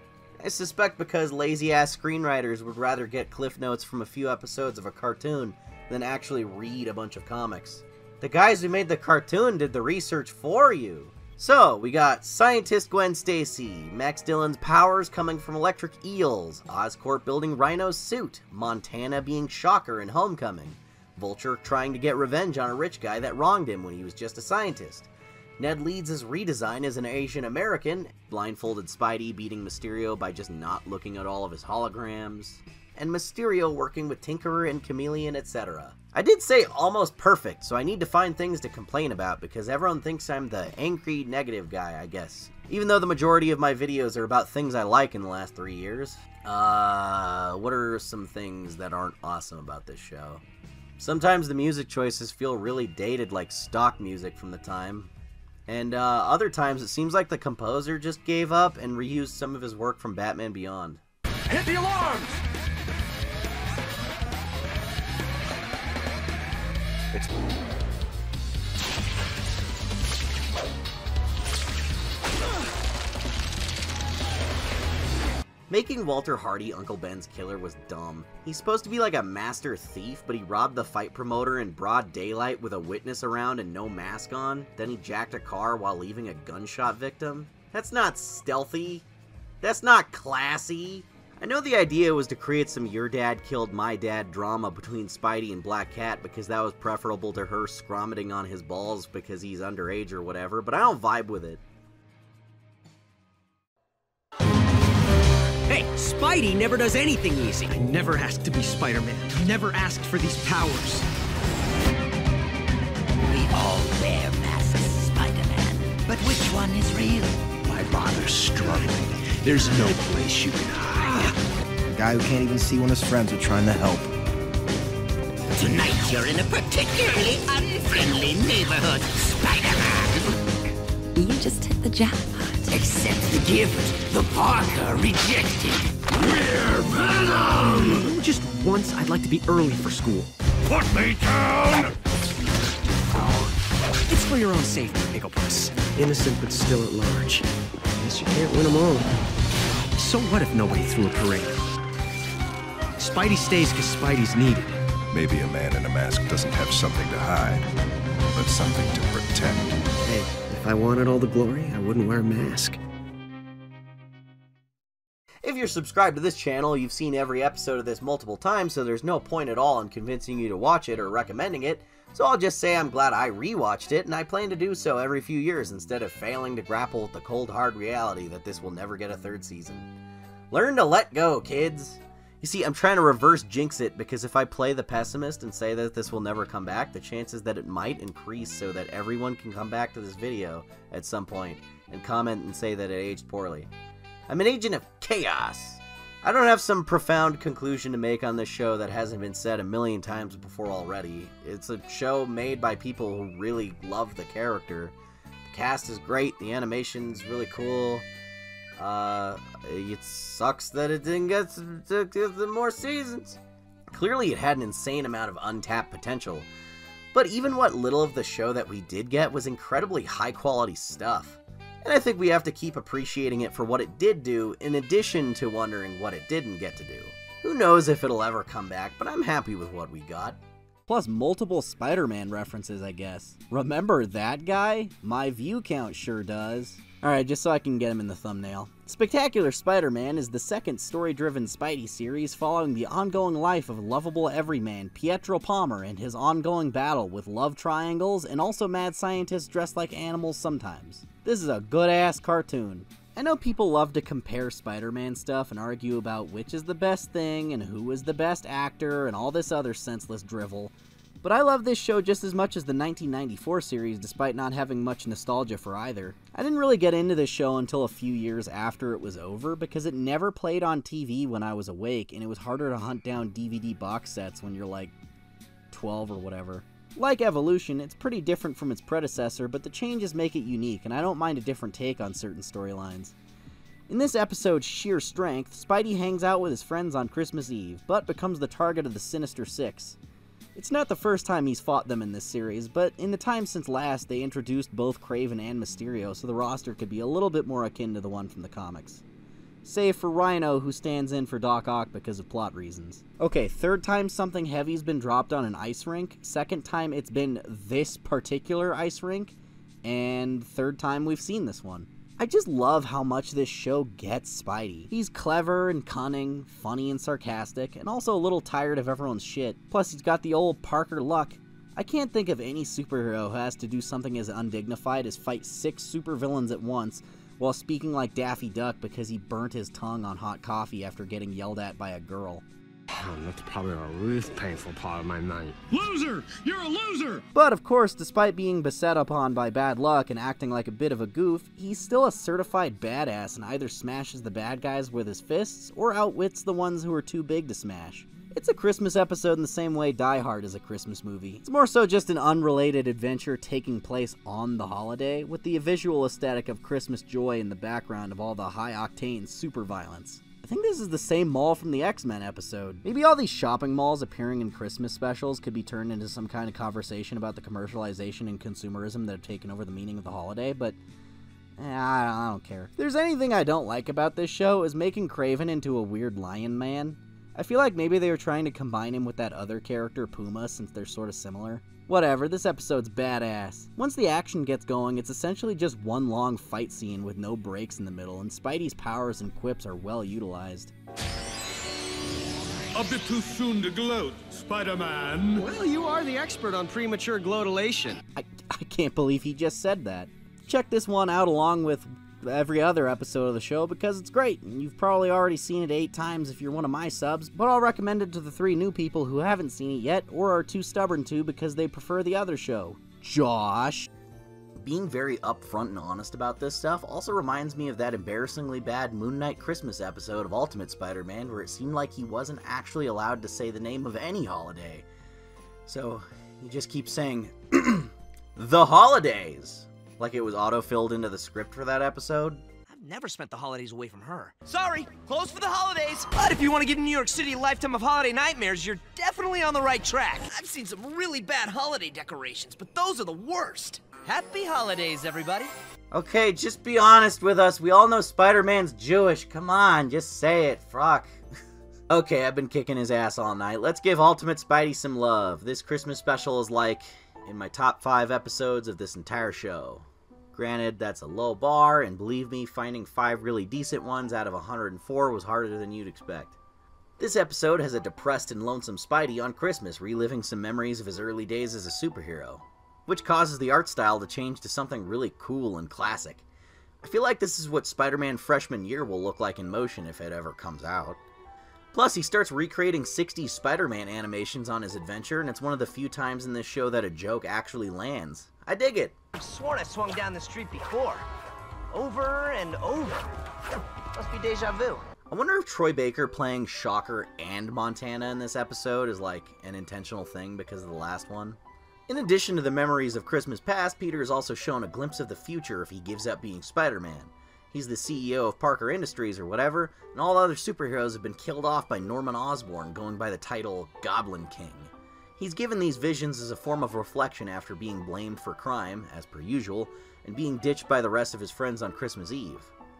I suspect because lazy-ass screenwriters would rather get cliff notes from a few episodes of a cartoon than actually read a bunch of comics. The guys who made the cartoon did the research for you. So, we got scientist Gwen Stacy, Max Dillon's powers coming from electric eels, Oscorp building Rhino's suit, Montana being Shocker in Homecoming, Vulture trying to get revenge on a rich guy that wronged him when he was just a scientist. Ned Leeds' redesign as an Asian American, blindfolded Spidey beating Mysterio by just not looking at all of his holograms, and Mysterio working with Tinkerer and Chameleon, etc. I did say almost perfect, so I need to find things to complain about because everyone thinks I'm the angry negative guy, I guess. Even though the majority of my videos are about things I like in the last 3 years. What are some things that aren't awesome about this show? Sometimes the music choices feel really dated, like stock music from the time. And other times it seems like the composer just gave up and reused some of his work from Batman Beyond. Hit the alarms! Making Walter Hardy Uncle Ben's killer was dumb. He's supposed to be like a master thief, but he robbed the fight promoter in broad daylight with a witness around and no mask on. Then he jacked a car while leaving a gunshot victim. That's not stealthy. That's not classy. I know the idea was to create some your dad killed my dad drama between Spidey and Black Cat because that was preferable to her scromiting on his balls because he's underage or whatever, but I don't vibe with it. Hey, Spidey never does anything easy. I never asked to be Spider-Man. I never asked for these powers. We all wear masks, Spider-Man. But which one is real? My father's struggling. There's no place you can hide. A guy who can't even see when his friends are trying to help. Tonight you're in a particularly unfriendly neighborhood, Spider-Man. You just hit the jackpot. Accept the gift the Parker rejected. We're Venom! Just once, I'd like to be early for school. Put me down! It's for your own safety, Picklepuss. Innocent, but still at large. Guess you can't win them all. So what if nobody threw a parade? Spidey stays because Spidey's needed. Maybe a man in a mask doesn't have something to hide, but something to protect. Hey. If I wanted all the glory, I wouldn't wear a mask. If you're subscribed to this channel, you've seen every episode of this multiple times, so there's no point at all in convincing you to watch it or recommending it, so I'll just say I'm glad I rewatched it, and I plan to do so every few years instead of failing to grapple with the cold hard reality that this will never get a third season. Learn to let go, kids! You see, I'm trying to reverse jinx it, because if I play the pessimist and say that this will never come back, the chances that it might increase so that everyone can come back to this video at some point and comment and say that it aged poorly. I'm an agent of chaos. I don't have some profound conclusion to make on this show that hasn't been said a million times before already. It's a show made by people who really love the character. The cast is great, the animation's really cool. It sucks that it didn't get more seasons. Clearly it had an insane amount of untapped potential, but even what little of the show that we did get was incredibly high quality stuff, and I think we have to keep appreciating it for what it did do in addition to wondering what it didn't get to do. Who knows if it'll ever come back, but I'm happy with what we got. Plus multiple Spider-Man references, I guess. Remember that guy? My view count sure does. Alright, just so I can get him in the thumbnail. Spectacular Spider-Man is the second story-driven Spidey series following the ongoing life of lovable everyman Pietro Palmer and his ongoing battle with love triangles and also mad scientists dressed like animals sometimes. This is a good-ass cartoon. I know people love to compare Spider-Man stuff and argue about which is the best thing and who is the best actor and all this other senseless drivel, but I love this show just as much as the 1994 series, despite not having much nostalgia for either. I didn't really get into this show until a few years after it was over, because it never played on TV when I was awake, and it was harder to hunt down DVD box sets when you're like 12 or whatever. Like Evolution, it's pretty different from its predecessor, but the changes make it unique, and I don't mind a different take on certain storylines. In this episode, Sheer Strength, Spidey hangs out with his friends on Christmas Eve, but becomes the target of the Sinister Six. It's not the first time he's fought them in this series, but in the time since last, they introduced both Craven and Mysterio, so the roster could be a little bit more akin to the one from the comics. Save for Rhino, who stands in for Doc Ock because of plot reasons. Okay, third time something heavy's been dropped on an ice rink, second time it's been this particular ice rink, and third time we've seen this one. I just love how much this show gets Spidey. He's clever and cunning, funny and sarcastic, and also a little tired of everyone's shit. Plus, he's got the old Parker luck. I can't think of any superhero who has to do something as undignified as fight 6 supervillains at once while speaking like Daffy Duck because he burnt his tongue on hot coffee after getting yelled at by a girl. That's probably the least painful part of my night. Loser! You're a loser! But of course, despite being beset upon by bad luck and acting like a bit of a goof, he's still a certified badass and either smashes the bad guys with his fists or outwits the ones who are too big to smash. It's a Christmas episode in the same way Die Hard is a Christmas movie. It's more so just an unrelated adventure taking place on the holiday, with the visual aesthetic of Christmas joy in the background of all the high-octane super violence. I think this is the same mall from the X-Men episode. Maybe all these shopping malls appearing in Christmas specials could be turned into some kind of conversation about the commercialization and consumerism that have taken over the meaning of the holiday, but I don't care. If there's anything I don't like about this show, is making Craven into a weird lion man. I feel like maybe they were trying to combine him with that other character, Puma, since they're sort of similar. Whatever, this episode's badass. Once the action gets going, it's essentially just one long fight scene with no breaks in the middle, and Spidey's powers and quips are well utilized. A bit too soon to gloat, Spider-Man. Well, you are the expert on premature gloatation. I can't believe he just said that. Check this one out along with every other episode of the show because it's great, and you've probably already seen it 8 times if you're one of my subs, but I'll recommend it to the 3 new people who haven't seen it yet or are too stubborn to because they prefer the other show. Josh. Being very upfront and honest about this stuff also reminds me of that embarrassingly bad Moon Knight Christmas episode of Ultimate Spider-Man where it seemed like he wasn't actually allowed to say the name of any holiday. So he just keeps saying, the holidays! Like it was auto-filled into the script for that episode. I've never spent the holidays away from her. Sorry, closed for the holidays! But if you want to give New York City a lifetime of holiday nightmares, you're definitely on the right track. I've seen some really bad holiday decorations, but those are the worst. Happy holidays, everybody! Okay, just be honest with us. We all know Spider-Man's Jewish. Come on, just say it, Frock. Okay, I've been kicking his ass all night. Let's give Ultimate Spidey some love. This Christmas special is like in my top 5 episodes of this entire show. Granted, that's a low bar, and believe me, finding 5 really decent ones out of 104 was harder than you'd expect. This episode has a depressed and lonesome Spidey on Christmas, reliving some memories of his early days as a superhero, which causes the art style to change to something really cool and classic. I feel like this is what Spider-Man freshman year will look like in motion if it ever comes out. Plus, he starts recreating 60s Spider-Man animations on his adventure, and it's one of the few times in this show that a joke actually lands. I dig it. I sworn I swung down the street before. Over and over. Must be deja vu. I wonder if Troy Baker playing Shocker and Montana in this episode is like an intentional thing because of the last one. In addition to the memories of Christmas past, Peter is also shown a glimpse of the future if he gives up being Spider-Man. He's the CEO of Parker Industries or whatever, and all other superheroes have been killed off by Norman Osborn, going by the title Goblin King. He's given these visions as a form of reflection after being blamed for crime, as per usual, and being ditched by the rest of his friends on Christmas Eve.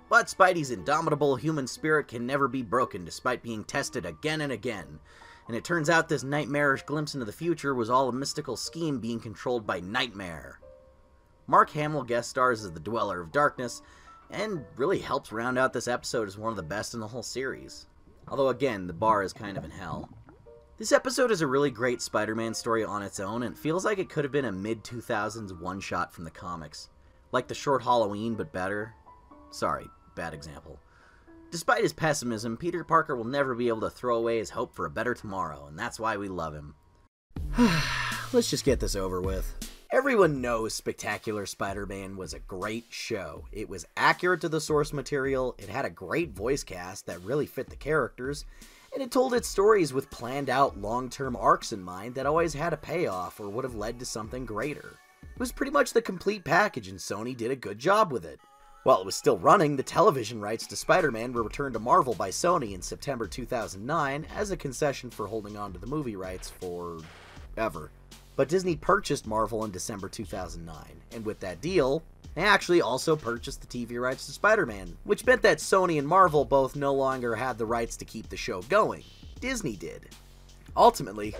But Spidey's indomitable human spirit can never be broken despite being tested again and again. And it turns out this nightmarish glimpse into the future was all a mystical scheme being controlled by Nightmare. Mark Hamill guest stars as the Dweller of Darkness, and really helps round out this episode as one of the best in the whole series. Although again, the bar is kind of in hell. This episode is a really great Spider-Man story on its own, and it feels like it could have been a mid-2000s one-shot from the comics. Like the Short Halloween, but better. Sorry, bad example. Despite his pessimism, Peter Parker will never be able to throw away his hope for a better tomorrow, and that's why we love him. Let's just get this over with. Everyone knows Spectacular Spider-Man was a great show. It was accurate to the source material, it had a great voice cast that really fit the characters, and it told its stories with planned out long-term arcs in mind that always had a payoff or would have led to something greater. It was pretty much the complete package, and Sony did a good job with it. While it was still running, the television rights to Spider-Man were returned to Marvel by Sony in September 2009 as a concession for holding on to the movie rights forever. But Disney purchased Marvel in December 2009, and with that deal, they actually also purchased the TV rights to Spider-Man, which meant that Sony and Marvel both no longer had the rights to keep the show going. Disney did. Ultimately,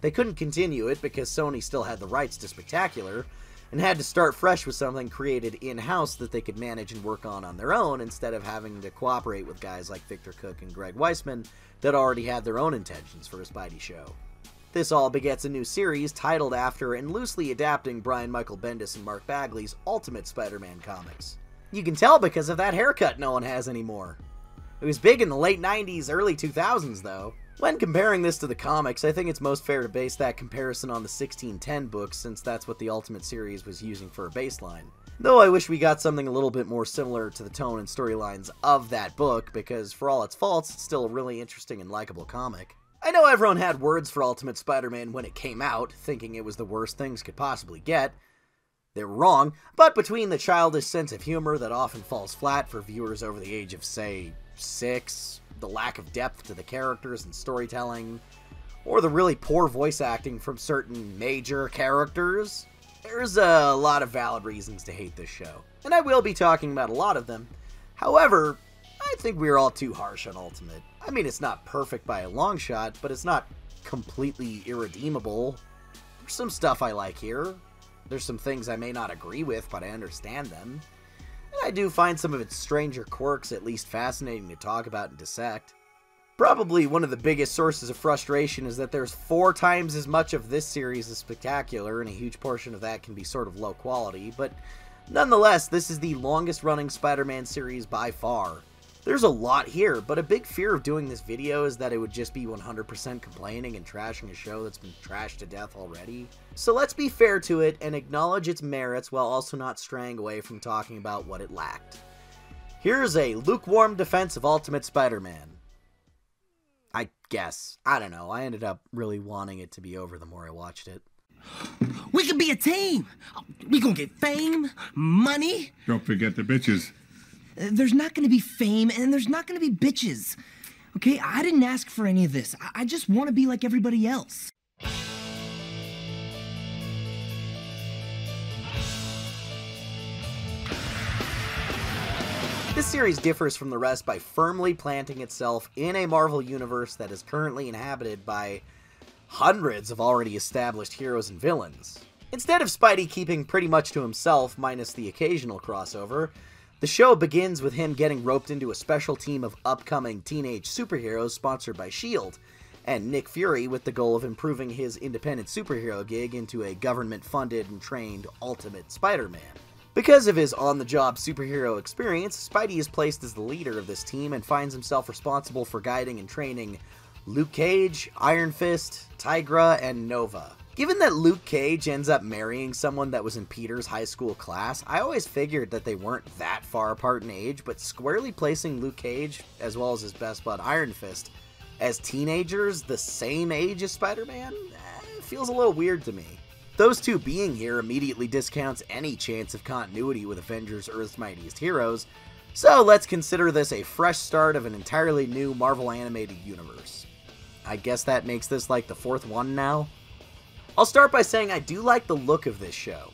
they couldn't continue it because Sony still had the rights to Spectacular, and had to start fresh with something created in-house that they could manage and work on their own instead of having to cooperate with guys like Victor Cook and Greg Weisman that already had their own intentions for a Spidey show. This all begets a new series titled after and loosely adapting Brian Michael Bendis and Mark Bagley's Ultimate Spider-Man comics. You can tell because of that haircut no one has anymore. It was big in the late 90s, early 2000s though. When comparing this to the comics, I think it's most fair to base that comparison on the 1610 books since that's what the Ultimate series was using for a baseline. Though I wish we got something a little bit more similar to the tone and storylines of that book because for all its faults, it's still a really interesting and likable comic. I know everyone had words for Ultimate Spider-Man when it came out, thinking it was the worst things could possibly get. They were wrong, but between the childish sense of humor that often falls flat for viewers over the age of, say, 6, the lack of depth to the characters and storytelling, or the really poor voice acting from certain major characters, there's a lot of valid reasons to hate this show, and I will be talking about a lot of them. However, I think we were all too harsh on Ultimate. I mean, it's not perfect by a long shot, but it's not completely irredeemable. There's some stuff I like here. There's some things I may not agree with, but I understand them. And I do find some of its stranger quirks at least fascinating to talk about and dissect. Probably one of the biggest sources of frustration is that there's 4 times as much of this series as Spectacular, and a huge portion of that can be sort of low quality, but nonetheless, this is the longest running Spider-Man series by far. There's a lot here, but a big fear of doing this video is that it would just be 100% complaining and trashing a show that's been trashed to death already. So let's be fair to it and acknowledge its merits while also not straying away from talking about what it lacked. Here's a lukewarm defense of Ultimate Spider-Man. I guess. I don't know. I ended up really wanting it to be over the more I watched it. We could be a team! We gonna get fame, money... Don't forget the bitches. There's not gonna be fame, and there's not gonna be bitches. Okay, I didn't ask for any of this. I just want to be like everybody else. This series differs from the rest by firmly planting itself in a Marvel universe that is currently inhabited by hundreds of already established heroes and villains. Instead of Spidey keeping pretty much to himself, minus the occasional crossover, the show begins with him getting roped into a special team of upcoming teenage superheroes sponsored by S.H.I.E.L.D., and Nick Fury with the goal of improving his independent superhero gig into a government-funded and trained Ultimate Spider-Man. Because of his on-the-job superhero experience, Spidey is placed as the leader of this team and finds himself responsible for guiding and training Luke Cage, Iron Fist, Tigra, and Nova. Given that Luke Cage ends up marrying someone that was in Peter's high school class, I always figured that they weren't that far apart in age, but squarely placing Luke Cage, as well as his best bud Iron Fist, as teenagers the same age as Spider-Man, feels a little weird to me. Those two being here immediately discounts any chance of continuity with Avengers Earth's Mightiest Heroes, so let's consider this a fresh start of an entirely new Marvel Animated Universe. I guess that makes this like the 4th one now? I'll start by saying I do like the look of this show.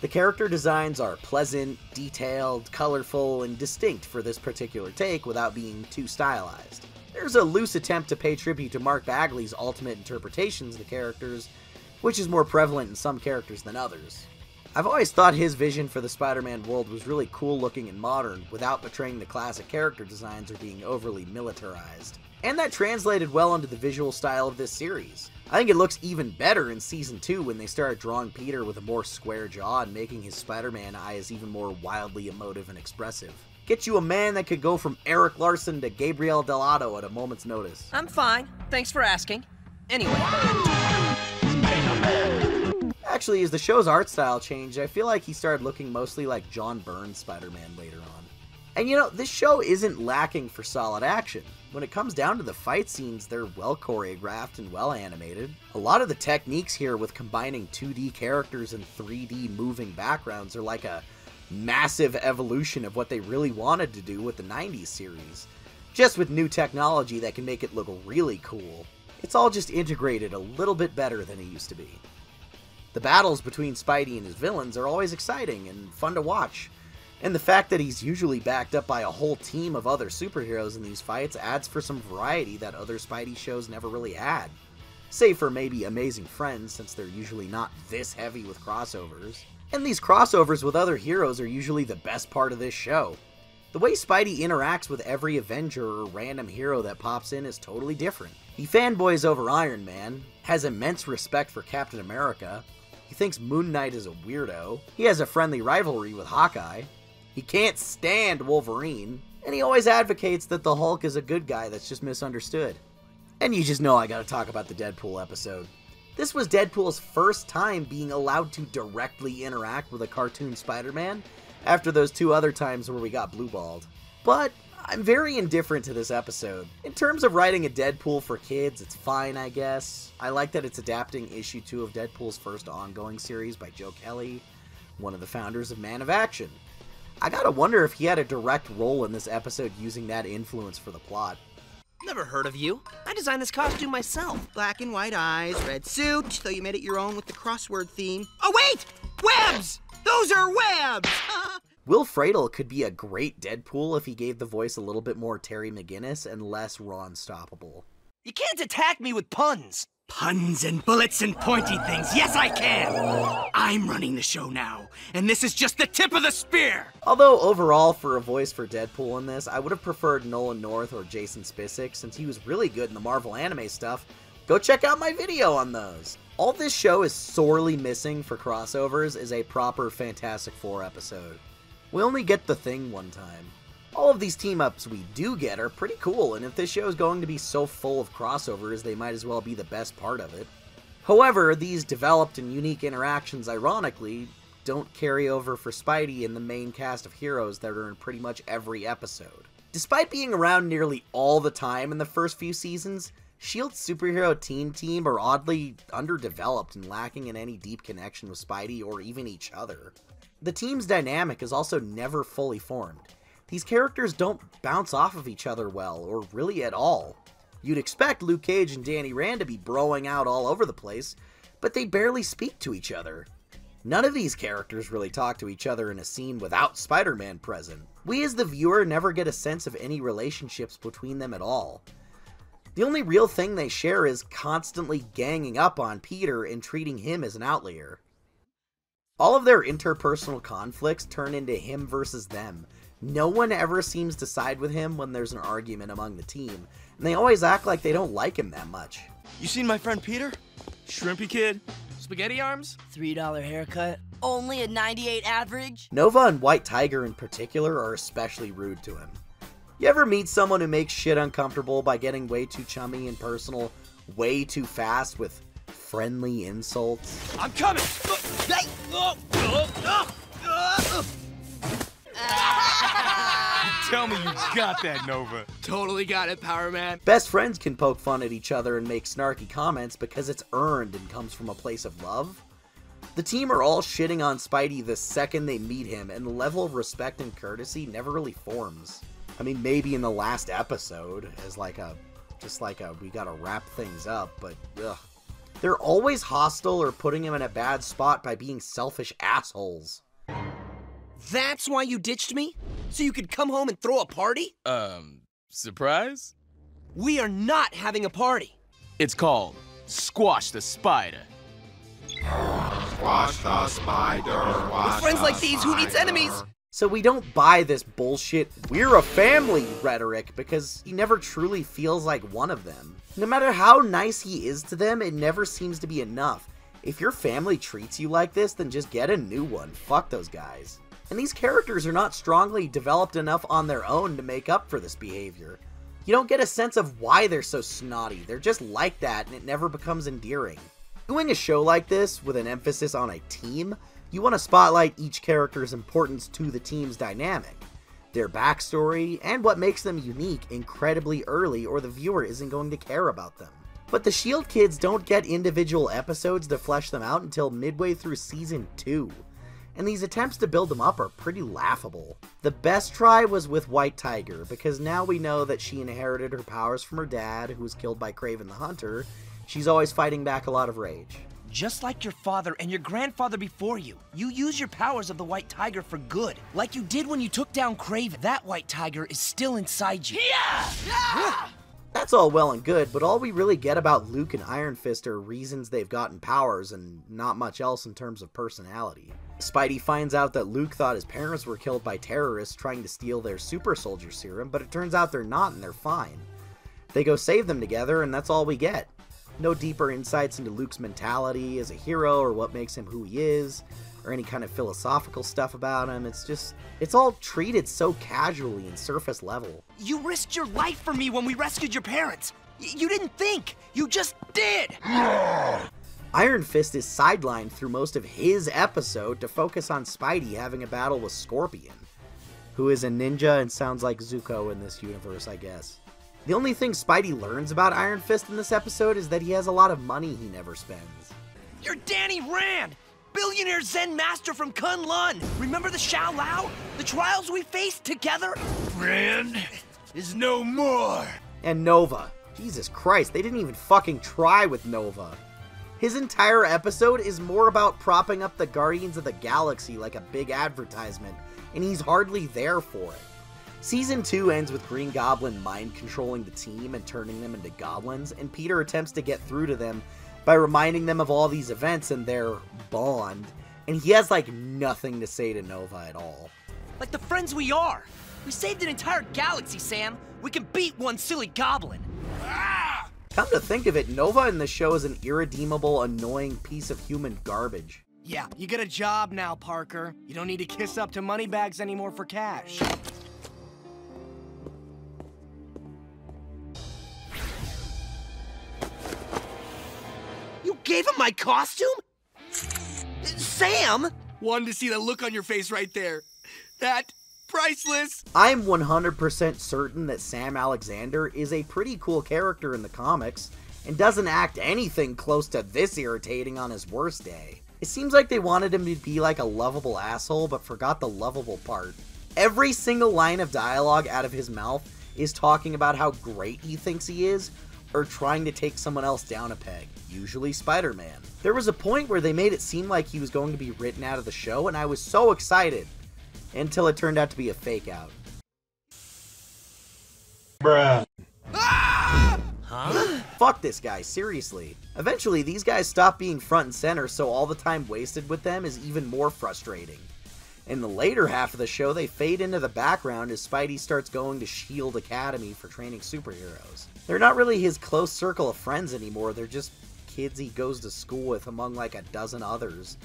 The character designs are pleasant, detailed, colorful, and distinct for this particular take without being too stylized. There's a loose attempt to pay tribute to Mark Bagley's ultimate interpretations of the characters, which is more prevalent in some characters than others. I've always thought his vision for the Spider-Man world was really cool looking and modern, without betraying the classic character designs or being overly militarized. And that translated well into the visual style of this series. I think it looks even better in Season 2 when they started drawing Peter with a more square jaw and making his Spider-Man eyes even more wildly emotive and expressive. Get you a man that could go from Eric Larson to Gabriel Del Otto at a moment's notice. I'm fine, thanks for asking. Anyway. Actually, as the show's art style changed, I feel like he started looking mostly like John Byrne's Spider-Man later on. And you know, this show isn't lacking for solid action. When it comes down to the fight scenes, they're well choreographed and well animated. A lot of the techniques here with combining 2D characters and 3D moving backgrounds are like a massive evolution of what they really wanted to do with the 90s series, just with new technology that can make it look really cool. It's all just integrated a little bit better than it used to be. The battles between Spidey and his villains are always exciting and fun to watch, and the fact that he's usually backed up by a whole team of other superheroes in these fights adds for some variety that other Spidey shows never really had, save for maybe Amazing Friends since they're usually not this heavy with crossovers. And these crossovers with other heroes are usually the best part of this show. The way Spidey interacts with every Avenger or random hero that pops in is totally different. He fanboys over Iron Man, has immense respect for Captain America, he thinks Moon Knight is a weirdo, he has a friendly rivalry with Hawkeye, he can't stand Wolverine, and he always advocates that the Hulk is a good guy that's just misunderstood. And you just know I gotta talk about the Deadpool episode. This was Deadpool's first time being allowed to directly interact with a cartoon Spider-Man, after those 2 other times where we got blue-balled. But I'm very indifferent to this episode. In terms of writing a Deadpool for kids, it's fine, I guess. I like that it's adapting issue 2 of Deadpool's first ongoing series by Joe Kelly, one of the founders of Man of Action. I gotta wonder if he had a direct role in this episode using that influence for the plot. Never heard of you. I designed this costume myself. Black and white eyes, red suit, though you made it your own with the crossword theme. Oh wait! Webs! Those are webs! Will Friedle could be a great Deadpool if he gave the voice a little bit more Terry McGinnis and less Ron Stoppable. You can't attack me with puns! Puns and bullets and pointy things. Yes, I can! I'm running the show now, and this is just the tip of the spear! Although, overall, for a voice for Deadpool in this, I would have preferred Nolan North or Jason Spacek, since he was really good in the Marvel anime stuff. Go check out my video on those! All this show is sorely missing for crossovers is a proper Fantastic Four episode. We only get the Thing one time. All of these team-ups we do get are pretty cool, and if this show is going to be so full of crossovers, they might as well be the best part of it. However, these developed and unique interactions, ironically, don't carry over for Spidey and the main cast of heroes that are in pretty much every episode. Despite being around nearly all the time in the first few seasons, S.H.I.E.L.D.'s superhero teen team are oddly underdeveloped and lacking in any deep connection with Spidey or even each other. The team's dynamic is also never fully formed. These characters don't bounce off of each other well, or really at all. You'd expect Luke Cage and Danny Rand to be broing out all over the place, but they barely speak to each other. None of these characters really talk to each other in a scene without Spider-Man present. We as the viewer never get a sense of any relationships between them at all. The only real thing they share is constantly ganging up on Peter and treating him as an outlier. All of their interpersonal conflicts turn into him versus them. No one ever seems to side with him when there's an argument among the team, and they always act like they don't like him that much. You seen my friend Peter? Shrimpy kid? Spaghetti arms? $3 haircut? Only a 98 average? Nova and White Tiger in particular are especially rude to him. You ever meet someone who makes shit uncomfortable by getting way too chummy and personal, way too fast with friendly insults? I'm coming! Tell me you got that, Nova. Totally got it, Power Man. Best friends can poke fun at each other and make snarky comments because it's earned and comes from a place of love. The team are all shitting on Spidey the second they meet him, and the level of respect and courtesy never really forms. I mean, maybe in the last episode, as just like a, we gotta wrap things up, but ugh. They're always hostile or putting him in a bad spot by being selfish assholes. That's why you ditched me? So you could come home and throw a party? Surprise? We are not having a party. It's called Squash the Spider. Squash the Spider. With friends like these, who needs enemies? So we don't buy this bullshit, we're a family rhetoric, because he never truly feels like one of them. No matter how nice he is to them, it never seems to be enough. If your family treats you like this, then just get a new one. Fuck those guys. And these characters are not strongly developed enough on their own to make up for this behavior. You don't get a sense of why they're so snotty, they're just like that and it never becomes endearing. Doing a show like this, with an emphasis on a team, you want to spotlight each character's importance to the team's dynamic, their backstory, and what makes them unique incredibly early, or the viewer isn't going to care about them. But the S.H.I.E.L.D. kids don't get individual episodes to flesh them out until midway through Season 2, and these attempts to build them up are pretty laughable. The best try was with White Tiger, because now we know that she inherited her powers from her dad, who was killed by Kraven the Hunter. She's always fighting back a lot of rage. Just like your father and your grandfather before you, you use your powers of the White Tiger for good, like you did when you took down Kraven. That White Tiger is still inside you. Yeah! Yeah! That's all well and good, but all we really get about Luke and Iron Fist are reasons they've gotten powers and not much else in terms of personality. Spidey finds out that Luke thought his parents were killed by terrorists trying to steal their super soldier serum, but it turns out they're not and they're fine. They go save them together and that's all we get. No deeper insights into Luke's mentality as a hero or what makes him who he is, or any kind of philosophical stuff about him. It's all treated so casually and surface level. You risked your life for me when we rescued your parents. You didn't think, you just did. Iron Fist is sidelined through most of his episode to focus on Spidey having a battle with Scorpion, who is a ninja and sounds like Zuko in this universe, I guess. The only thing Spidey learns about Iron Fist in this episode is that he has a lot of money he never spends. You're Danny Rand, billionaire Zen master from Kunlun. Remember the Xiao Lao? The trials we faced together? Rand is no more. And Nova. Jesus Christ, they didn't even fucking try with Nova. His entire episode is more about propping up the Guardians of the Galaxy like a big advertisement, and he's hardly there for it. Season 2 ends with Green Goblin mind-controlling the team and turning them into goblins, and Peter attempts to get through to them by reminding them of all these events and their bond, and he has, like, nothing to say to Nova at all. Like the friends we are! We saved an entire galaxy, Sam! We can beat one silly goblin! Ah! Come to think of it, Nova in the show is an irredeemable, annoying piece of human garbage. Yeah, you get a job now, Parker. You don't need to kiss up to money bags anymore for cash. You gave him my costume? Sam! Wanted to see the look on your face right there. That... priceless! I'm 100% certain that Sam Alexander is a pretty cool character in the comics, and doesn't act anything close to this irritating on his worst day. It seems like they wanted him to be like a lovable asshole, but forgot the lovable part. Every single line of dialogue out of his mouth is talking about how great he thinks he is, or trying to take someone else down a peg, usually Spider-Man. There was a point where they made it seem like he was going to be written out of the show, and I was so excited. Until it turned out to be a fake out. Bruh. Ah! Huh? Fuck this guy, seriously. Eventually, these guys stop being front and center, so all the time wasted with them is even more frustrating. In the later half of the show, they fade into the background as Spidey starts going to S.H.I.E.L.D. Academy for training superheroes. They're not really his close circle of friends anymore, they're just kids he goes to school with among like a dozen others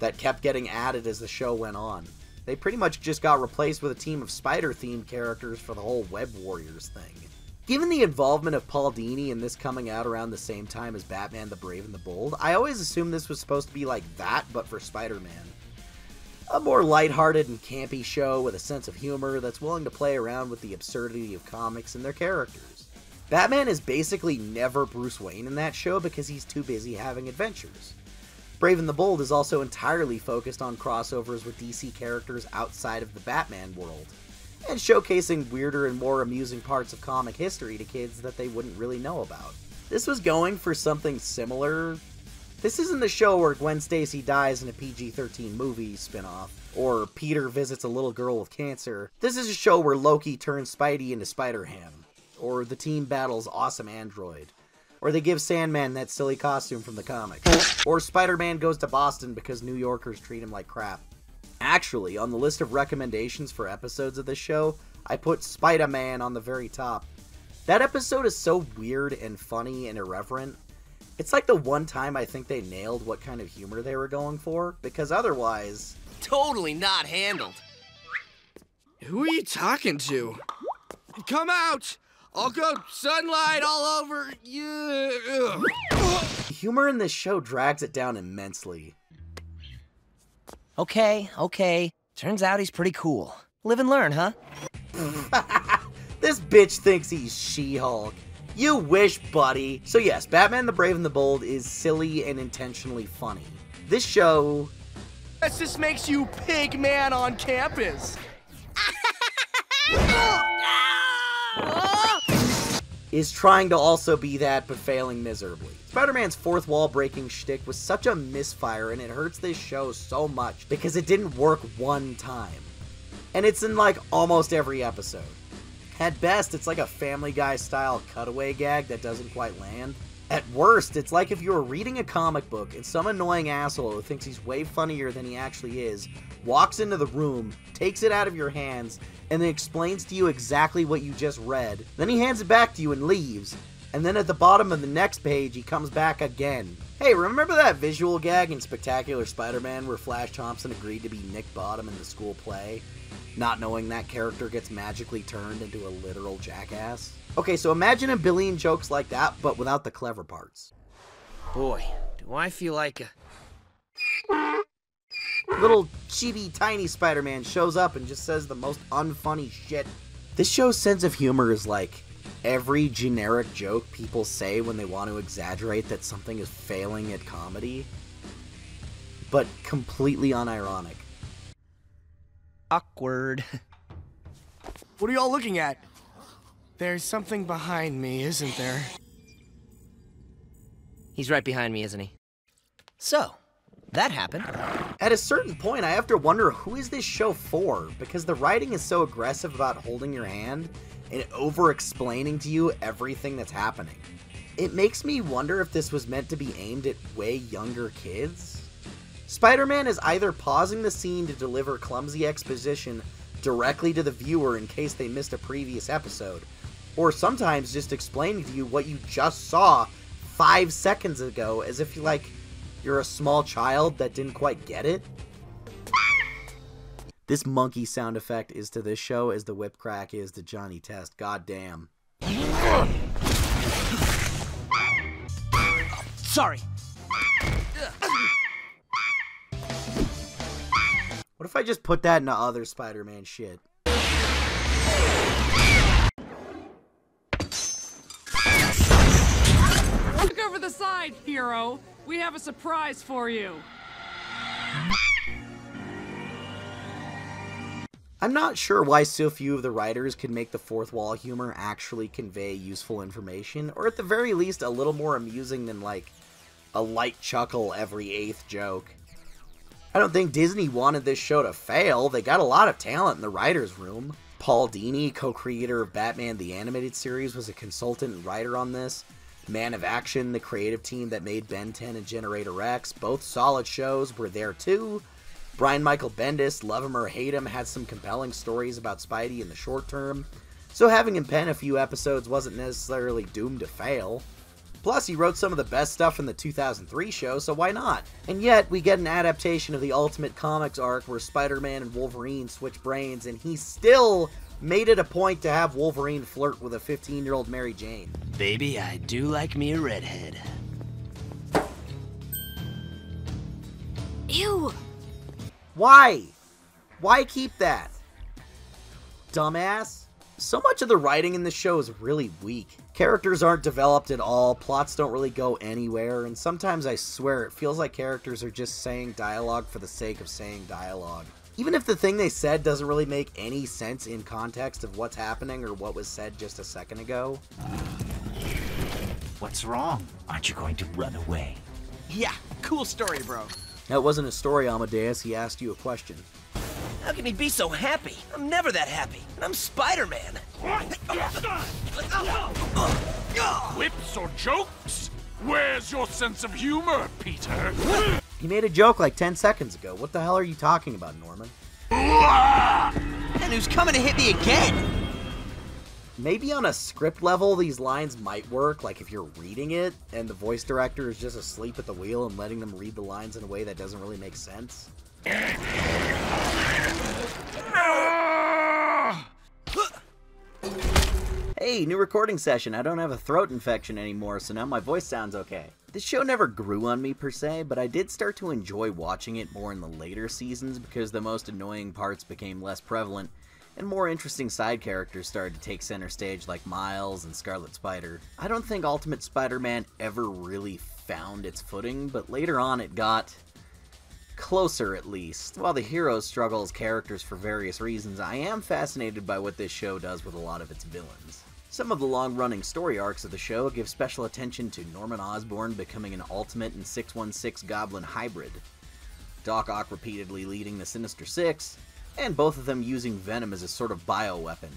that kept getting added as the show went on. They pretty much just got replaced with a team of Spider-themed characters for the whole Web Warriors thing. Given the involvement of Paul Dini and this coming out around the same time as Batman the Brave and the Bold, I always assumed this was supposed to be like that, but for Spider-Man. A more lighthearted and campy show with a sense of humor that's willing to play around with the absurdity of comics and their characters. Batman is basically never Bruce Wayne in that show because he's too busy having adventures. Brave and the Bold is also entirely focused on crossovers with DC characters outside of the Batman world, and showcasing weirder and more amusing parts of comic history to kids that they wouldn't really know about. This was going for something similar. This isn't the show where Gwen Stacy dies in a PG-13 movie spinoff, or Peter visits a little girl with cancer. This is a show where Loki turns Spidey into Spider-Ham, or the team battles Awesome Android. Or they give Sandman that silly costume from the comics. Or Spider-Man goes to Boston because New Yorkers treat him like crap. Actually, on the list of recommendations for episodes of this show, I put Spider-Man on the very top. That episode is so weird and funny and irreverent. It's like the one time I think they nailed what kind of humor they were going for, because otherwise... Totally not handled. Who are you talking to? Come out! I'll go sunlight all over you. The humor in this show drags it down immensely. Okay. Turns out he's pretty cool. Live and learn, huh? This bitch thinks he's She-Hulk. You wish, buddy. So yes, Batman the Brave and the Bold is silly and intentionally funny. This show... This just makes you pig man on campus. is trying to also be that, but failing miserably. Spider-Man's fourth wall-breaking shtick was such a misfire, and it hurts this show so much because it didn't work one time. And it's in, like, almost every episode. At best, it's like a Family Guy-style cutaway gag that doesn't quite land. At worst, it's like if you were reading a comic book and some annoying asshole who thinks he's way funnier than he actually is walks into the room, takes it out of your hands, and then explains to you exactly what you just read. Then he hands it back to you and leaves. And then at the bottom of the next page, he comes back again. Hey, remember that visual gag in Spectacular Spider-Man where Flash Thompson agreed to be Nick Bottom in the school play? Not knowing that character gets magically turned into a literal jackass? Okay, so imagine a billion jokes like that, but without the clever parts. Boy, do I feel like a... Little chibi tiny Spider-Man shows up and just says the most unfunny shit. This show's sense of humor is like every generic joke people say when they want to exaggerate that something is failing at comedy, but completely unironic. Awkward. What are y'all looking at? There's something behind me, isn't there? He's right behind me, isn't he? So, That happened. At a certain point, I have to wonder, who is this show for? Because the writing is so aggressive about holding your hand and over-explaining to you everything that's happening. It makes me wonder if this was meant to be aimed at way younger kids. Spider-Man is either pausing the scene to deliver clumsy exposition directly to the viewer in case they missed a previous episode, or sometimes just explaining to you what you just saw 5 seconds ago as if you're a small child that didn't quite get it. This monkey sound effect is to this show as the whip crack is to Johnny Test. Goddamn. Sorry. What if I just put that into other Spider-Man shit? Look over the side, hero. We have a surprise for you. I'm not sure why so few of the writers could make the fourth wall humor actually convey useful information, or at the very least a little more amusing than like a light chuckle every 8th joke. I don't think Disney wanted this show to fail. They got a lot of talent in the writer's room. Paul Dini, co-creator of Batman the Animated Series, was a consultant and writer on this. Man of Action, the creative team that made Ben 10 and Generator X, both solid shows, were there too. Brian Michael Bendis, love him or hate him, had some compelling stories about Spidey in the short term, so having him pen a few episodes wasn't necessarily doomed to fail. Plus, he wrote some of the best stuff in the 2003 show, so why not? And yet, we get an adaptation of the Ultimate Comics arc where Spider-Man and Wolverine switch brains, and he still made it a point to have Wolverine flirt with a 15-year-old Mary Jane. Baby, I do like me a redhead. Ew! Why? Why keep that? Dumbass. So much of the writing in this show is really weak. Characters aren't developed at all, plots don't really go anywhere, and sometimes I swear it feels like characters are just saying dialogue for the sake of saying dialogue. Even if the thing they said doesn't really make any sense in context of what's happening or what was said just a second ago. What's wrong? Aren't you going to run away? Yeah, cool story, bro. That wasn't a story, Amadeus. He asked you a question. How can he be so happy? I'm never that happy, and I'm Spider-Man. Whips or jokes? Where's your sense of humor, Peter? He made a joke like 10 seconds ago. What the hell are you talking about, Norman? And who's coming to hit me again? Maybe on a script level, these lines might work, like if you're reading it, and the voice director is just asleep at the wheel and letting them read the lines in a way that doesn't really make sense. Hey, new recording session. I don't have a throat infection anymore, so now my voice sounds okay. This show never grew on me per se, but I did start to enjoy watching it more in the later seasons because the most annoying parts became less prevalent and more interesting side characters started to take center stage, like Miles and Scarlet Spider. I don't think Ultimate Spider-Man ever really found its footing, but later on it got closer, at least. While the hero struggles characters for various reasons, I am fascinated by what this show does with a lot of its villains. Some of the long-running story arcs of the show give special attention to Norman Osborn becoming an Ultimate and 616 Goblin hybrid, Doc Ock repeatedly leading the Sinister Six, and both of them using Venom as a sort of bioweapon.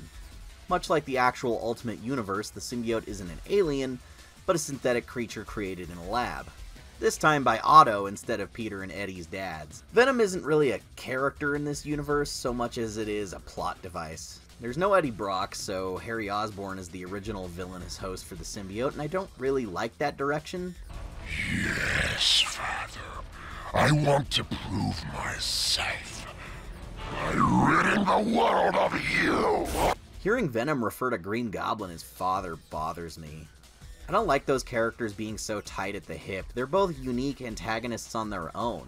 Much like the actual Ultimate universe, the symbiote isn't an alien, but a synthetic creature created in a lab. This time by Otto instead of Peter and Eddie's dads. Venom isn't really a character in this universe so much as it is a plot device. There's no Eddie Brock, so Harry Osborn is the original villainous host for the symbiote, and I don't really like that direction. Yes, Father. I want to prove myself. I'm ridding the world of you! Hearing Venom refer to Green Goblin as Father bothers me. I don't like those characters being so tight at the hip. They're both unique antagonists on their own.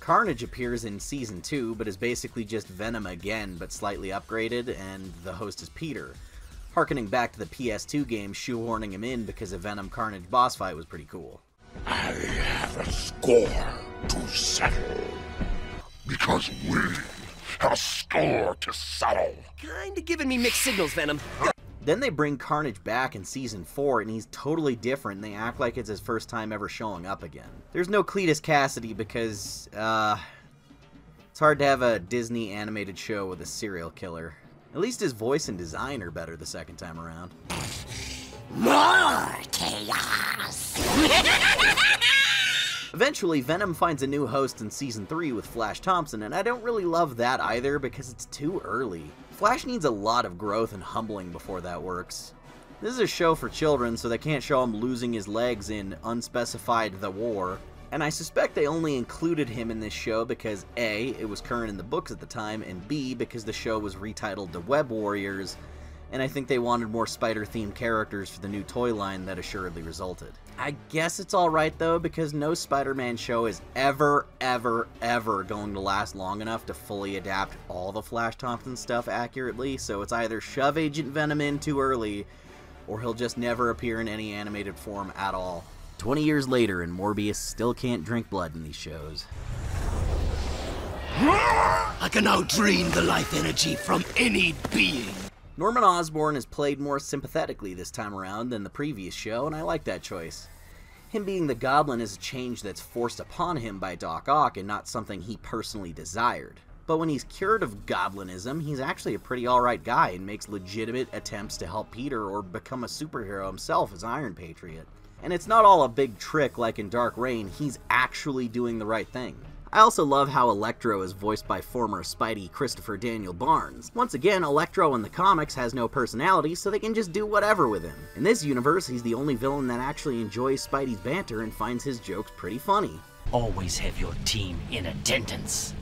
Carnage appears in Season 2, but is basically just Venom again, but slightly upgraded, and the host is Peter. Harkening back to the PS2 game, shoehorning him in because a Venom Carnage boss fight was pretty cool. I have a score to settle. Because we have a score to settle. Kinda giving me mixed signals, Venom. Then they bring Carnage back in Season 4, and he's totally different, and they act like it's his first time ever showing up again. There's no Cletus Kasady because, it's hard to have a Disney animated show with a serial killer. At least his voice and design are better the second time around. More chaos! Eventually, Venom finds a new host in Season 3 with Flash Thompson, and I don't really love that either because it's too early. Flash needs a lot of growth and humbling before that works. This is a show for children, so they can't show him losing his legs in Unspecified the War, and I suspect they only included him in this show because A, it was current in the books at the time, and B, because the show was retitled to Web Warriors, and I think they wanted more spider-themed characters for the new toy line that assuredly resulted. I guess it's alright though, because no Spider-Man show is ever going to last long enough to fully adapt all the Flash Thompson stuff accurately, so it's either shove Agent Venom in too early, or he'll just never appear in any animated form at all. 20 years later, and Morbius still can't drink blood in these shows. I can now drain the life energy from any being. Norman Osborn is played more sympathetically this time around than the previous show, and I like that choice. Him being the Goblin is a change that's forced upon him by Doc Ock and not something he personally desired. But when he's cured of goblinism, he's actually a pretty alright guy and makes legitimate attempts to help Peter or become a superhero himself as Iron Patriot. And it's not all a big trick like in Dark Reign, he's actually doing the right thing. I also love how Electro is voiced by former Spidey Christopher Daniel Barnes. Once again, Electro in the comics has no personality, so they can just do whatever with him. In this universe, he's the only villain that actually enjoys Spidey's banter and finds his jokes pretty funny. Always have your team in attendance.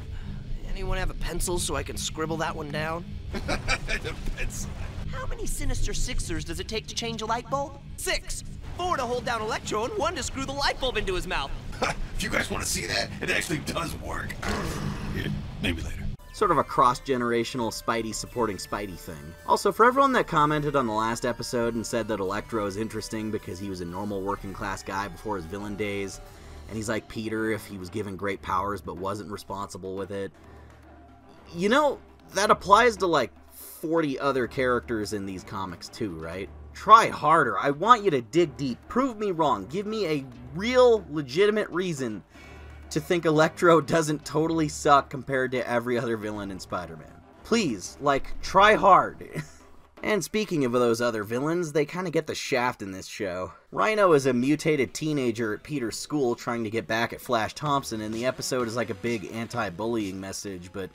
Anyone have a pencil so I can scribble that one down? The pencil. How many Sinister Sixers does it take to change a light bulb? 6! 4 to hold down Electro and 1 to screw the light bulb into his mouth. If you guys want to see that, it actually does work. Maybe later. Sort of a cross-generational Spidey supporting Spidey thing. Also, for everyone that commented on the last episode and said that Electro is interesting because he was a normal working-class guy before his villain days, and he's like Peter if he was given great powers but wasn't responsible with it. You know, that applies to like 40 other characters in these comics too, right? Try harder. I want you to dig deep. Prove me wrong. Give me a real, legitimate reason to think Electro doesn't totally suck compared to every other villain in Spider-Man. Please, like, try hard. And speaking of those other villains, they kind of get the shaft in this show. Rhino is a mutated teenager at Peter's school trying to get back at Flash Thompson, and the episode is like a big anti-bullying message, but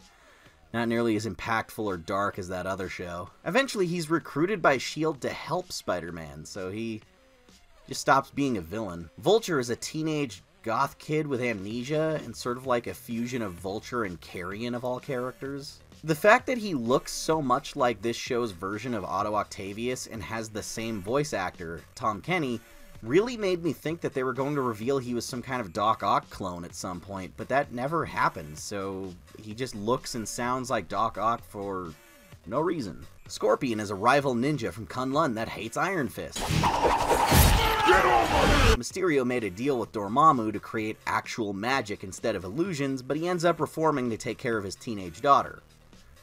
not nearly as impactful or dark as that other show. Eventually, he's recruited by S.H.I.E.L.D. to help Spider-Man, so he just stops being a villain. Vulture is a teenage goth kid with amnesia and sort of like a fusion of Vulture and Carrion of all characters. The fact that he looks so much like this show's version of Otto Octavius and has the same voice actor, Tom Kenny, really made me think that they were going to reveal he was some kind of Doc Ock clone at some point, but that never happened, so he just looks and sounds like Doc Ock for no reason. Scorpion is a rival ninja from Kunlun that hates Iron Fist. Mysterio made a deal with Dormammu to create actual magic instead of illusions, but he ends up reforming to take care of his teenage daughter.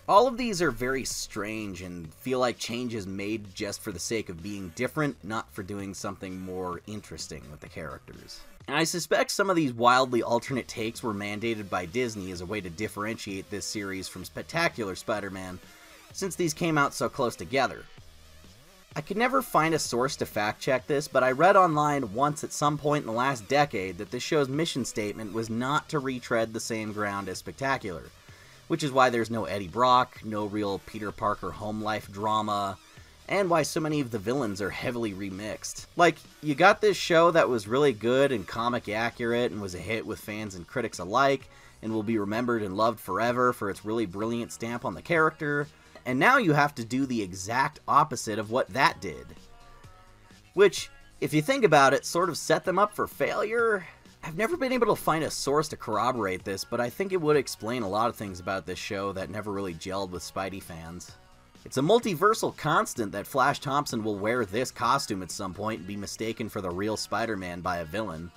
All of these are very strange and feel like changes made just for the sake of being different, not for doing something more interesting with the characters. And I suspect some of these wildly alternate takes were mandated by Disney as a way to differentiate this series from Spectacular Spider-Man, since these came out so close together. I could never find a source to fact-check this, but I read online once at some point in the last decade that this show's mission statement was not to retread the same ground as Spectacular, which is why there's no Eddie Brock, no real Peter Parker home life drama, and why so many of the villains are heavily remixed. Like, you got this show that was really good and comic accurate and was a hit with fans and critics alike, and will be remembered and loved forever for its really brilliant stamp on the character, and now you have to do the exact opposite of what that did. Which, if you think about it, sort of set them up for failure. I've never been able to find a source to corroborate this, but I think it would explain a lot of things about this show that never really gelled with Spidey fans. It's a multiversal constant that Flash Thompson will wear this costume at some point and be mistaken for the real Spider-Man by a villain.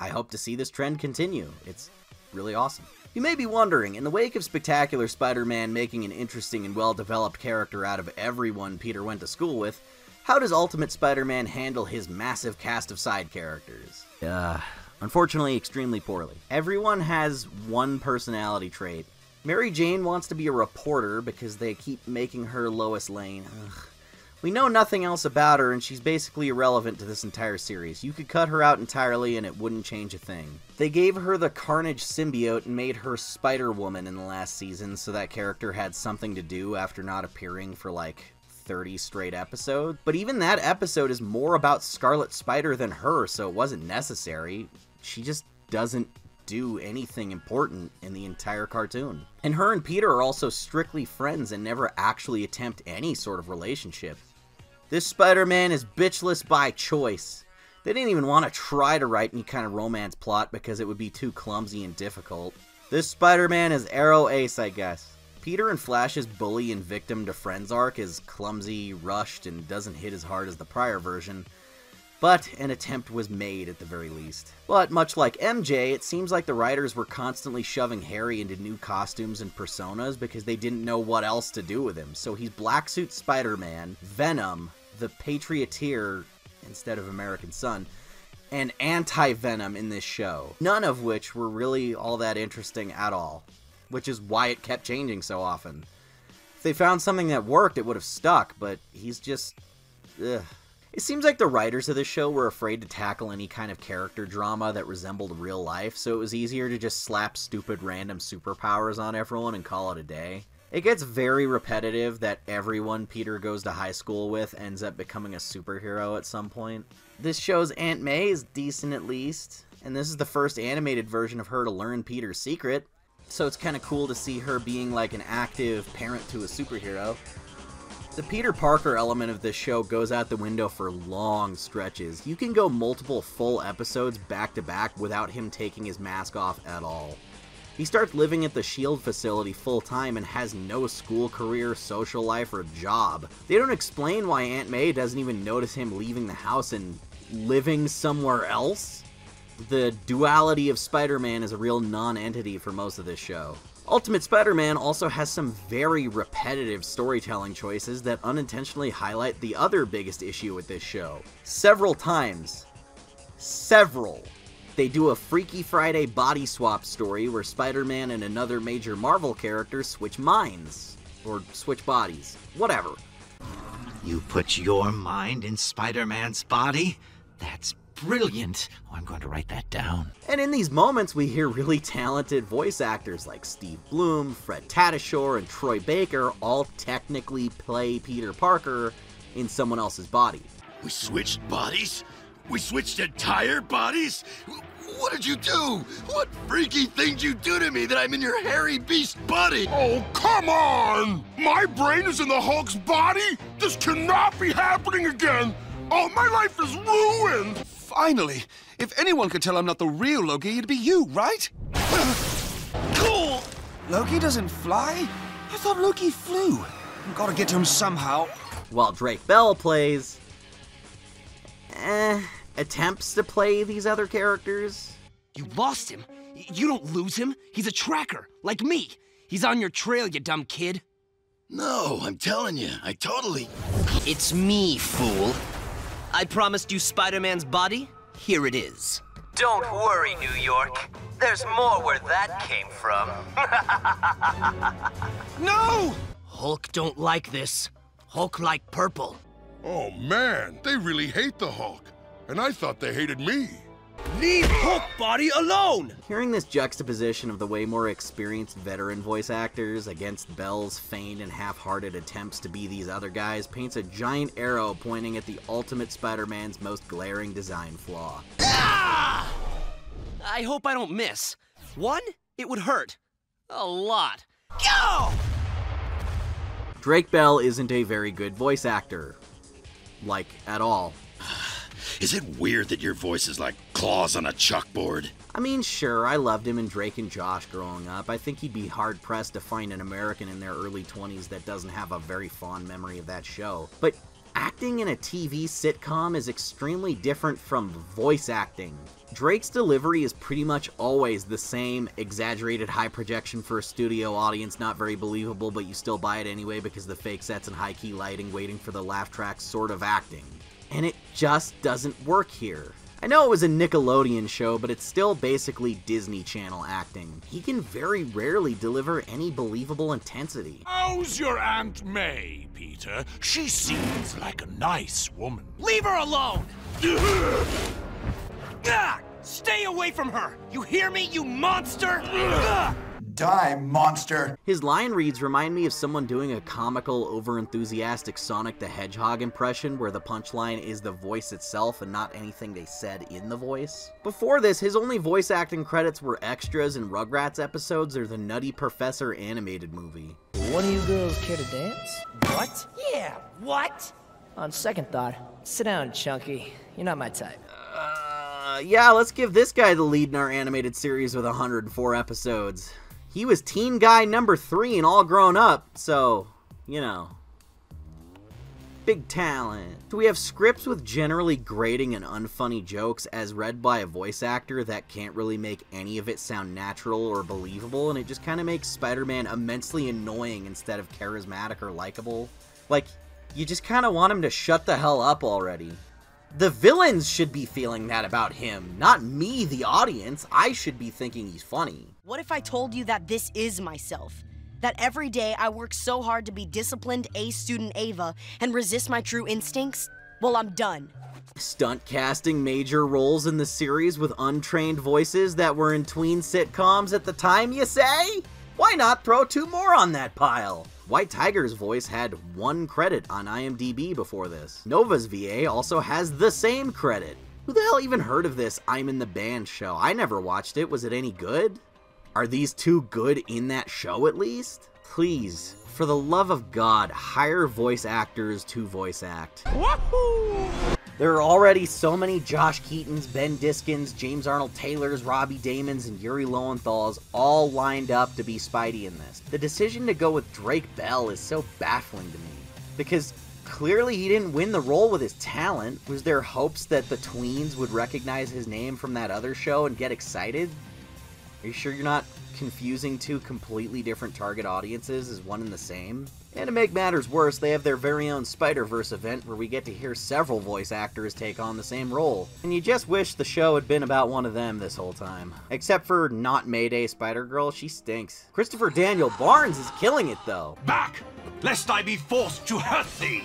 I hope to see this trend continue. It's really awesome. You may be wondering, in the wake of Spectacular Spider-Man making an interesting and well-developed character out of everyone Peter went to school with, how does Ultimate Spider-Man handle his massive cast of side characters? Unfortunately, extremely poorly. Everyone has one personality trait. Mary Jane wants to be a reporter because they keep making her Lois Lane. Ugh. We know nothing else about her, and she's basically irrelevant to this entire series. You could cut her out entirely and it wouldn't change a thing. They gave her the Carnage symbiote and made her Spider-Woman in the last season, so that character had something to do after not appearing for like 30 straight episodes. But even that episode is more about Scarlet Spider than her, so it wasn't necessary. She just doesn't do anything important in the entire cartoon. And her and Peter are also strictly friends and never actually attempt any sort of relationship. This Spider-Man is bitchless by choice. They didn't even want to try to write any kind of romance plot because it would be too clumsy and difficult. This Spider-Man is Arrow Ace, I guess. Peter and Flash's bully and victim to friends arc is clumsy, rushed, and doesn't hit as hard as the prior version, but an attempt was made at the very least. But much like MJ, it seems like the writers were constantly shoving Harry into new costumes and personas because they didn't know what else to do with him, so he's Black Suit Spider-Man, Venom, the Patrioteer instead of American Son, and Anti-Venom in this show, none of which were really all that interesting at all, which is why it kept changing so often. If they found something that worked, it would have stuck, but he's just... ugh. It seems like the writers of this show were afraid to tackle any kind of character drama that resembled real life, so it was easier to just slap stupid random superpowers on everyone and call it a day. It gets very repetitive that everyone Peter goes to high school with ends up becoming a superhero at some point. This show's Aunt May is decent at least, and this is the first animated version of her to learn Peter's secret, so it's kind of cool to see her being like an active parent to a superhero. The Peter Parker element of this show goes out the window for long stretches. You can go multiple full episodes back to back without him taking his mask off at all. He starts living at the S.H.I.E.L.D. facility full time and has no school, career, social life, or job. They don't explain why Aunt May doesn't even notice him leaving the house and living somewhere else. The duality of Spider-Man is a real non-entity for most of this show. Ultimate Spider-Man also has some very repetitive storytelling choices that unintentionally highlight the other biggest issue with this show. Several times. They do a Freaky Friday body swap story where Spider-Man and another major Marvel character switch minds. Or switch bodies. Whatever. You put your mind in Spider-Man's body? That's brilliant. Oh, I'm going to write that down. And in these moments, we hear really talented voice actors like Steve Bloom, Fred Tatasciore, and Troy Baker all technically play Peter Parker in someone else's body. We switched bodies? We switched entire bodies? What did you do? What freaky thing did you do to me that I'm in your hairy beast body? Oh, come on! My brain is in the Hulk's body? This cannot be happening again! Oh, my life is ruined! Finally! If anyone could tell I'm not the real Loki, it'd be you, right? Cool! Loki doesn't fly? I thought Loki flew. I've got to get to him somehow. While Drake Bell plays... attempts to play these other characters. You lost him. You don't lose him. He's a tracker, like me. He's on your trail, you dumb kid. No, I'm telling you, I totally... It's me, fool. I promised you Spider-Man's body. Here it is. Don't worry, New York. There's more where that came from. No! Hulk don't like this. Hulk like purple. Oh, man. They really hate the Hulk. And I thought they hated me. Leave Hulk body alone! Hearing this juxtaposition of the way more experienced veteran voice actors against Bell's feigned and half-hearted attempts to be these other guys paints a giant arrow pointing at the Ultimate Spider-Man's most glaring design flaw. Ah! I hope I don't miss. One, it would hurt. A lot. Go! Drake Bell isn't a very good voice actor. Like, at all. Is it weird that your voice is like claws on a chalkboard? I mean, sure, I loved him in Drake and Josh growing up. I think he'd be hard-pressed to find an American in their early 20s that doesn't have a very fond memory of that show. But Acting in a TV sitcom is extremely different from voice acting. Drake's delivery is pretty much always the same, exaggerated high projection for a studio audience, not very believable, but you still buy it anyway because the fake sets and high-key lighting waiting for the laugh track sort of acting. And it just doesn't work here. I know it was a Nickelodeon show, but it's still basically Disney Channel acting. He can very rarely deliver any believable intensity. How's your Aunt May, Peter? She seems like a nice woman. Leave her alone! Stay away from her! You hear me, you monster? Die, monster! His line reads remind me of someone doing a comical, over-enthusiastic Sonic the Hedgehog impression where the punchline is the voice itself and not anything they said in the voice. Before this, his only voice acting credits were extras in Rugrats episodes or the Nutty Professor animated movie. One of you girls care to dance? What? Yeah, what? On second thought, sit down, Chunky. You're not my type. Yeah, let's give this guy the lead in our animated series with 104 episodes. He was teen guy number 3 and all grown up, so, you know, big talent. So we have scripts with generally grating and unfunny jokes as read by a voice actor that can't really make any of it sound natural or believable, and it just kind of makes Spider-Man immensely annoying instead of charismatic or likable. Like, you just kind of want him to shut the hell up already. The villains should be feeling that about him, not me, the audience. I should be thinking he's funny. What if I told you that this is myself? That every day I work so hard to be disciplined A student Ava and resist my true instincts? Well, I'm done. Stunt casting major roles in the series with untrained voices that were in tween sitcoms at the time, you say? Why not throw 2 more on that pile? White Tiger's voice had 1 credit on IMDb before this. Nova's VA also has the same credit. Who the hell even heard of this I'm in the Band show? I never watched it. Was it any good? Are these 2 good in that show at least? Please, for the love of God, hire voice actors to voice act. Wahoo! There are already so many Josh Keatons, Ben Diskins, James Arnold Taylors, Robbie Damons, and Yuri Lowenthals all lined up to be Spidey in this. The decision to go with Drake Bell is so baffling to me, because clearly he didn't win the role with his talent. Was there hopes that the tweens would recognize his name from that other show and get excited? Are you sure you're not confusing 2 completely different target audiences as one and the same? And to make matters worse, they have their very own Spider-Verse event where we get to hear several voice actors take on the same role. And you just wish the show had been about one of them this whole time. Except for not Mayday Spider-Girl, she stinks. Christopher Daniel Barnes is killing it though. Back, lest I be forced to hurt thee!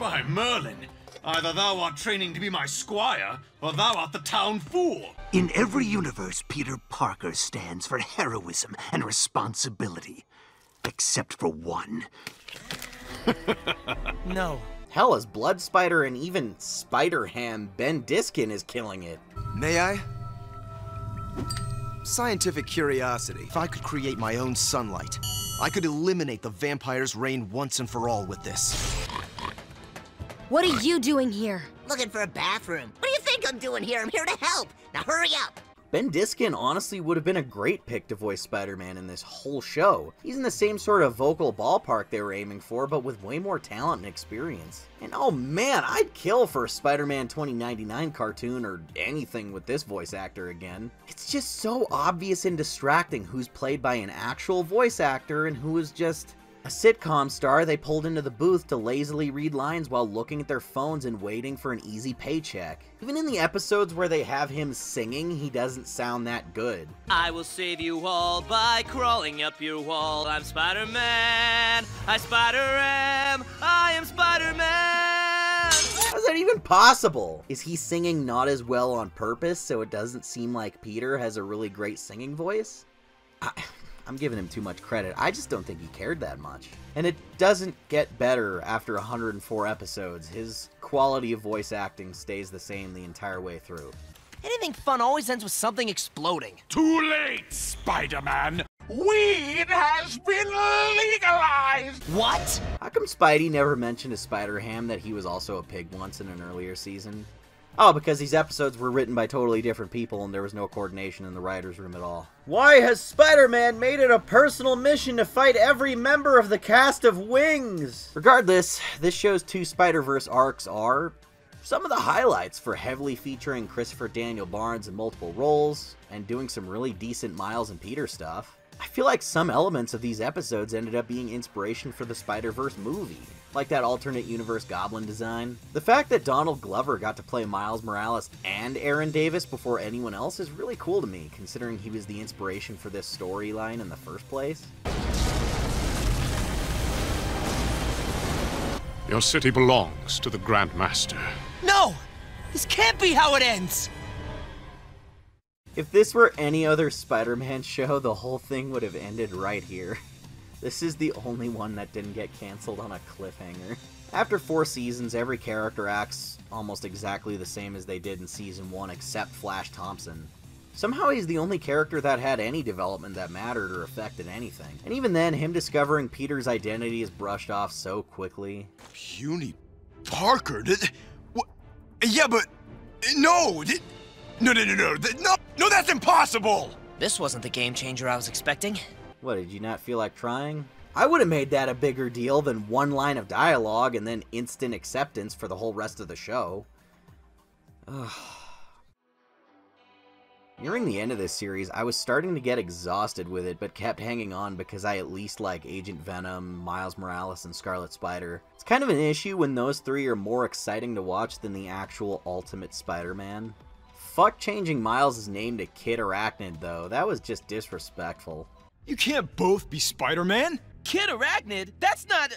By Merlin, either thou art training to be my squire, or thou art the town fool. In every universe, Peter Parker stands for heroism and responsibility. Except for one. No. Hell, as Blood Spider and even Spider-Ham, Ben Diskin is killing it. May I? Scientific curiosity. If I could create my own sunlight, I could eliminate the vampire's reign once and for all with this. What are you doing here? Looking for a bathroom. What do you think I'm doing here? I'm here to help. Now hurry up. Ben Diskin honestly would have been a great pick to voice Spider-Man in this whole show. He's in the same sort of vocal ballpark they were aiming for, but with way more talent and experience. And oh man, I'd kill for a Spider-Man 2099 cartoon or anything with this voice actor again. It's just so obvious and distracting who's played by an actual voice actor and who is just a sitcom star they pulled into the booth to lazily read lines while looking at their phones and waiting for an easy paycheck. Even in the episodes where they have him singing, he doesn't sound that good. I will save you all by crawling up your wall. I'm Spider-Man, I Spider-Am, I am Spider-Man! How's that even possible? Is he singing not as well on purpose so it doesn't seem like Peter has a really great singing voice? I'm giving him too much credit. I just don't think he cared that much. And it doesn't get better after 104 episodes. His quality of voice acting stays the same the entire way through. Anything fun always ends with something exploding. Too late, Spider-Man! Weed has been legalized! What? How come Spidey never mentioned to Spider-Ham that he was also a pig once in an earlier season? Oh, because these episodes were written by totally different people and there was no coordination in the writer's room at all. Why has Spider-Man made it a personal mission to fight every member of the cast of Wings? Regardless, this show's two Spider-Verse arcs are some of the highlights for heavily featuring Christopher Daniel Barnes in multiple roles and doing some really decent Miles and Peter stuff. I feel like some elements of these episodes ended up being inspiration for the Spider-Verse movie, like that alternate universe goblin design. The fact that Donald Glover got to play Miles Morales and Aaron Davis before anyone else is really cool to me, considering he was the inspiration for this storyline in the first place. Your city belongs to the Grand Master. No! This can't be how it ends! If this were any other Spider-Man show, the whole thing would have ended right here. This is the only one that didn't get canceled on a cliffhanger. After 4 seasons, every character acts almost exactly the same as they did in season 1 except Flash Thompson. Somehow he's the only character that had any development that mattered or affected anything. And even then, him discovering Peter's identity is brushed off so quickly. Puny Parker? Yeah, but... No! No, that's impossible! This wasn't the game changer I was expecting. What, did you not feel like trying? I would have made that a bigger deal than one line of dialogue and then instant acceptance for the whole rest of the show. Ugh. Nearing the end of this series, I was starting to get exhausted with it, but kept hanging on because I at least like Agent Venom, Miles Morales, and Scarlet Spider. It's kind of an issue when those three are more exciting to watch than the actual Ultimate Spider-Man. Fuck changing Miles' name to Kid Arachnid, though. That was just disrespectful. You can't both be Spider-Man? Kid Arachnid? That's not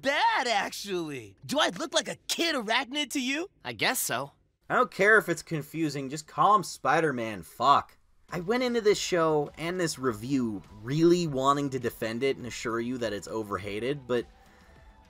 bad, actually. Do I look like a Kid Arachnid to you? I guess so. I don't care if it's confusing. Just call him Spider-Man. Fuck. I went into this show and this review really wanting to defend it and assure you that it's overhated, but...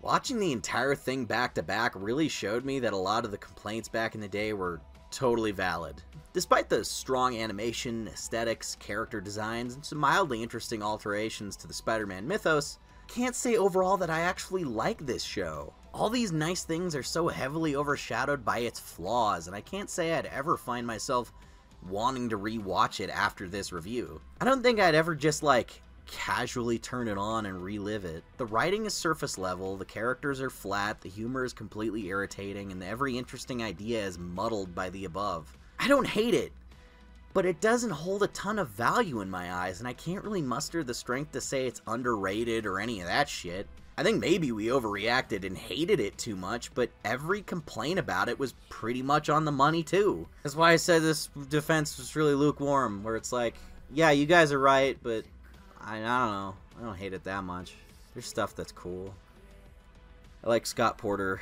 watching the entire thing back-to-back really showed me that a lot of the complaints back in the day were totally valid. Despite the strong animation, aesthetics, character designs, and some mildly interesting alterations to the Spider-Man mythos, I can't say overall that I actually like this show. All these nice things are so heavily overshadowed by its flaws, and I can't say I'd ever find myself wanting to re-watch it after this review. I don't think I'd ever just, like, casually turn it on and relive it. The writing is surface level, the characters are flat, the humor is completely irritating, and every interesting idea is muddled by the above. I don't hate it, but it doesn't hold a ton of value in my eyes, and I can't really muster the strength to say it's underrated or any of that shit. I think maybe we overreacted and hated it too much, but every complaint about it was pretty much on the money too. That's why I said this defense was really lukewarm, where it's like, yeah, you guys are right, but I don't know. I don't hate it that much. There's stuff that's cool. I like Scott Porter.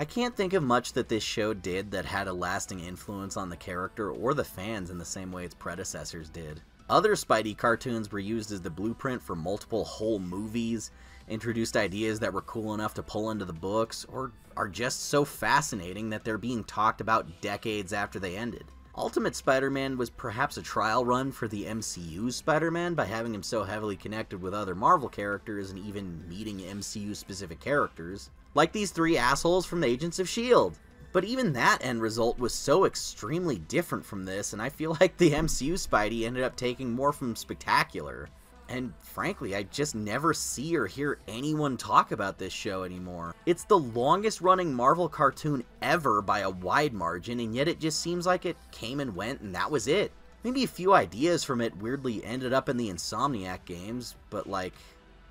I can't think of much that this show did that had a lasting influence on the character or the fans in the same way its predecessors did. Other Spidey cartoons were used as the blueprint for multiple whole movies, introduced ideas that were cool enough to pull into the books, or are just so fascinating that they're being talked about decades after they ended. Ultimate Spider-Man was perhaps a trial run for the MCU's Spider-Man by having him so heavily connected with other Marvel characters and even meeting MCU-specific characters, like these three assholes from the Agents of S.H.I.E.L.D. But even that end result was so extremely different from this, and I feel like the MCU Spidey ended up taking more from Spectacular. And frankly, I just never see or hear anyone talk about this show anymore. It's the longest running Marvel cartoon ever by a wide margin, and yet it just seems like it came and went and that was it. Maybe a few ideas from it weirdly ended up in the Insomniac games, but like,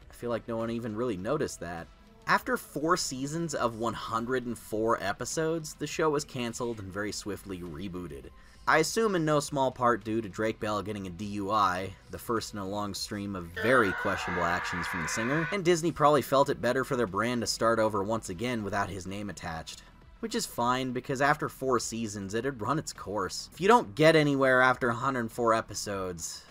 I feel like no one even really noticed that. After 4 seasons of 104 episodes, the show was canceled and very swiftly rebooted. I assume in no small part due to Drake Bell getting a DUI, the first in a long stream of very questionable actions from the singer, and Disney probably felt it better for their brand to start over once again without his name attached. Which is fine, because after 4 seasons, it had run its course. If you don't get anywhere after 104 episodes,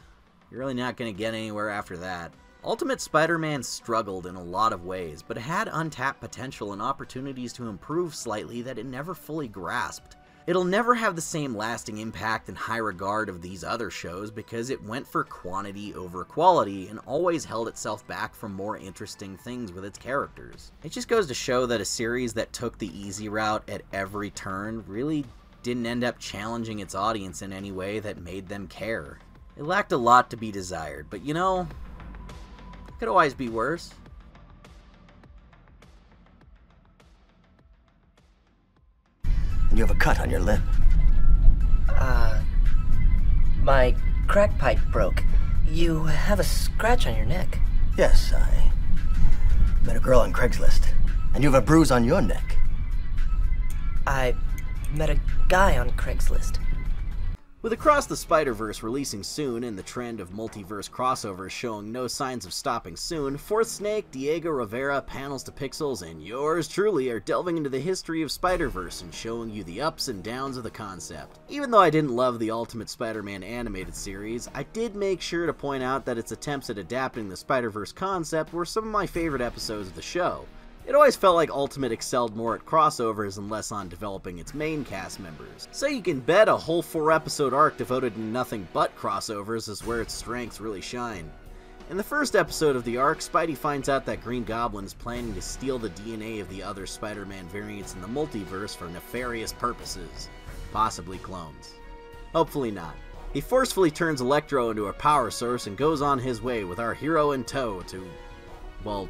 you're really not going to get anywhere after that. Ultimate Spider-Man struggled in a lot of ways, but it had untapped potential and opportunities to improve slightly that it never fully grasped. It'll never have the same lasting impact and high regard of these other shows because it went for quantity over quality and always held itself back from more interesting things with its characters. It just goes to show that a series that took the easy route at every turn really didn't end up challenging its audience in any way that made them care. It lacked a lot to be desired, but you know, it could always be worse. You have a cut on your lip. My crack pipe broke. You have a scratch on your neck. Yes, I met a girl on Craigslist. And you have a bruise on your neck. I met a guy on Craigslist. With Across the Spider-Verse releasing soon and the trend of multiverse crossovers showing no signs of stopping soon, Fourth Snake, Diego Rivera, Panels to Pixels, and yours truly are delving into the history of Spider-Verse and showing you the ups and downs of the concept. Even though I didn't love the Ultimate Spider-Man animated series, I did make sure to point out that its attempts at adapting the Spider-Verse concept were some of my favorite episodes of the show. It always felt like Ultimate excelled more at crossovers and less on developing its main cast members. So you can bet a whole 4-episode arc devoted to nothing but crossovers is where its strengths really shine. In the first episode of the arc, Spidey finds out that Green Goblin is planning to steal the DNA of the other Spider-Man variants in the multiverse for nefarious purposes. Possibly clones. Hopefully not. He forcefully turns Electro into a power source and goes on his way with our hero in tow to, well,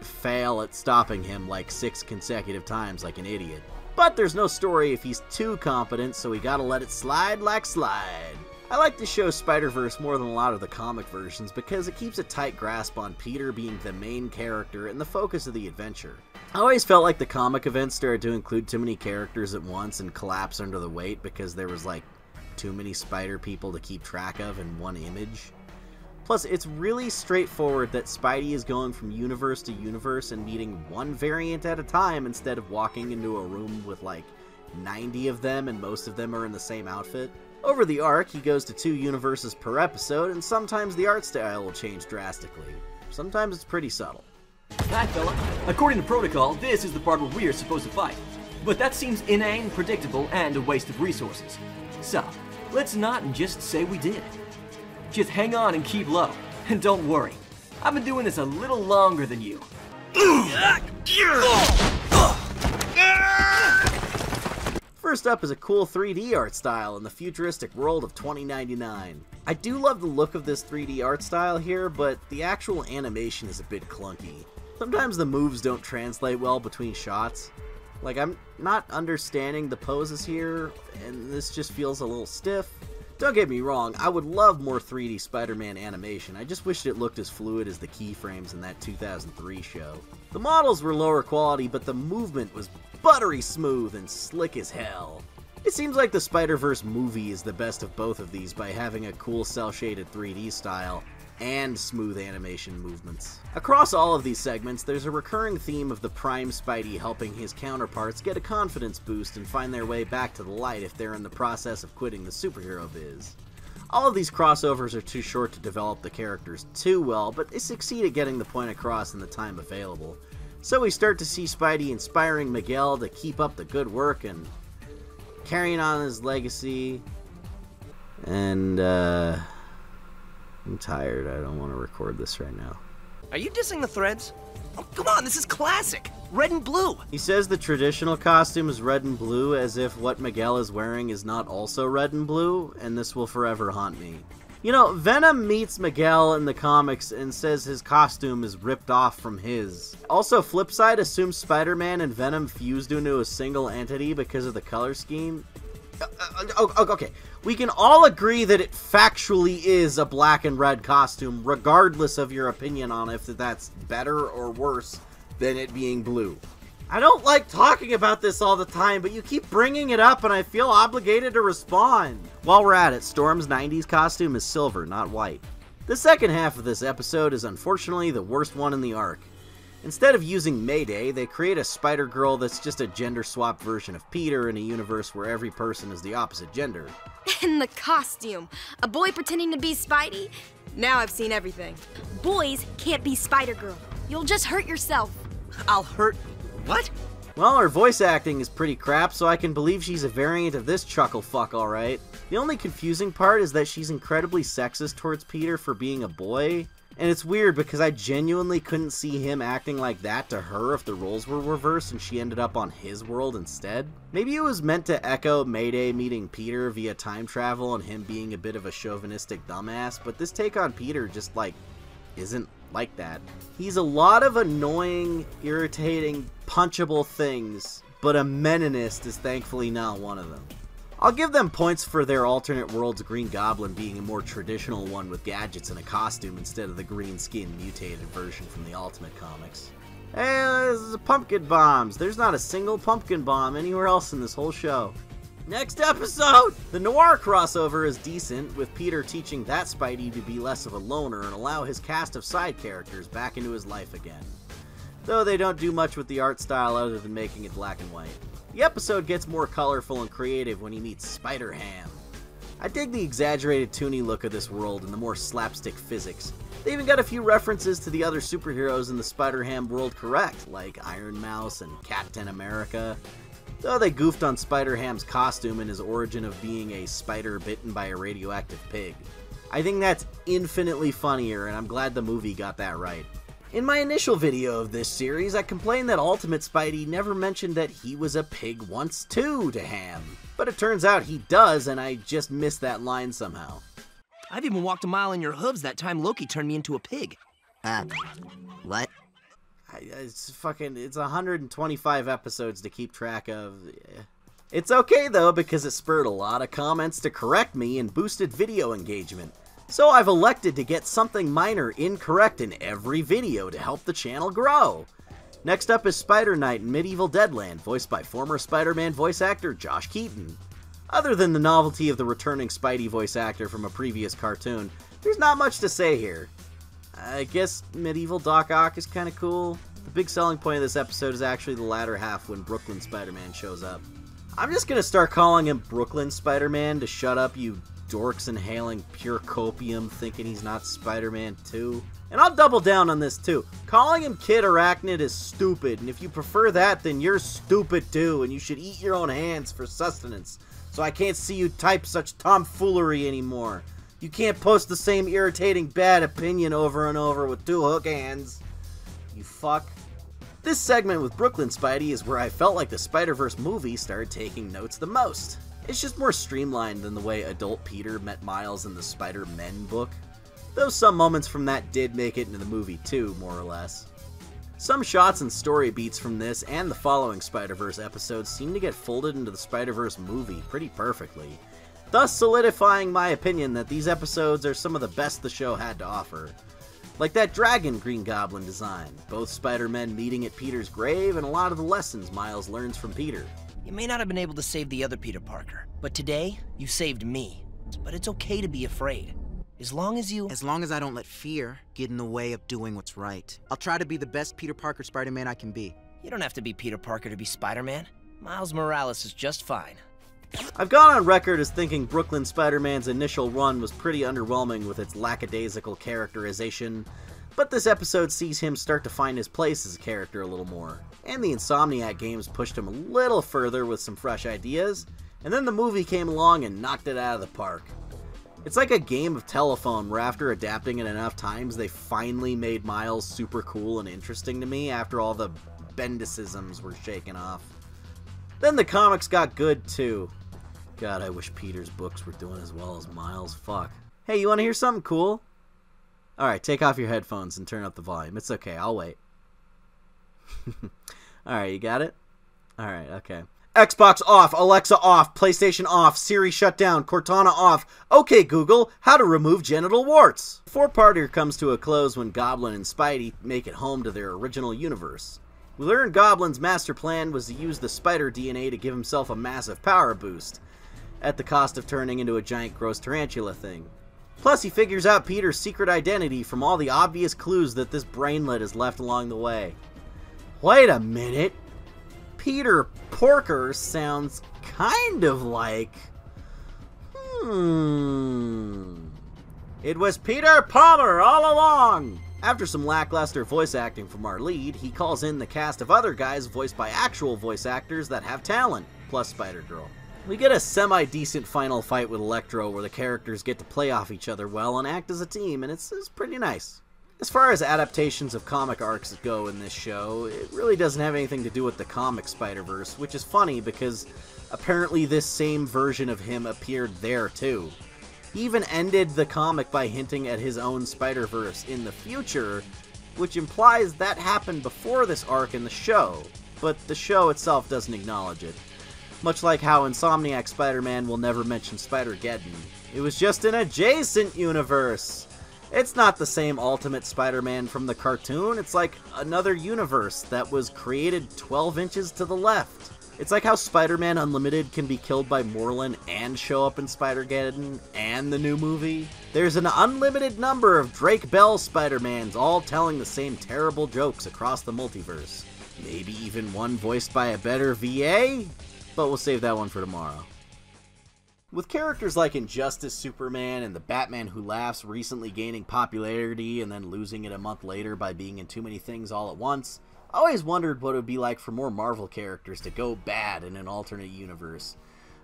fail at stopping him like 6 consecutive times like an idiot. But there's no story if he's too competent, so we gotta let it slide like slide. I like the show Spider-Verse more than a lot of the comic versions because it keeps a tight grasp on Peter being the main character and the focus of the adventure. I always felt like the comic events started to include too many characters at once and collapse under the weight because there was like too many spider people to keep track of in one image. Plus, it's really straightforward that Spidey is going from universe to universe and meeting one variant at a time instead of walking into a room with like 90 of them and most of them are in the same outfit. Over the arc, he goes to 2 universes per episode, and sometimes the art style will change drastically. Sometimes it's pretty subtle. Hi, fella. According to protocol, this is the part where we are supposed to fight. But that seems inane, predictable, and a waste of resources. So, let's not just say we did. Just hang on and keep low. And don't worry, I've been doing this a little longer than you. First up is a cool 3D art style in the futuristic world of 2099. I do love the look of this 3D art style here, but the actual animation is a bit clunky. Sometimes the moves don't translate well between shots. Like, I'm not understanding the poses here, and this just feels a little stiff. Don't get me wrong, I would love more 3D Spider-Man animation, I just wished it looked as fluid as the keyframes in that 2003 show. The models were lower quality, but the movement was buttery smooth and slick as hell. It seems like the Spider-Verse movie is the best of both of these by having a cool cel-shaded 3D style and smooth animation movements. Across all of these segments, there's a recurring theme of the Prime Spidey helping his counterparts get a confidence boost and find their way back to the light if they're in the process of quitting the superhero biz. All of these crossovers are too short to develop the characters too well, but they succeed at getting the point across in the time available. So we start to see Spidey inspiring Miguel to keep up the good work and carrying on his legacy. And, I'm tired. I don't want to record this right now. Are you dissing the Threads? Oh, come on, this is classic! Red and blue! He says the traditional costume is red and blue, as if what Miguel is wearing is not also red and blue, and this will forever haunt me. You know, Venom meets Miguel in the comics and says his costume is ripped off from his. Also, Flipside assumes Spider-Man and Venom fused into a single entity because of the color scheme. Okay, we can all agree that it factually is a black and red costume, regardless of your opinion on if that's better or worse than it being blue. I don't like talking about this all the time, but you keep bringing it up and I feel obligated to respond. While we're at it, Storm's 90s costume is silver, not white. The second half of this episode is unfortunately the worst one in the arc. Instead of using Mayday, they create a Spider-Girl that's just a gender-swapped version of Peter in a universe where every person is the opposite gender. And the costume! A boy pretending to be Spidey? Now I've seen everything. Boys can't be Spider-Girl. You'll just hurt yourself. I'll hurt... what? Well, her voice acting is pretty crap, so I can believe she's a variant of this chucklefuck, alright. The only confusing part is that she's incredibly sexist towards Peter for being a boy, and it's weird because I genuinely couldn't see him acting like that to her if the roles were reversed and she ended up on his world instead. Maybe it was meant to echo Mayday meeting Peter via time travel and him being a bit of a chauvinistic dumbass, but this take on Peter just, like, isn't like that. He's a lot of annoying, irritating, punchable things, but a meninist is thankfully not one of them. I'll give them points for their alternate world's Green Goblin being a more traditional one with gadgets and a costume instead of the green skin mutated version from the Ultimate Comics. Hey, this is pumpkin bombs. There's not a single pumpkin bomb anywhere else in this whole show. Next episode! The Noir crossover is decent, with Peter teaching that Spidey to be less of a loner and allow his cast of side characters back into his life again. Though they don't do much with the art style other than making it black and white. The episode gets more colorful and creative when he meets Spider-Ham. I dig the exaggerated toony look of this world and the more slapstick physics. They even got a few references to the other superheroes in the Spider-Ham world correct, like Iron Mouse and Captain America. Though they goofed on Spider-Ham's costume and his origin of being a spider bitten by a radioactive pig. I think that's infinitely funnier, and I'm glad the movie got that right. In my initial video of this series, I complained that Ultimate Spidey never mentioned that he was a pig once too to Ham. But it turns out he does, and I just missed that line somehow. I've even walked a mile in your hooves that time Loki turned me into a pig. What? It's 125 episodes to keep track of. It's okay though, because it spurred a lot of comments to correct me and boosted video engagement. So I've elected to get something minor incorrect in every video to help the channel grow. Next up is Spider Knight in Medieval Deadland, voiced by former Spider-Man voice actor Josh Keaton. Other than the novelty of the returning Spidey voice actor from a previous cartoon, there's not much to say here. I guess Medieval Doc Ock is kind of cool. The big selling point of this episode is actually the latter half when Brooklyn Spider-Man shows up. I'm just gonna start calling him Brooklyn Spider-Man to shut up you dorks inhaling pure copium thinking he's not Spider-Man 2. And I'll double down on this too. Calling him Kid Arachnid is stupid, and if you prefer that, then you're stupid too, and you should eat your own hands for sustenance. So I can't see you type such tomfoolery anymore. You can't post the same irritating bad opinion over and over with two hook hands. You fuck. This segment with Brooklyn Spidey is where I felt like the Spider-Verse movie started taking notes the most. It's just more streamlined than the way adult Peter met Miles in the Spider-Men book. Though some moments from that did make it into the movie too, more or less. Some shots and story beats from this and the following Spider-Verse episodes seem to get folded into the Spider-Verse movie pretty perfectly. Thus solidifying my opinion that these episodes are some of the best the show had to offer. Like that dragon Green Goblin design, both Spider-Men meeting at Peter's grave, and a lot of the lessons Miles learns from Peter. You may not have been able to save the other Peter Parker, but today, you saved me. But it's okay to be afraid. As long as I don't let fear get in the way of doing what's right. I'll try to be the best Peter Parker Spider-Man I can be. You don't have to be Peter Parker to be Spider-Man. Miles Morales is just fine. I've gone on record as thinking Brooklyn Spider-Man's initial run was pretty underwhelming with its lackadaisical characterization, but this episode sees him start to find his place as a character a little more, and the Insomniac games pushed him a little further with some fresh ideas, and then the movie came along and knocked it out of the park. It's like a game of telephone where after adapting it enough times, they finally made Miles super cool and interesting to me after all the Bendisisms were shaken off. Then the comics got good too. God, I wish Peter's books were doing as well as Miles. Fuck. Hey, you want to hear something cool? Alright, take off your headphones and turn up the volume. It's okay, I'll wait. Alright, you got it? Alright, okay. Xbox off, Alexa off, PlayStation off, Siri shut down, Cortana off. Okay, Google, how to remove genital warts. The four-parter comes to a close when Goblin and Spidey make it home to their original universe. We learn Goblin's master plan was to use the spider DNA to give himself a massive power boost, at the cost of turning into a giant gross tarantula thing. Plus, he figures out Peter's secret identity from all the obvious clues that this brainlet has left along the way. Wait a minute! Peter Porker sounds kind of like... It was Peter Palmer all along! After some lackluster voice acting from our lead, he calls in the cast of other guys voiced by actual voice actors that have talent, plus Spider-Girl. We get a semi-decent final fight with Electro where the characters get to play off each other well and act as a team, and it's pretty nice. As far as adaptations of comic arcs go in this show, it really doesn't have anything to do with the comic Spider-Verse, which is funny because apparently this same version of him appeared there too. He even ended the comic by hinting at his own Spider-Verse in the future, which implies that happened before this arc in the show, but the show itself doesn't acknowledge it. Much like how Insomniac Spider-Man will never mention Spider-Geddon. It was just an adjacent universe! It's not the same Ultimate Spider-Man from the cartoon, it's like another universe that was created 12 inches to the left. It's like how Spider-Man Unlimited can be killed by Morlun and show up in Spider-Geddon and the new movie. There's an unlimited number of Drake Bell Spider-Mans all telling the same terrible jokes across the multiverse. Maybe even one voiced by a better VA? But we'll save that one for tomorrow. With characters like Injustice Superman and the Batman Who Laughs recently gaining popularity and then losing it a month later by being in too many things all at once, I always wondered what it would be like for more Marvel characters to go bad in an alternate universe.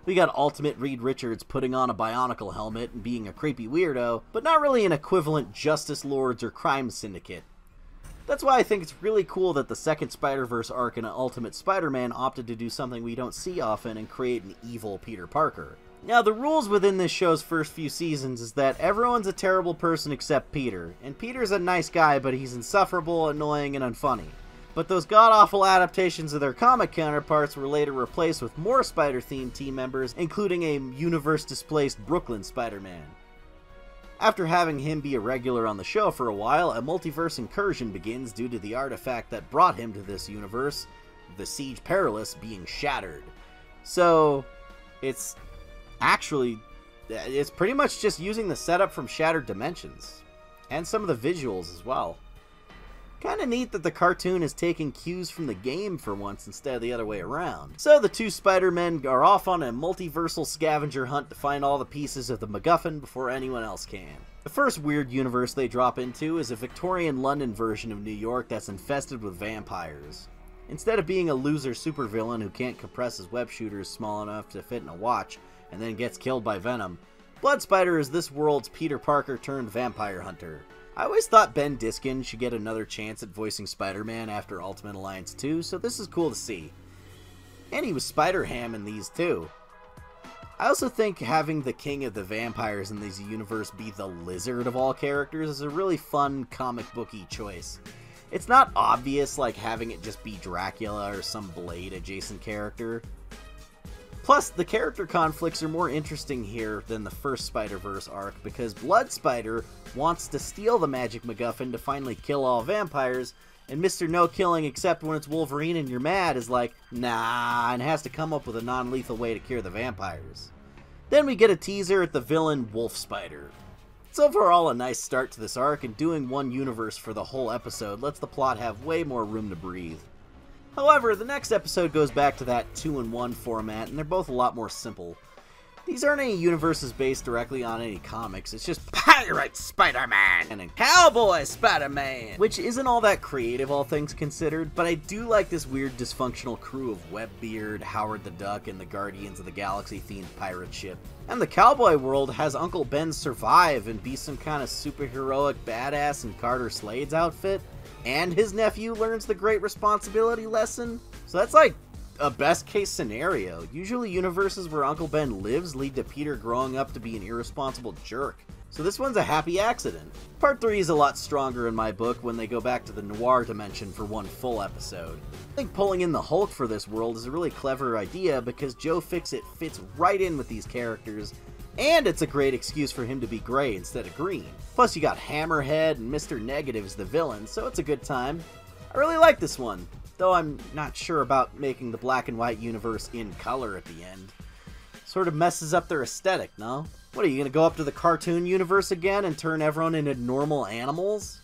We got Ultimate Reed Richards putting on a Bionicle helmet and being a creepy weirdo, but not really an equivalent Justice Lords or Crime Syndicate. That's why I think it's really cool that the second Spider-Verse arc in Ultimate Spider-Man opted to do something we don't see often and create an evil Peter Parker. Now, the rules within this show's first few seasons is that everyone's a terrible person except Peter, and Peter's a nice guy, but he's insufferable, annoying, and unfunny. But those god-awful adaptations of their comic counterparts were later replaced with more Spider-themed team members, including a universe-displaced Brooklyn Spider-Man. After having him be a regular on the show for a while, a multiverse incursion begins due to the artifact that brought him to this universe, the Siege Perilous, being shattered. So, it's pretty much just using the setup from Shattered Dimensions, and some of the visuals as well. Kinda neat that the cartoon is taking cues from the game for once instead of the other way around. So the two Spider-Men are off on a multiversal scavenger hunt to find all the pieces of the MacGuffin before anyone else can. The first weird universe they drop into is a Victorian London version of New York that's infested with vampires. Instead of being a loser supervillain who can't compress his web shooters small enough to fit in a watch, and then gets killed by Venom, Blood Spider is this world's Peter Parker turned vampire hunter. I always thought Ben Diskin should get another chance at voicing Spider-Man after Ultimate Alliance 2, so this is cool to see. And he was Spider-Ham in these too. I also think having the king of the vampires in this universe be the lizard of all characters is a really fun comic booky choice. It's not obvious like having it just be Dracula or some Blade adjacent character. Plus, the character conflicts are more interesting here than the first Spider-Verse arc because Blood Spider wants to steal the magic MacGuffin to finally kill all vampires, and Mr. No Killing Except When It's Wolverine and You're Mad is like, nah, and has to come up with a non-lethal way to cure the vampires. Then we get a teaser at the villain Wolf Spider. It's overall a nice start to this arc, and doing one universe for the whole episode lets the plot have way more room to breathe. However, the next episode goes back to that 2-in-1 format, and they're both a lot more simple. These aren't any universes based directly on any comics, it's just Pirate Spider-Man and Cowboy Spider-Man, which isn't all that creative all things considered, but I do like this weird dysfunctional crew of Webbeard, Howard the Duck, and the Guardians of the Galaxy themed pirate ship. And the cowboy world has Uncle Ben survive and be some kind of superheroic badass in Carter Slade's outfit. And his nephew learns the great responsibility lesson. So that's like a best case scenario. Usually universes where Uncle Ben lives lead to Peter growing up to be an irresponsible jerk. So this one's a happy accident. Part 3 is a lot stronger in my book when they go back to the noir dimension for one full episode. I think pulling in the Hulk for this world is a really clever idea because Joe Fixit fits right in with these characters. And it's a great excuse for him to be gray instead of green. Plus you got Hammerhead and Mr. Negative as the villain, so it's a good time. I really like this one, though I'm not sure about making the black and white universe in color at the end. Sort of messes up their aesthetic, no? What, are you gonna go up to the cartoon universe again and turn everyone into normal animals?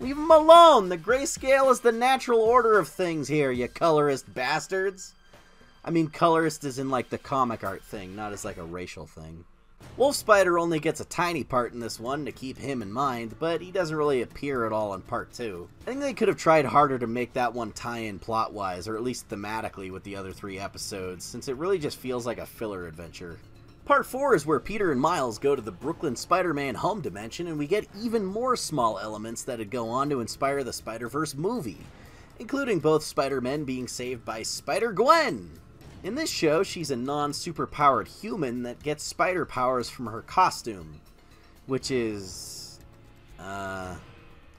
Leave them alone! The grayscale is the natural order of things here, you colorist bastards! I mean, colorist is in like the comic art thing, not as like a racial thing. Wolf Spider only gets a tiny part in this one to keep him in mind, but he doesn't really appear at all in Part 2. I think they could have tried harder to make that one tie in plot-wise, or at least thematically with the other three episodes, since it really just feels like a filler adventure. Part 4 is where Peter and Miles go to the Brooklyn Spider-Man home dimension, and we get even more small elements that would go on to inspire the Spider-Verse movie, including both Spider-Men being saved by Spider-Gwen! In this show, she's a non-superpowered human that gets spider powers from her costume, which is... I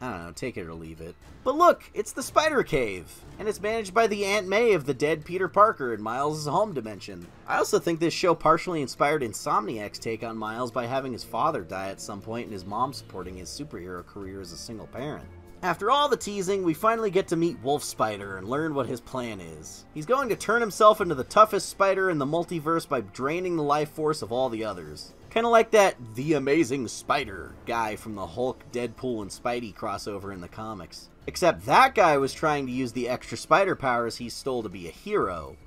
don't know, take it or leave it. But look, it's the Spider Cave, and it's managed by the Aunt May of the dead Peter Parker in Miles' home dimension. I also think this show partially inspired Insomniac's take on Miles by having his father die at some point and his mom supporting his superhero career as a single parent. After all the teasing, we finally get to meet Wolf Spider and learn what his plan is. He's going to turn himself into the toughest spider in the multiverse by draining the life force of all the others. Kinda like that The Amazing Spider guy from the Hulk, Deadpool, and Spidey crossover in the comics. Except that guy was trying to use the extra spider powers he stole to be a hero.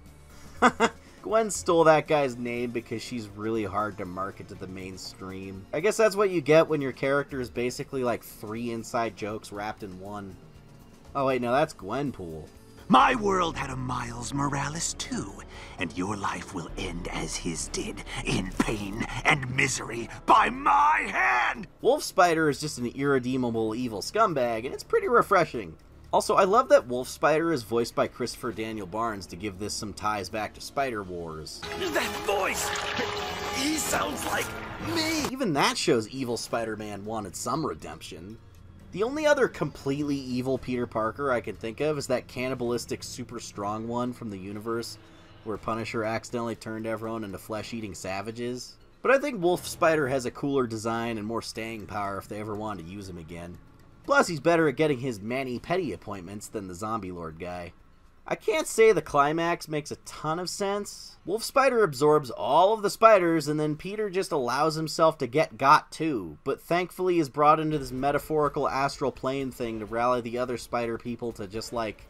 Gwen stole that guy's name because she's really hard to market to the mainstream. I guess that's what you get when your character is basically like three inside jokes wrapped in one. Oh wait, no, that's Gwenpool. My world had a Miles Morales too, and your life will end as his did, in pain and misery, by my hand! Wolf Spider is just an irredeemable evil scumbag, and it's pretty refreshing. Also, I love that Wolf Spider is voiced by Christopher Daniel Barnes to give this some ties back to Spider Wars. That voice! He sounds like me! Even that show's evil Spider-Man wanted some redemption. The only other completely evil Peter Parker I can think of is that cannibalistic super strong one from the universe where Punisher accidentally turned everyone into flesh-eating savages. But I think Wolf Spider has a cooler design and more staying power if they ever wanted to use him again. Plus, he's better at getting his mani-pedi appointments than the Zombie Lord guy. I can't say the climax makes a ton of sense. Wolf Spider absorbs all of the spiders, and then Peter just allows himself to get got too, but thankfully is brought into this metaphorical astral plane thing to rally the other spider people to just, like,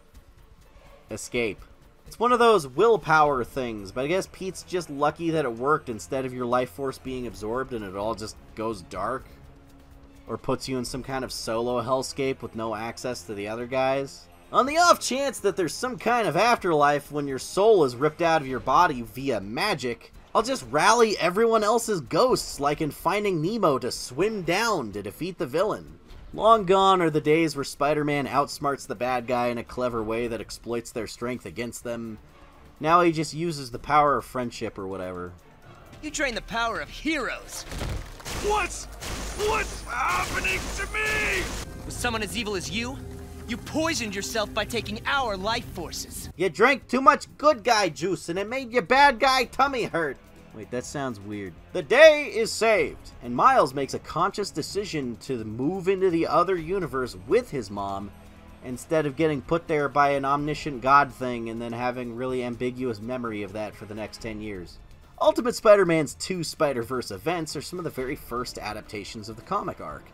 escape. It's one of those willpower things, but I guess Pete's just lucky that it worked instead of your life force being absorbed and it all just goes dark. Or puts you in some kind of solo hellscape with no access to the other guys. On the off chance that there's some kind of afterlife when your soul is ripped out of your body via magic, I'll just rally everyone else's ghosts like in Finding Nemo to swim down to defeat the villain. Long gone are the days where Spider-Man outsmarts the bad guy in a clever way that exploits their strength against them. Now he just uses the power of friendship or whatever. You train the power of heroes. What's happening to me? With someone as evil as you, you poisoned yourself by taking our life forces. You drank too much good guy juice and it made your bad guy tummy hurt. Wait, that sounds weird. The day is saved, and Miles makes a conscious decision to move into the other universe with his mom instead of getting put there by an omniscient god thing and then having really ambiguous memory of that for the next 10 years. Ultimate Spider-Man's two Spider-Verse events are some of the very first adaptations of the comic arc,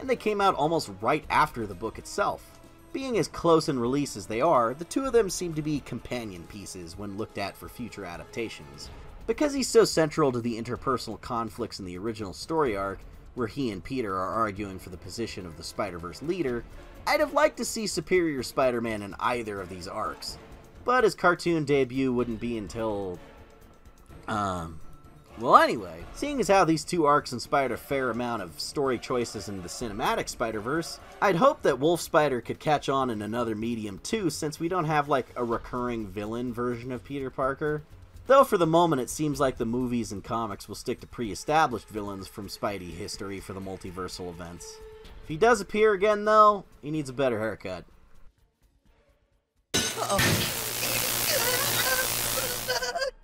and they came out almost right after the book itself. Being as close in release as they are, the two of them seem to be companion pieces when looked at for future adaptations. Because he's so central to the interpersonal conflicts in the original story arc, where he and Peter are arguing for the position of the Spider-Verse leader, I'd have liked to see Superior Spider-Man in either of these arcs, but his cartoon debut wouldn't be until... Well anyway, seeing as how these two arcs inspired a fair amount of story choices in the cinematic Spider-Verse, I'd hope that Wolf Spider could catch on in another medium too, since we don't have like a recurring villain version of Peter Parker. Though for the moment it seems like the movies and comics will stick to pre-established villains from Spidey history for the multiversal events. If he does appear again though, he needs a better haircut. Uh-oh.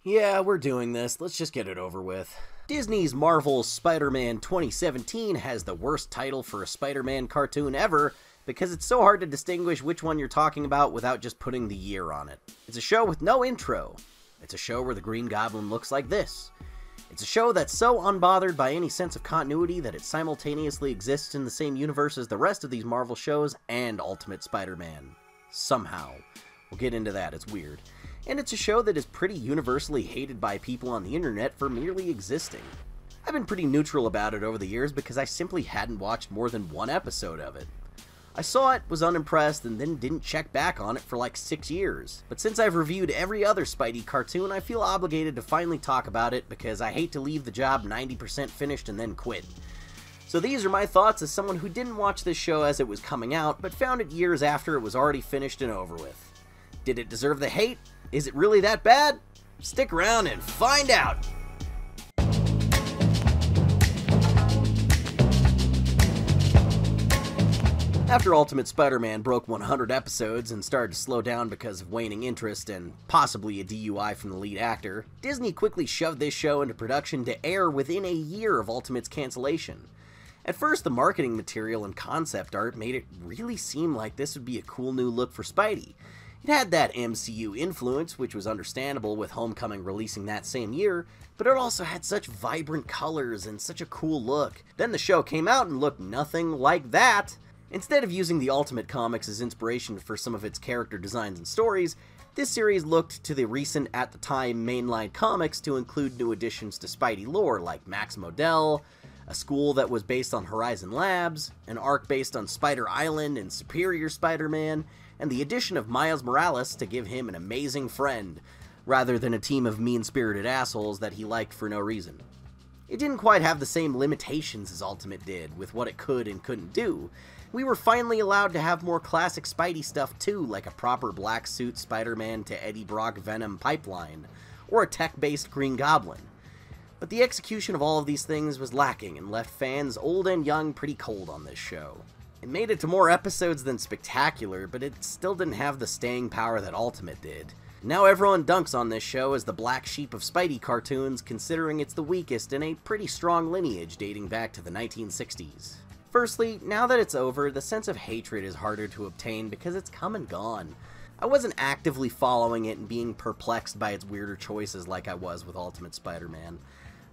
Yeah, we're doing this. Let's just get it over with. Disney's Marvel's Spider-Man 2017 has the worst title for a Spider-Man cartoon ever because it's so hard to distinguish which one you're talking about without just putting the year on it. It's a show with no intro. It's a show where the Green Goblin looks like this. It's a show that's so unbothered by any sense of continuity that it simultaneously exists in the same universe as the rest of these Marvel shows and Ultimate Spider-Man. Somehow. We'll get into that, it's weird. And it's a show that is pretty universally hated by people on the internet for merely existing. I've been pretty neutral about it over the years because I simply hadn't watched more than one episode of it. I saw it, was unimpressed, and then didn't check back on it for like 6 years. But since I've reviewed every other Spidey cartoon, I feel obligated to finally talk about it because I hate to leave the job 90% finished and then quit. So these are my thoughts as someone who didn't watch this show as it was coming out, but found it years after it was already finished and over with. Did it deserve the hate? Is it really that bad? Stick around and find out! After Ultimate Spider-Man broke 100 episodes and started to slow down because of waning interest and possibly a DUI from the lead actor, Disney quickly shoved this show into production to air within a year of Ultimate's cancellation. At first, the marketing material and concept art made it really seem like this would be a cool new look for Spidey. It had that MCU influence, which was understandable with Homecoming releasing that same year, but it also had such vibrant colors and such a cool look. Then the show came out and looked nothing like that. Instead of using the Ultimate Comics as inspiration for some of its character designs and stories, this series looked to the recent, at the time, mainline comics to include new additions to Spidey lore like Max Modell, a school that was based on Horizon Labs, an arc based on Spider Island and Superior Spider-Man, and the addition of Miles Morales to give him an amazing friend, rather than a team of mean-spirited assholes that he liked for no reason. It didn't quite have the same limitations as Ultimate did, with what it could and couldn't do. We were finally allowed to have more classic Spidey stuff too, like a proper black suit Spider-Man to Eddie Brock Venom pipeline, or a tech-based Green Goblin. But the execution of all of these things was lacking and left fans old and young pretty cold on this show. It made it to more episodes than Spectacular, but it still didn't have the staying power that Ultimate did. Now everyone dunks on this show as the black sheep of Spidey cartoons, considering it's the weakest in a pretty strong lineage dating back to the 1960s. Firstly, now that it's over, the sense of hatred is harder to obtain because it's come and gone. I wasn't actively following it and being perplexed by its weirder choices like I was with Ultimate Spider-Man.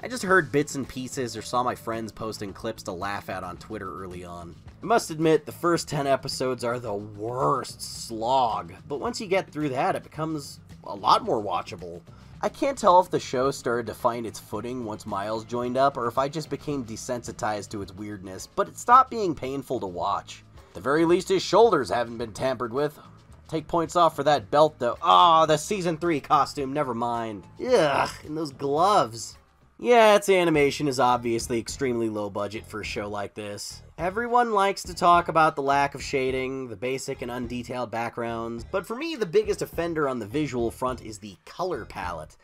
I just heard bits and pieces or saw my friends posting clips to laugh at on Twitter early on. I must admit, the first 10 episodes are the worst slog, but once you get through that, it becomes a lot more watchable. I can't tell if the show started to find its footing once Miles joined up, or if I just became desensitized to its weirdness, but it stopped being painful to watch. At the very least, his shoulders haven't been tampered with. Take points off for that belt, though. Ah, the Season 3 costume, never mind. Ugh, and those gloves. Yeah, its animation is obviously extremely low budget for a show like this. Everyone likes to talk about the lack of shading, the basic and undetailed backgrounds, but for me the biggest offender on the visual front is the color palette.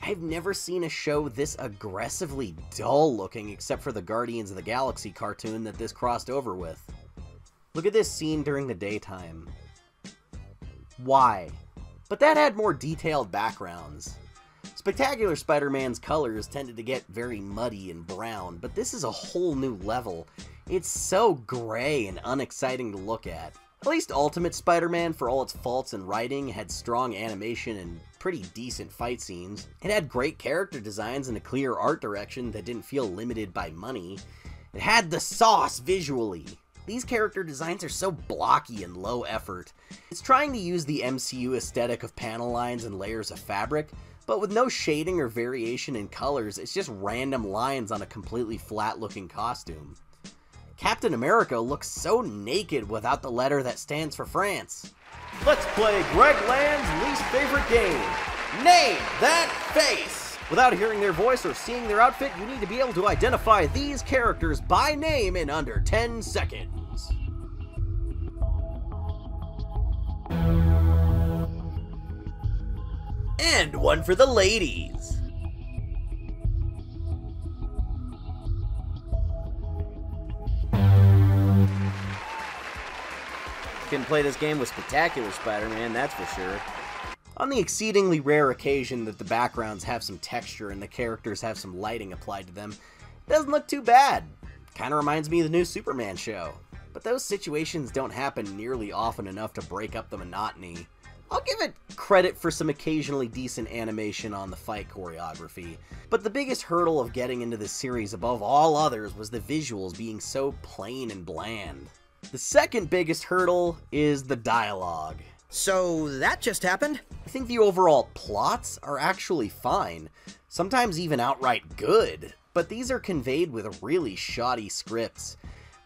I've never seen a show this aggressively dull looking except for the Guardians of the Galaxy cartoon that this crossed over with. Look at this scene during the daytime. Why? But that had more detailed backgrounds. Spectacular Spider-Man's colors tended to get very muddy and brown, but this is a whole new level. It's so gray and unexciting to look at. At least Ultimate Spider-Man, for all its faults in writing, had strong animation and pretty decent fight scenes. It had great character designs and a clear art direction that didn't feel limited by money. It had the sauce visually. These character designs are so blocky and low effort. It's trying to use the MCU aesthetic of panel lines and layers of fabric, but with no shading or variation in colors, it's just random lines on a completely flat-looking costume. Captain America looks so naked without the letter that stands for France. Let's play Greg Land's least favorite game, Name That Face! Without hearing their voice or seeing their outfit, you need to be able to identify these characters by name in under 10 seconds. And one for the ladies. Can play this game with Spectacular Spider-Man, that's for sure. On the exceedingly rare occasion that the backgrounds have some texture and the characters have some lighting applied to them, it doesn't look too bad. Kinda reminds me of the new Superman show. But those situations don't happen nearly often enough to break up the monotony. I'll give it credit for some occasionally decent animation on the fight choreography, but the biggest hurdle of getting into this series above all others was the visuals being so plain and bland. The second biggest hurdle is the dialogue. So that just happened? I think the overall plots are actually fine, sometimes even outright good. but these are conveyed with really shoddy scripts.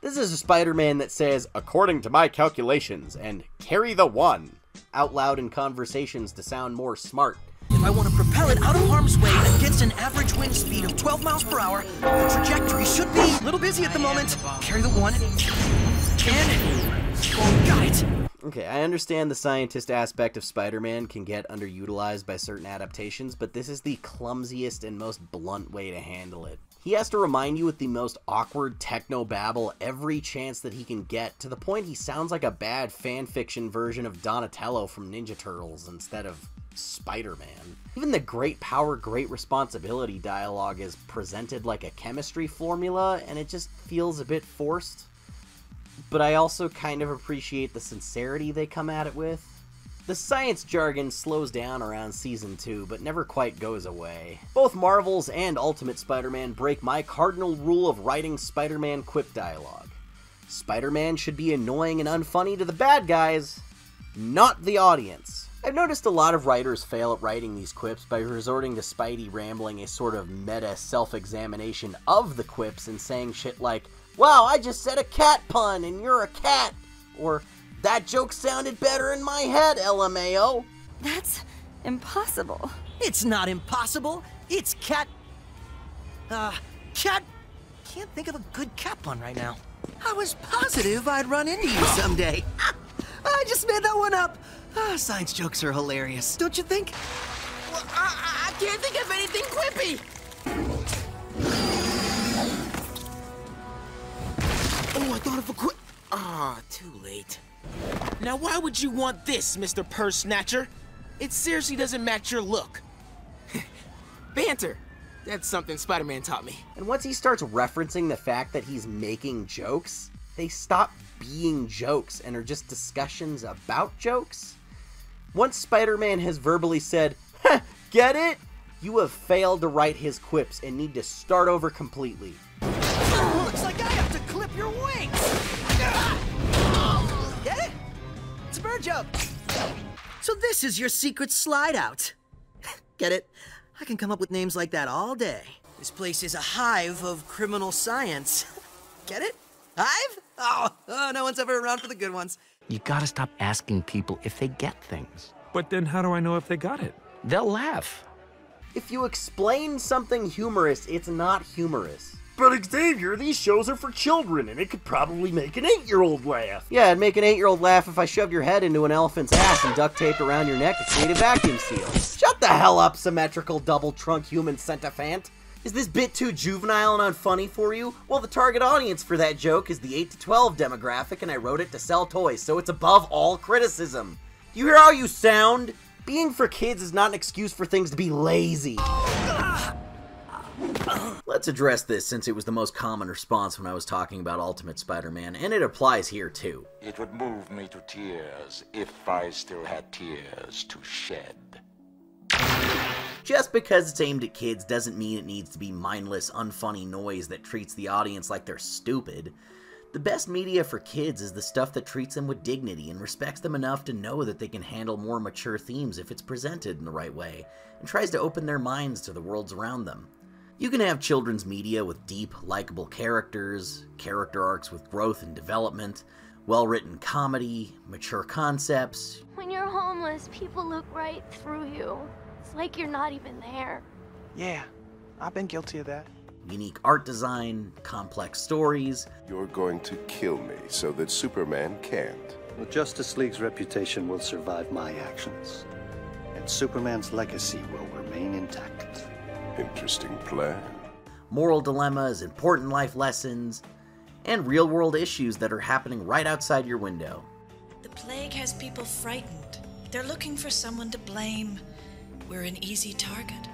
This is a Spider-Man that says, "According to my calculations," and "carry the one" out loud in conversations to sound more smart. If I want to propel it out of harm's way against an average wind speed of 12 miles per hour, the trajectory should be a little busy at the moment. Carry the one. Cannon. Oh, got it. Okay, I understand the scientist aspect of Spider-Man can get underutilized by certain adaptations, but this is the clumsiest and most blunt way to handle it. He has to remind you with the most awkward techno-babble every chance that he can get, to the point he sounds like a bad fanfiction version of Donatello from Ninja Turtles instead of Spider-Man. Even the great power, great responsibility dialogue is presented like a chemistry formula, and it just feels a bit forced. But I also kind of appreciate the sincerity they come at it with. The science jargon slows down around Season 2, but never quite goes away. Both Marvel's and Ultimate Spider-Man break my cardinal rule of writing Spider-Man quip dialogue. Spider-Man should be annoying and unfunny to the bad guys, not the audience. I've noticed a lot of writers fail at writing these quips by resorting to Spidey rambling a sort of meta self-examination of the quips and saying shit like, "Wow, I just said a cat pun and you're a cat," or "That joke sounded better in my head, LMAO." That's impossible. It's not impossible. It's cat. Can't think of a good cat pun right now. I was positive I'd run into you someday. I just made that one up. Science jokes are hilarious, don't you think? Well, I can't think of anything quippy. Oh, I thought of a quip. Too late. Now why would you want this, Mr. Purse Snatcher? It seriously doesn't match your look. Banter. That's something Spider-Man taught me. And once he starts referencing the fact that he's making jokes, they stop being jokes and are just discussions about jokes. Once Spider-Man has verbally said, "Heh, get it?" you have failed to write his quips and need to start over completely. Looks like I have to clip your wings! Get it? It's a bird jump. So this is your secret slide out. Get it? I can come up with names like that all day. This place is a hive of criminal science. Get it? Hive? Oh, no one's ever around for the good ones. You gotta stop asking people if they get things. But then how do I know if they got it? They'll laugh. If you explain something humorous, it's not humorous. "But Xavier, these shows are for children, and it could probably make an 8-year-old laugh." Yeah, it'd make an 8-year-old laugh if I shoved your head into an elephant's ass and duct taped around your neck to create a vacuum seal. Shut the hell up, symmetrical double-trunk human centiphant. Is this bit too juvenile and unfunny for you? Well, the target audience for that joke is the 8 to 12 demographic, and I wrote it to sell toys, so it's above all criticism. Do you hear how you sound? Being for kids is not an excuse for things to be lazy. Let's address this since it was the most common response when I was talking about Ultimate Spider-Man, and it applies here too. "It would move me to tears if I still had tears to shed." Just because it's aimed at kids doesn't mean it needs to be mindless, unfunny noise that treats the audience like they're stupid. The best media for kids is the stuff that treats them with dignity and respects them enough to know that they can handle more mature themes if it's presented in the right way, and tries to open their minds to the worlds around them. You can have children's media with deep, likable characters, character arcs with growth and development, well-written comedy, mature concepts. "When you're homeless, people look right through you. It's like you're not even there." Yeah, I've been guilty of that. Unique art design, complex stories. "You're going to kill me so that Superman can't." "The Justice League's reputation will survive my actions, and Superman's legacy will remain intact." "Interesting play." Moral dilemmas, important life lessons, and real-world issues that are happening right outside your window. "The plague has people frightened. They're looking for someone to blame. We're an easy target."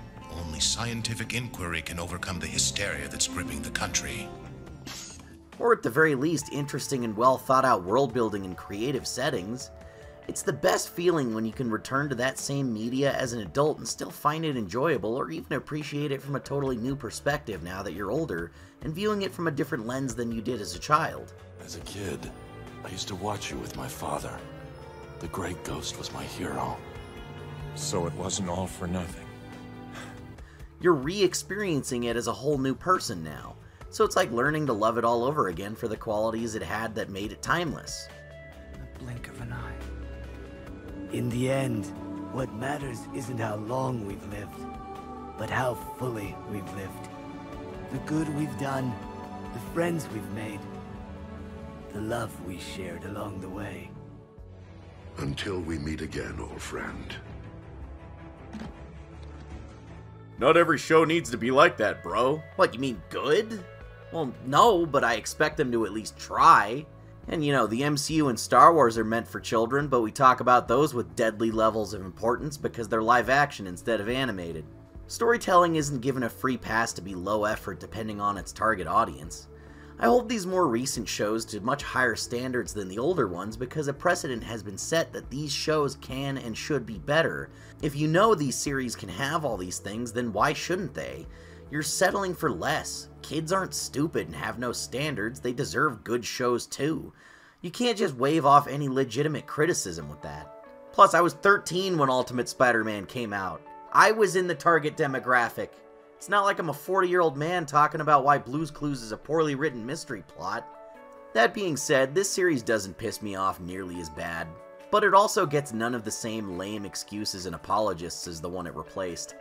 "Only scientific inquiry can overcome the hysteria that's gripping the country." Or at the very least, interesting and well-thought-out world-building and creative settings. It's the best feeling when you can return to that same media as an adult and still find it enjoyable, or even appreciate it from a totally new perspective now that you're older and viewing it from a different lens than you did as a child. "As a kid, I used to watch you with my father. The Grey Ghost was my hero." "So it wasn't all for nothing." you're re-experiencing it as a whole new person now, so it's like learning to love it all over again for the qualities it had that made it timeless. A blink of an eye. In the end, what matters isn't how long we've lived, but how fully we've lived. The good we've done, the friends we've made, the love we shared along the way. Until we meet again, old friend. Not every show needs to be like that, bro. What, you mean good? Well, no, but I expect them to at least try. And you know, the MCU and Star Wars are meant for children, but we talk about those with deadly levels of importance because they're live action instead of animated. Storytelling isn't given a free pass to be low effort depending on its target audience. I hold these more recent shows to much higher standards than the older ones because a precedent has been set that these shows can and should be better. If you know these series can have all these things, then why shouldn't they? You're settling for less. Kids aren't stupid and have no standards. They deserve good shows too. You can't just wave off any legitimate criticism with that. Plus, I was 13 when Ultimate Spider-Man came out. I was in the target demographic. It's not like I'm a 40-year-old man talking about why Blue's Clues is a poorly written mystery plot. That being said, this series doesn't piss me off nearly as bad, but it also gets none of the same lame excuses and apologists as the one it replaced.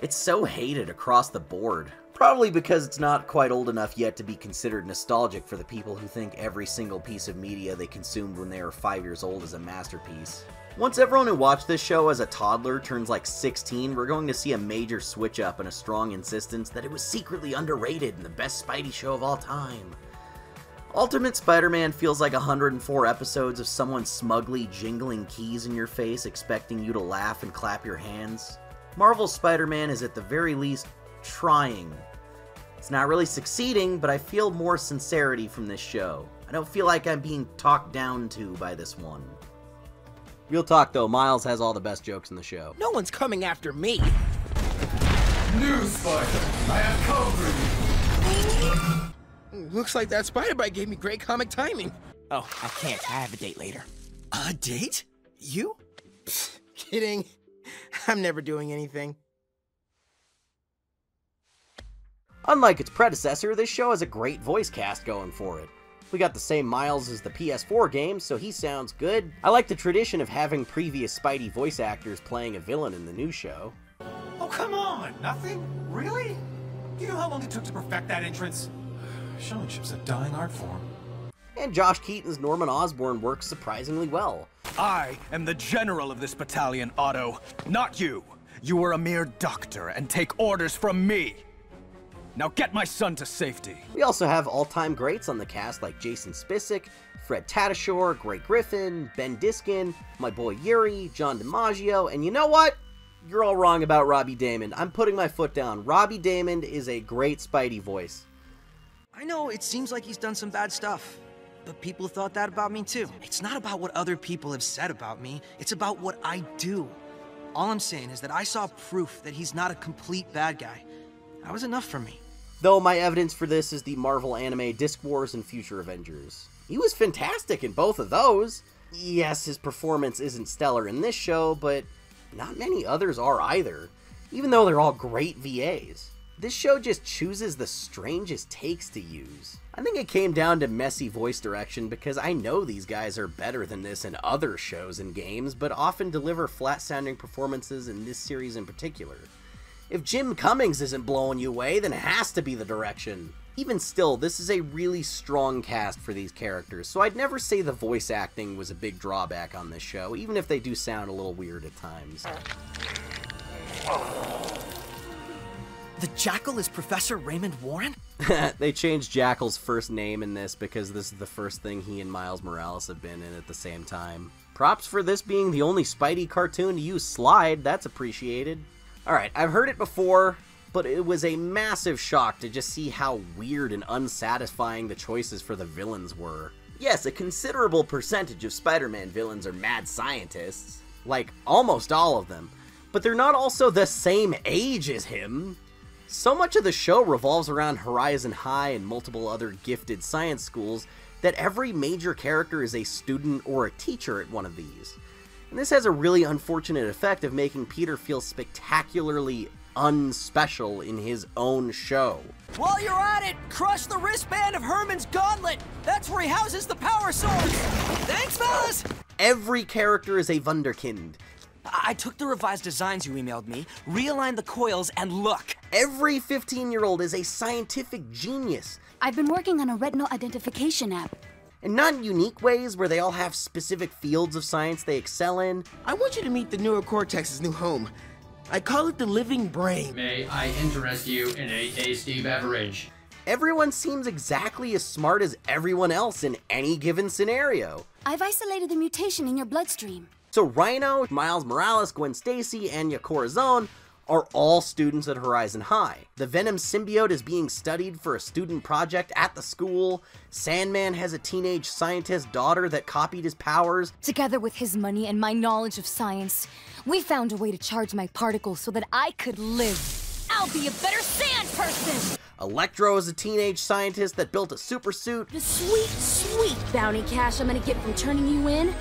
It's so hated across the board, probably because it's not quite old enough yet to be considered nostalgic for the people who think every single piece of media they consumed when they were 5 years old is a masterpiece. Once everyone who watched this show as a toddler turns like 16, we're going to see a major switch up and a strong insistence that it was secretly underrated and the best Spidey show of all time. Ultimate Spider-Man feels like 104 episodes of someone smugly jingling keys in your face expecting you to laugh and clap your hands. Marvel's Spider-Man is at the very least trying. It's not really succeeding, but I feel more sincerity from this show. I don't feel like I'm being talked down to by this one. Real talk though, Miles has all the best jokes in the show. No one's coming after me! New Spider, I have come for you! Looks like that Spider-Bite gave me great comic timing. Oh, I can't. I have a date later. A date? You? Pfft, kidding. I'm never doing anything. Unlike its predecessor, this show has a great voice cast going for it. We got the same Miles as the PS4 game, so he sounds good. I like the tradition of having previous Spidey voice actors playing a villain in the new show. Oh, come on! Nothing? Really? Do you know how long it took to perfect that entrance? Showmanship's a dying art form. And Josh Keaton's Norman Osborn works surprisingly well. I am the general of this battalion, Otto, not you. You are a mere doctor and take orders from me. Now get my son to safety. We also have all-time greats on the cast like Jason Spicek, Fred Tatasciore, Gray Griffin, Ben Diskin, my boy Yuri, John DiMaggio, and you know what? You're all wrong about Robbie Damon. I'm putting my foot down. Robbie Damon is a great Spidey voice. I know it seems like he's done some bad stuff, but people thought that about me too. It's not about what other people have said about me, it's about what I do. All I'm saying is that I saw proof that he's not a complete bad guy. That was enough for me. Though my evidence for this is the Marvel anime Disc Wars and Future Avengers. He was fantastic in both of those. Yes, his performance isn't stellar in this show, but not many others are either, even though they're all great VAs. This show just chooses the strangest takes to use. I think it came down to messy voice direction because I know these guys are better than this in other shows and games, but often deliver flat-sounding performances in this series in particular. If Jim Cummings isn't blowing you away, then it has to be the direction. Even still, this is a really strong cast for these characters, so I'd never say the voice acting was a big drawback on this show, even if they do sound a little weird at times. The Jackal is Professor Raymond Warren? They changed Jackal's first name in this because this is the first thing he and Miles Morales have been in at the same time. Props for this being the only Spidey cartoon to use Slide, that's appreciated. Alright, I've heard it before, but it was a massive shock to just see how weird and unsatisfying the choices for the villains were. Yes, a considerable percentage of Spider-Man villains are mad scientists, like almost all of them, but they're not also the same age as him. So much of the show revolves around Horizon High and multiple other gifted science schools that every major character is a student or a teacher at one of these. And this has a really unfortunate effect of making Peter feel spectacularly unspecial in his own show. While you're at it, crush the wristband of Herman's gauntlet! That's where he houses the power source! Thanks, fellas! Every character is a Wunderkind. I took the revised designs you emailed me, realigned the coils, and look! Every 15-year-old is a scientific genius. I've been working on a retinal identification app. And not in unique ways where they all have specific fields of science they excel in. I want you to meet the neurocortex's new home. I call it the living brain. May I interest you in a tasty beverage? Everyone seems exactly as smart as everyone else in any given scenario. I've isolated the mutation in your bloodstream. So Rhino, Miles Morales, Gwen Stacy, and Anya Corazon are all students at Horizon High. The Venom symbiote is being studied for a student project at the school. Sandman has a teenage scientist daughter that copied his powers. Together with his money and my knowledge of science, we found a way to charge my particles so that I could live. I'll be a better sand person! Electro is a teenage scientist that built a super suit. The sweet, sweet bounty cash I'm gonna get from turning you in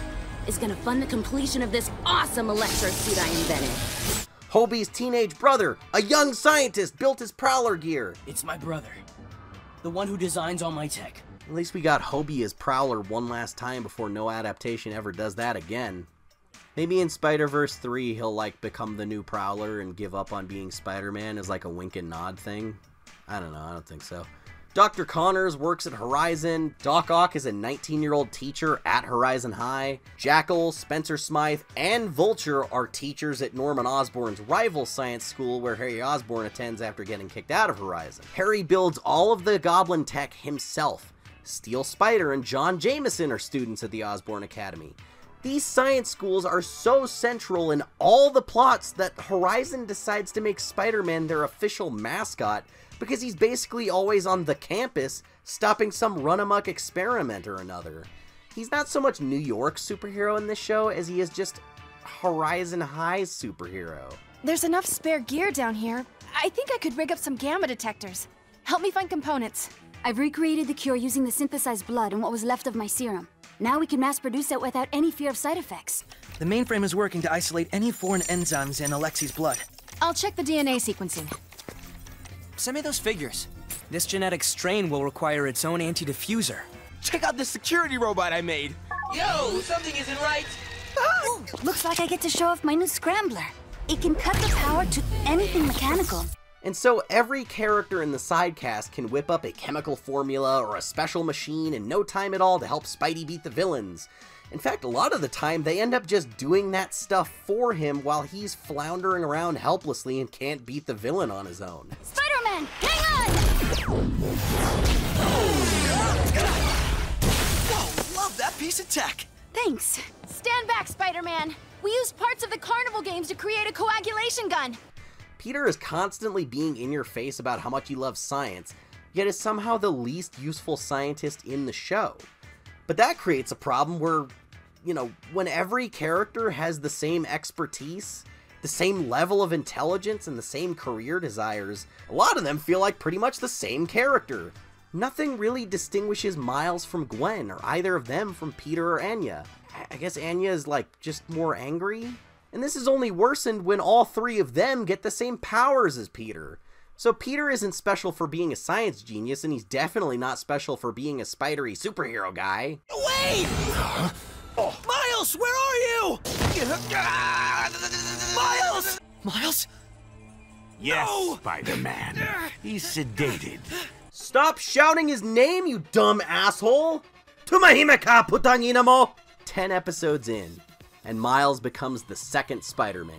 is gonna fund the completion of this awesome electro suit I invented. Hobie's teenage brother, a young scientist, built his Prowler gear. It's my brother, the one who designs all my tech. At least we got Hobie as Prowler one last time before no adaptation ever does that again. Maybe in Spider-Verse 3 he'll like become the new Prowler and give up on being Spider-Man as like a wink and nod thing. I don't know, I don't think so. Dr. Connors works at Horizon, Doc Ock is a 19-year-old teacher at Horizon High, Jackal, Spencer Smythe, and Vulture are teachers at Norman Osborn's rival science school where Harry Osborn attends after getting kicked out of Horizon. Harry builds all of the Goblin tech himself. Steel Spider and John Jameson are students at the Osborn Academy. These science schools are so central in all the plots that Horizon decides to make Spider-Man their official mascot because he's basically always on the campus stopping some run-amok experiment or another. He's not so much New York superhero in this show as he is just Horizon High's superhero. There's enough spare gear down here. I think I could rig up some gamma detectors. Help me find components. I've recreated the cure using the synthesized blood and what was left of my serum. Now we can mass-produce it without any fear of side effects. The mainframe is working to isolate any foreign enzymes in Alexi's blood. I'll check the DNA sequencing. Send me those figures. This genetic strain will require its own anti-diffuser. Check out the security robot I made! Yo, something isn't right! Ah! Ooh, looks like I get to show off my new scrambler. It can cut the power to anything mechanical. And so every character in the side cast can whip up a chemical formula or a special machine in no time at all to help Spidey beat the villains. In fact, a lot of the time they end up just doing that stuff for him while he's floundering around helplessly and can't beat the villain on his own. Spider-Man, hang on! Whoa, love that piece of tech! Thanks. Stand back, Spider-Man. We used parts of the carnival games to create a coagulation gun. Peter is constantly being in your face about how much he loves science, yet is somehow the least useful scientist in the show. But that creates a problem where, you know, when every character has the same expertise, the same level of intelligence, and the same career desires, a lot of them feel like pretty much the same character. Nothing really distinguishes Miles from Gwen, or either of them from Peter or Anya. I guess Anya is, like, just more angry? And this is only worsened when all three of them get the same powers as Peter. So Peter isn't special for being a science genius, and he's definitely not special for being a spidery superhero guy. Wait! Oh. Miles, where are you? Miles! Miles? Yes, no! Spider-Man. He's sedated. Stop shouting his name, you dumb asshole! Tumahime ka putanina mo! 10 episodes in, and Miles becomes the second Spider-Man.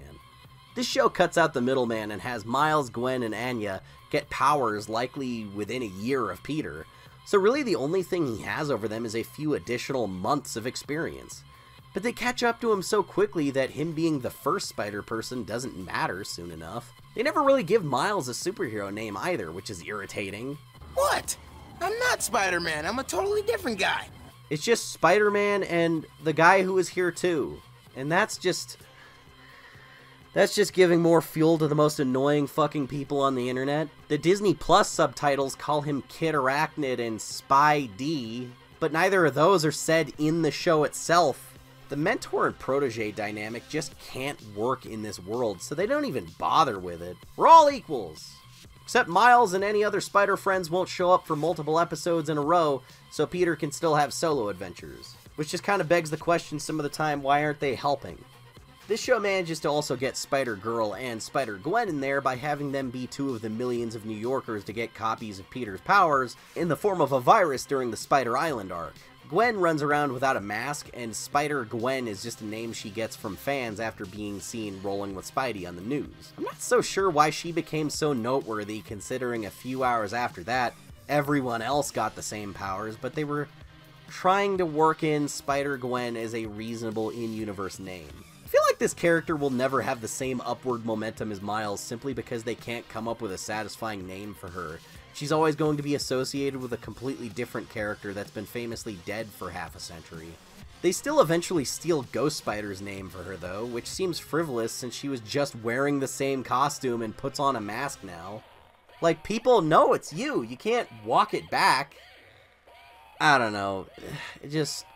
This show cuts out the middleman and has Miles, Gwen, and Anya get powers likely within a year of Peter, so really the only thing he has over them is a few additional months of experience. But they catch up to him so quickly that him being the first Spider-Person doesn't matter soon enough. They never really give Miles a superhero name either, which is irritating. What? I'm not Spider-Man, I'm a totally different guy. It's just Spider-Man and the guy who is here too. And that's just giving more fuel to the most annoying fucking people on the internet. The Disney Plus subtitles call him Kid Arachnid and Spy D, but neither of those are said in the show itself. The mentor and protege dynamic just can't work in this world, so they don't even bother with it. We're all equals! Except Miles and any other spider friends won't show up for multiple episodes in a row, so Peter can still have solo adventures. Which just kind of begs the question some of the time, why aren't they helping? This show manages to also get Spider-Girl and Spider-Gwen in there by having them be two of the millions of New Yorkers to get copies of Peter's powers in the form of a virus during the Spider Island arc. Gwen runs around without a mask, and Spider-Gwen is just a name she gets from fans after being seen rolling with Spidey on the news. I'm not so sure why she became so noteworthy considering a few hours after that, everyone else got the same powers, but they were trying to work in Spider-Gwen as a reasonable in-universe name. I feel like this character will never have the same upward momentum as Miles simply because they can't come up with a satisfying name for her. She's always going to be associated with a completely different character that's been famously dead for half a century. They still eventually steal Ghost Spider's name for her though, which seems frivolous since she was just wearing the same costume and puts on a mask now. Like, people know it's you! You can't walk it back! I don't know, it just...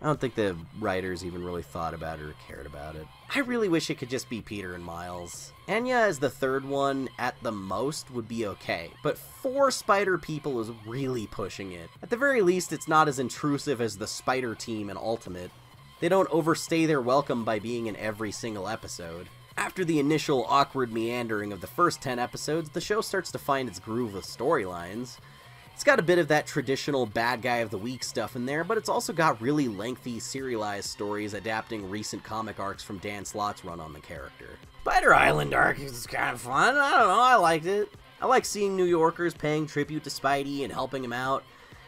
I don't think the writers even really thought about it or cared about it. I really wish it could just be Peter and Miles. Anya as the third one, at the most, would be okay, but four spider people is really pushing it. At the very least, it's not as intrusive as the spider team in Ultimate. They don't overstay their welcome by being in every single episode. After the initial awkward meandering of the first 10 episodes, the show starts to find its groove with storylines. It's got a bit of that traditional bad guy of the week stuff in there, but it's also got really lengthy serialized stories adapting recent comic arcs from Dan Slott's run on the character. Spider Island arc is kind of fun, I don't know, I liked it. I like seeing New Yorkers paying tribute to Spidey and helping him out,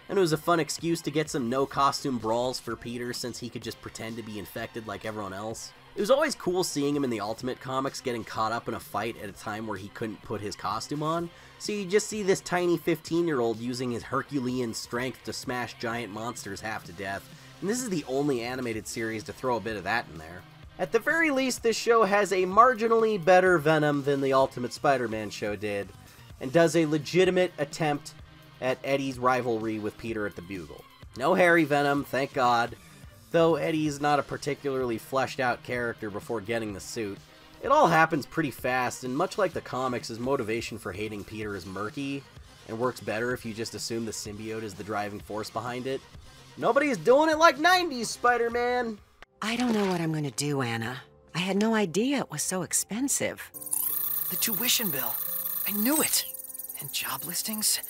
and it was a fun excuse to get some no-costume brawls for Peter since he could just pretend to be infected like everyone else. It was always cool seeing him in the Ultimate Comics getting caught up in a fight at a time where he couldn't put his costume on, so you just see this tiny 15-year-old using his Herculean strength to smash giant monsters half to death, and this is the only animated series to throw a bit of that in there. At the very least, this show has a marginally better Venom than the Ultimate Spider-Man show did, and does a legitimate attempt at Eddie's rivalry with Peter at the Bugle. No hairy Venom, thank God. Though Eddie's not a particularly fleshed-out character before getting the suit. It all happens pretty fast, and much like the comics, his motivation for hating Peter is murky, and works better if you just assume the symbiote is the driving force behind it. Nobody's doing it like 90s, Spider-Man! I don't know what I'm gonna do, Anna. I had no idea it was so expensive. The tuition bill. I knew it! And job listings?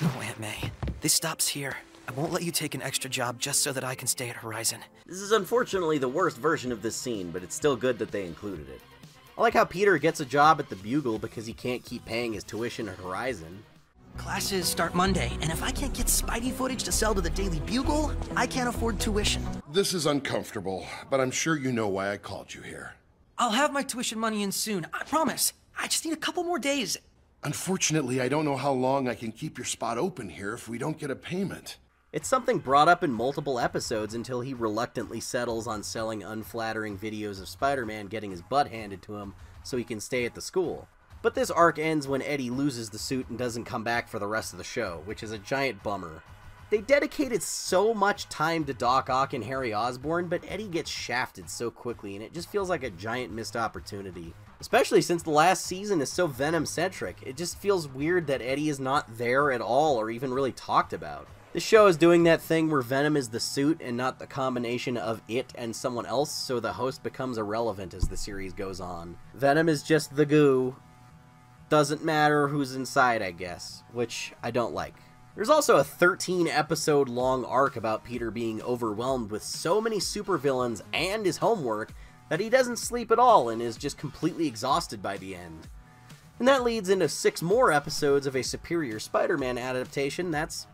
No, Aunt May. This stops here. I won't let you take an extra job just so that I can stay at Horizon. This is unfortunately the worst version of this scene, but it's still good that they included it. I like how Peter gets a job at the Bugle because he can't keep paying his tuition at Horizon. Classes start Monday, and if I can't get Spidey footage to sell to the Daily Bugle, I can't afford tuition. This is uncomfortable, but I'm sure you know why I called you here. I'll have my tuition money in soon, I promise. I just need a couple more days. Unfortunately, I don't know how long I can keep your spot open here if we don't get a payment. It's something brought up in multiple episodes until he reluctantly settles on selling unflattering videos of Spider-Man getting his butt handed to him so he can stay at the school. But this arc ends when Eddie loses the suit and doesn't come back for the rest of the show, which is a giant bummer. They dedicated so much time to Doc Ock and Harry Osborn, but Eddie gets shafted so quickly and it just feels like a giant missed opportunity. Especially since the last season is so Venom-centric, it just feels weird that Eddie is not there at all or even really talked about. The show is doing that thing where Venom is the suit and not the combination of it and someone else, so the host becomes irrelevant as the series goes on. Venom is just the goo. Doesn't matter who's inside, I guess, which I don't like. There's also a 13-episode long arc about Peter being overwhelmed with so many supervillains and his homework that he doesn't sleep at all and is just completely exhausted by the end. And that leads into 6 more episodes of a superior Spider-Man adaptation that's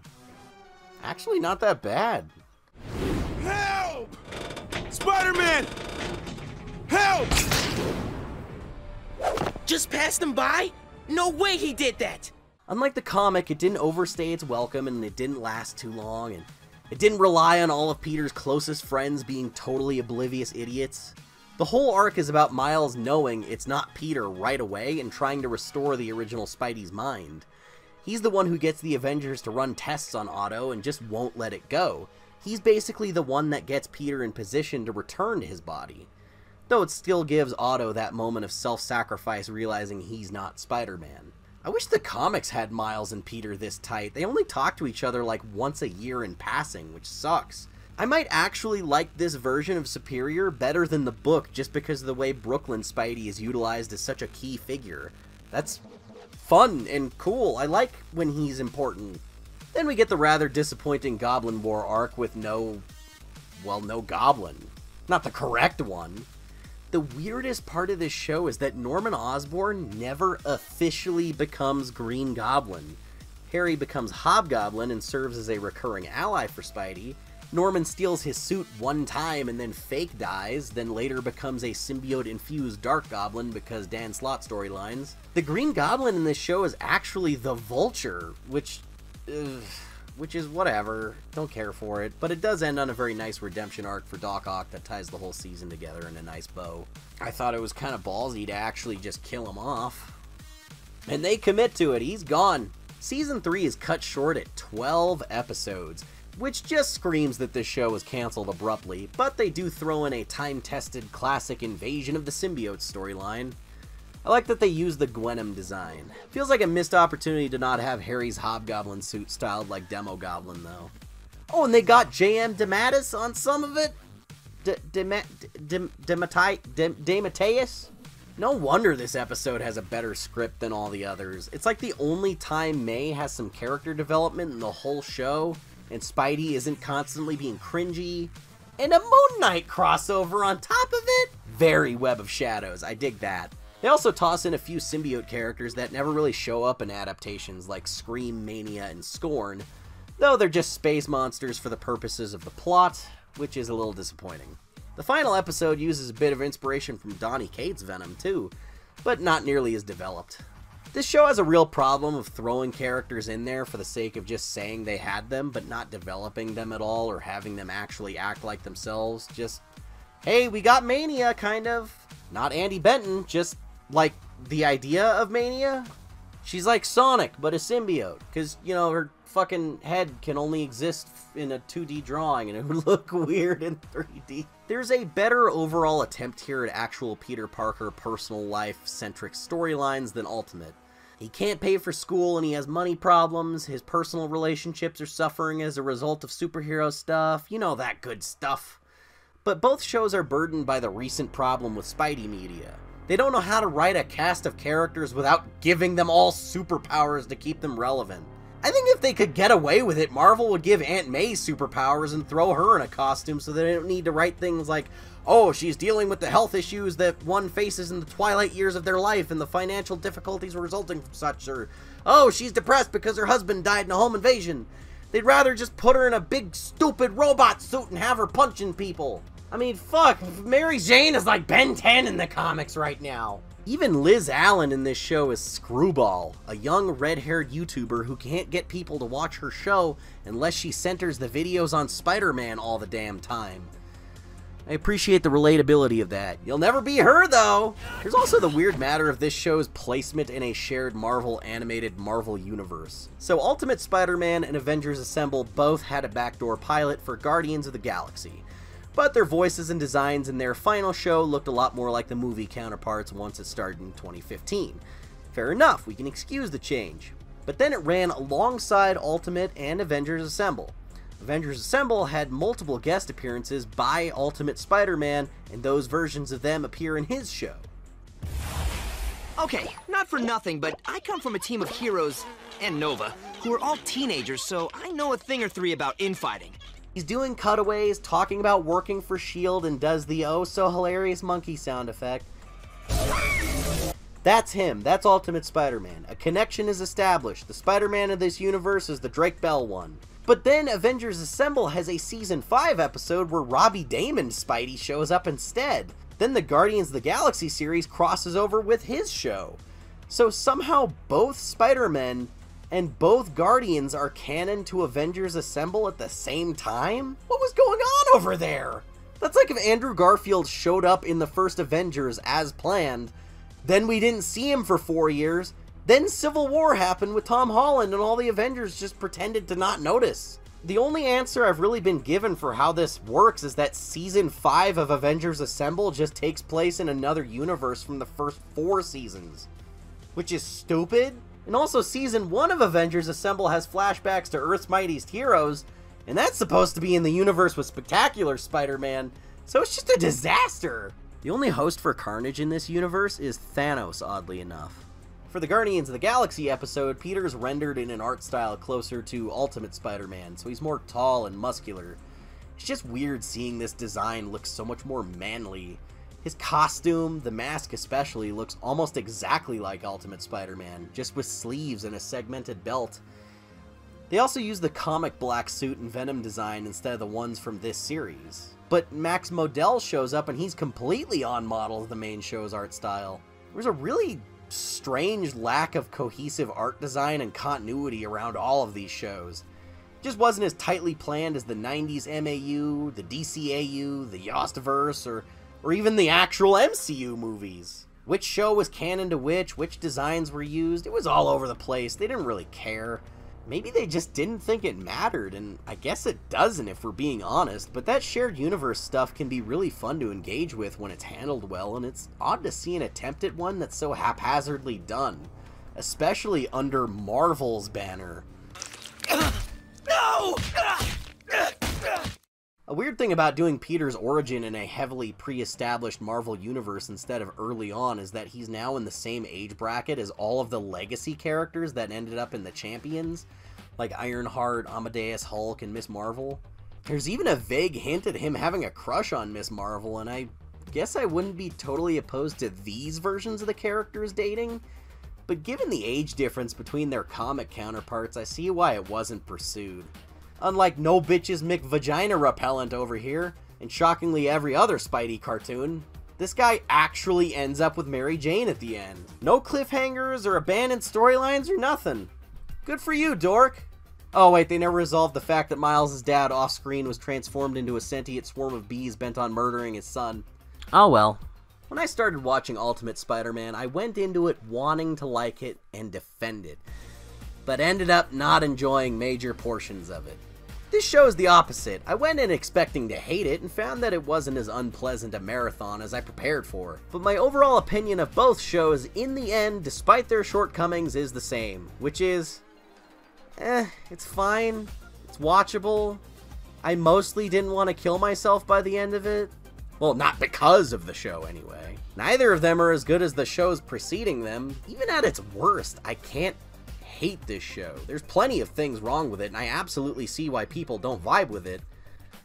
actually not that bad. Help! Spider-Man! Help! Just passed him by? No way he did that! Unlike the comic, it didn't overstay its welcome and it didn't last too long, and it didn't rely on all of Peter's closest friends being totally oblivious idiots. The whole arc is about Miles knowing it's not Peter right away and trying to restore the original Spidey's mind. He's the one who gets the Avengers to run tests on Otto and just won't let it go, he's basically the one that gets Peter in position to return to his body, though it still gives Otto that moment of self-sacrifice, realizing he's not Spider-Man. I wish the comics had Miles and Peter this tight. They only talk to each other like once a year in passing, which sucks. I might actually like this version of Superior better than the book just because of the way Brooklyn Spidey is utilized as such a key figure. That's fun and cool. I like when he's important. Then we get the rather disappointing Goblin War arc with no goblin. Not the correct one. The weirdest part of this show is that Norman Osborn never officially becomes Green Goblin. Harry becomes Hobgoblin and serves as a recurring ally for Spidey. Norman steals his suit one time and then fake dies, then later becomes a symbiote-infused Dark Goblin because Dan Slott storylines. The Green Goblin in this show is actually the Vulture, which is whatever, don't care for it, but it does end on a very nice redemption arc for Doc Ock that ties the whole season together in a nice bow. I thought it was kind of ballsy to actually just kill him off. And they commit to it, he's gone. Season 3 is cut short at 12 episodes, which just screams that this show was canceled abruptly, but they do throw in a time-tested classic Invasion of the Symbiotes storyline. I like that they use the Gwenum design. Feels like a missed opportunity to not have Harry's Hobgoblin suit styled like Demo Goblin, though. Oh, and they got J.M. DeMatteis on some of it? DeMatteis? No wonder this episode has a better script than all the others. It's like the only time May has some character development in the whole show, and Spidey isn't constantly being cringy, and a Moon Knight crossover on top of it? Very Web of Shadows, I dig that. They also toss in a few symbiote characters that never really show up in adaptations like Scream, Mania, and Scorn, though they're just space monsters for the purposes of the plot, which is a little disappointing. The final episode uses a bit of inspiration from Donny Cates' Venom too, but not nearly as developed. This show has a real problem of throwing characters in there for the sake of just saying they had them, but not developing them at all or having them actually act like themselves. Just, hey, we got Mania, kind of. Not Andy Benton, just like the idea of Mania. She's like Sonic but a symbiote, because, you know, her fucking head can only exist in a 2D drawing and it would look weird in 3D. There's a better overall attempt here at actual Peter Parker personal life centric storylines than Ultimate. He can't pay for school and he has money problems, his personal relationships are suffering as a result of superhero stuff, you know, that good stuff. But both shows are burdened by the recent problem with Spidey media. They don't know how to write a cast of characters without giving them all superpowers to keep them relevant. I think if they could get away with it, Marvel would give Aunt May superpowers and throw her in a costume so they don't need to write things like, oh, she's dealing with the health issues that one faces in the twilight years of their life and the financial difficulties resulting from such, or, oh, she's depressed because her husband died in a home invasion. They'd rather just put her in a big, stupid robot suit and have her punching people. I mean, fuck, Mary Jane is like Ben 10 in the comics right now. Even Liz Allen in this show is Screwball, a young red-haired YouTuber who can't get people to watch her show unless she centers the videos on Spider-Man all the damn time. I appreciate the relatability of that. You'll never be her, though! There's also the weird matter of this show's placement in a shared Marvel animated Marvel universe. So Ultimate Spider-Man and Avengers Assemble both had a backdoor pilot for Guardians of the Galaxy, but their voices and designs in their final show looked a lot more like the movie counterparts once it started in 2015. Fair enough, we can excuse the change. But then it ran alongside Ultimate and Avengers Assemble. Avengers Assemble had multiple guest appearances by Ultimate Spider-Man, and those versions of them appear in his show. Okay, not for nothing, but I come from a team of heroes, and Nova, who are all teenagers, so I know a thing or three about infighting. He's doing cutaways, talking about working for S.H.I.E.L.D., and does the oh-so-hilarious monkey sound effect. That's him. That's Ultimate Spider-Man. A connection is established. The Spider-Man of this universe is the Drake Bell one. But then Avengers Assemble has a Season 5 episode where Robbie Damon's Spidey shows up instead. Then the Guardians of the Galaxy series crosses over with his show. So somehow both Spider-Men and both Guardians are canon to Avengers Assemble at the same time? What was going on over there? That's like if Andrew Garfield showed up in the first Avengers as planned, then we didn't see him for 4 years, then Civil War happened with Tom Holland and all the Avengers just pretended to not notice. The only answer I've really been given for how this works is that Season 5 of Avengers Assemble just takes place in another universe from the first 4 seasons. Which is stupid. And also, Season 1 of Avengers Assemble has flashbacks to Earth's Mightiest Heroes, and that's supposed to be in the universe with Spectacular Spider-Man, so it's just a disaster! The only host for Carnage in this universe is Thanos, oddly enough. For the Guardians of the Galaxy episode, Peter's rendered in an art style closer to Ultimate Spider-Man, so he's more tall and muscular. It's just weird seeing this design look so much more manly. His costume, the mask especially, looks almost exactly like Ultimate Spider-Man, just with sleeves and a segmented belt. They also use the comic black suit and Venom design instead of the ones from this series. But Max Modell shows up and he's completely on model of the main show's art style. There's a really strange lack of cohesive art design and continuity around all of these shows. It just wasn't as tightly planned as the 90s MAU, the DCAU, the Yostiverse, or even the actual MCU movies. Which show was canon to which designs were used, it was all over the place, they didn't really care. Maybe they just didn't think it mattered, and I guess it doesn't if we're being honest, but that shared universe stuff can be really fun to engage with when it's handled well, and it's odd to see an attempt at one that's so haphazardly done, especially under Marvel's banner. No! A weird thing about doing Peter's origin in a heavily pre-established Marvel universe instead of early on is that he's now in the same age bracket as all of the legacy characters that ended up in the Champions, like Ironheart, Amadeus, Hulk, and Ms. Marvel. There's even a vague hint at him having a crush on Ms. Marvel, and I guess I wouldn't be totally opposed to these versions of the characters dating, but given the age difference between their comic counterparts, I see why it wasn't pursued. Unlike No Bitches McVagina Repellent over here, and shockingly every other Spidey cartoon, this guy actually ends up with Mary Jane at the end. No cliffhangers or abandoned storylines or nothing. Good for you, dork. Oh wait, they never resolved the fact that Miles' dad off-screen was transformed into a sentient swarm of bees bent on murdering his son. Oh well. When I started watching Ultimate Spider-Man, I went into it wanting to like it and defend it, but ended up not enjoying major portions of it. This show is the opposite. I went in expecting to hate it and found that it wasn't as unpleasant a marathon as I prepared for. But my overall opinion of both shows, in the end, despite their shortcomings, is the same. Which is, it's fine. It's watchable. I mostly didn't want to kill myself by the end of it. Well, not because of the show, anyway. Neither of them are as good as the shows preceding them. Even at its worst, I can't hate this show. There's plenty of things wrong with it, and I absolutely see why people don't vibe with it.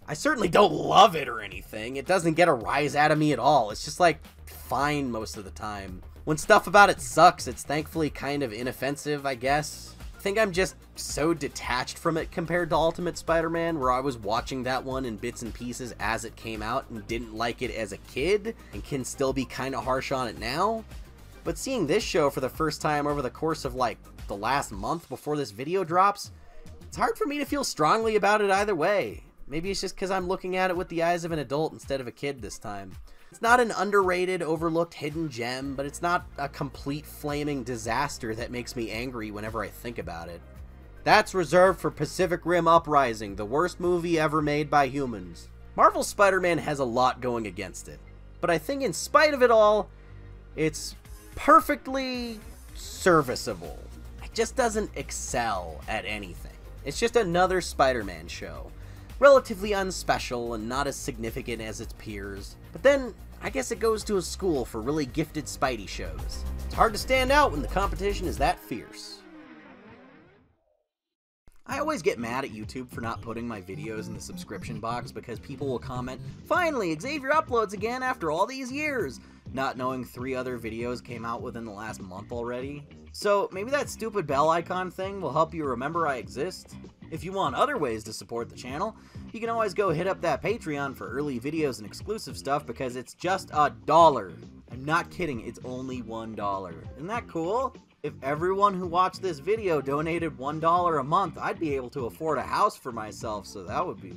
I certainly don't love it or anything. It doesn't get a rise out of me at all. It's just like fine most of the time. When stuff about it sucks, it's thankfully kind of inoffensive, I guess. I think I'm just so detached from it compared to Ultimate Spider-Man, where I was watching that one in bits and pieces as it came out and didn't like it as a kid and can still be kind of harsh on it now. But seeing this show for the first time over the course of like the last month before this video drops, it's hard for me to feel strongly about it either way. Maybe it's just because I'm looking at it with the eyes of an adult instead of a kid this time. It's not an underrated, overlooked hidden gem, but it's not a complete flaming disaster that makes me angry whenever I think about it. That's reserved for Pacific Rim Uprising, the worst movie ever made by humans. Marvel's Spider-Man has a lot going against it, but I think in spite of it all, it's perfectly serviceable. Just doesn't excel at anything. It's just another Spider-Man show, relatively unspecial and not as significant as its peers. But then, I guess it goes to a school for really gifted Spidey shows. It's hard to stand out when the competition is that fierce. I always get mad at YouTube for not putting my videos in the subscription box because people will comment, "Finally, Xavier uploads again after all these years," not knowing 3 other videos came out within the last month already. So maybe that stupid bell icon thing will help you remember I exist. If you want other ways to support the channel, you can always go hit up that Patreon for early videos and exclusive stuff because it's just $1. I'm not kidding, it's only $1. Isn't that cool? If everyone who watched this video donated $1 a month, I'd be able to afford a house for myself, so that would be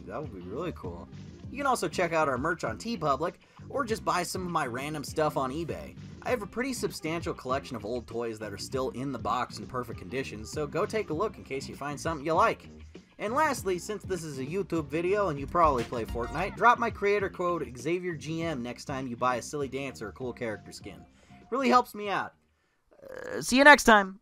really cool. You can also check out our merch on TeePublic, or just buy some of my random stuff on eBay. I have a pretty substantial collection of old toys that are still in the box in perfect condition, so go take a look in case you find something you like. And lastly, since this is a YouTube video and you probably play Fortnite, drop my creator code XavierGM next time you buy a silly dance or a cool character skin. Really helps me out. See you next time.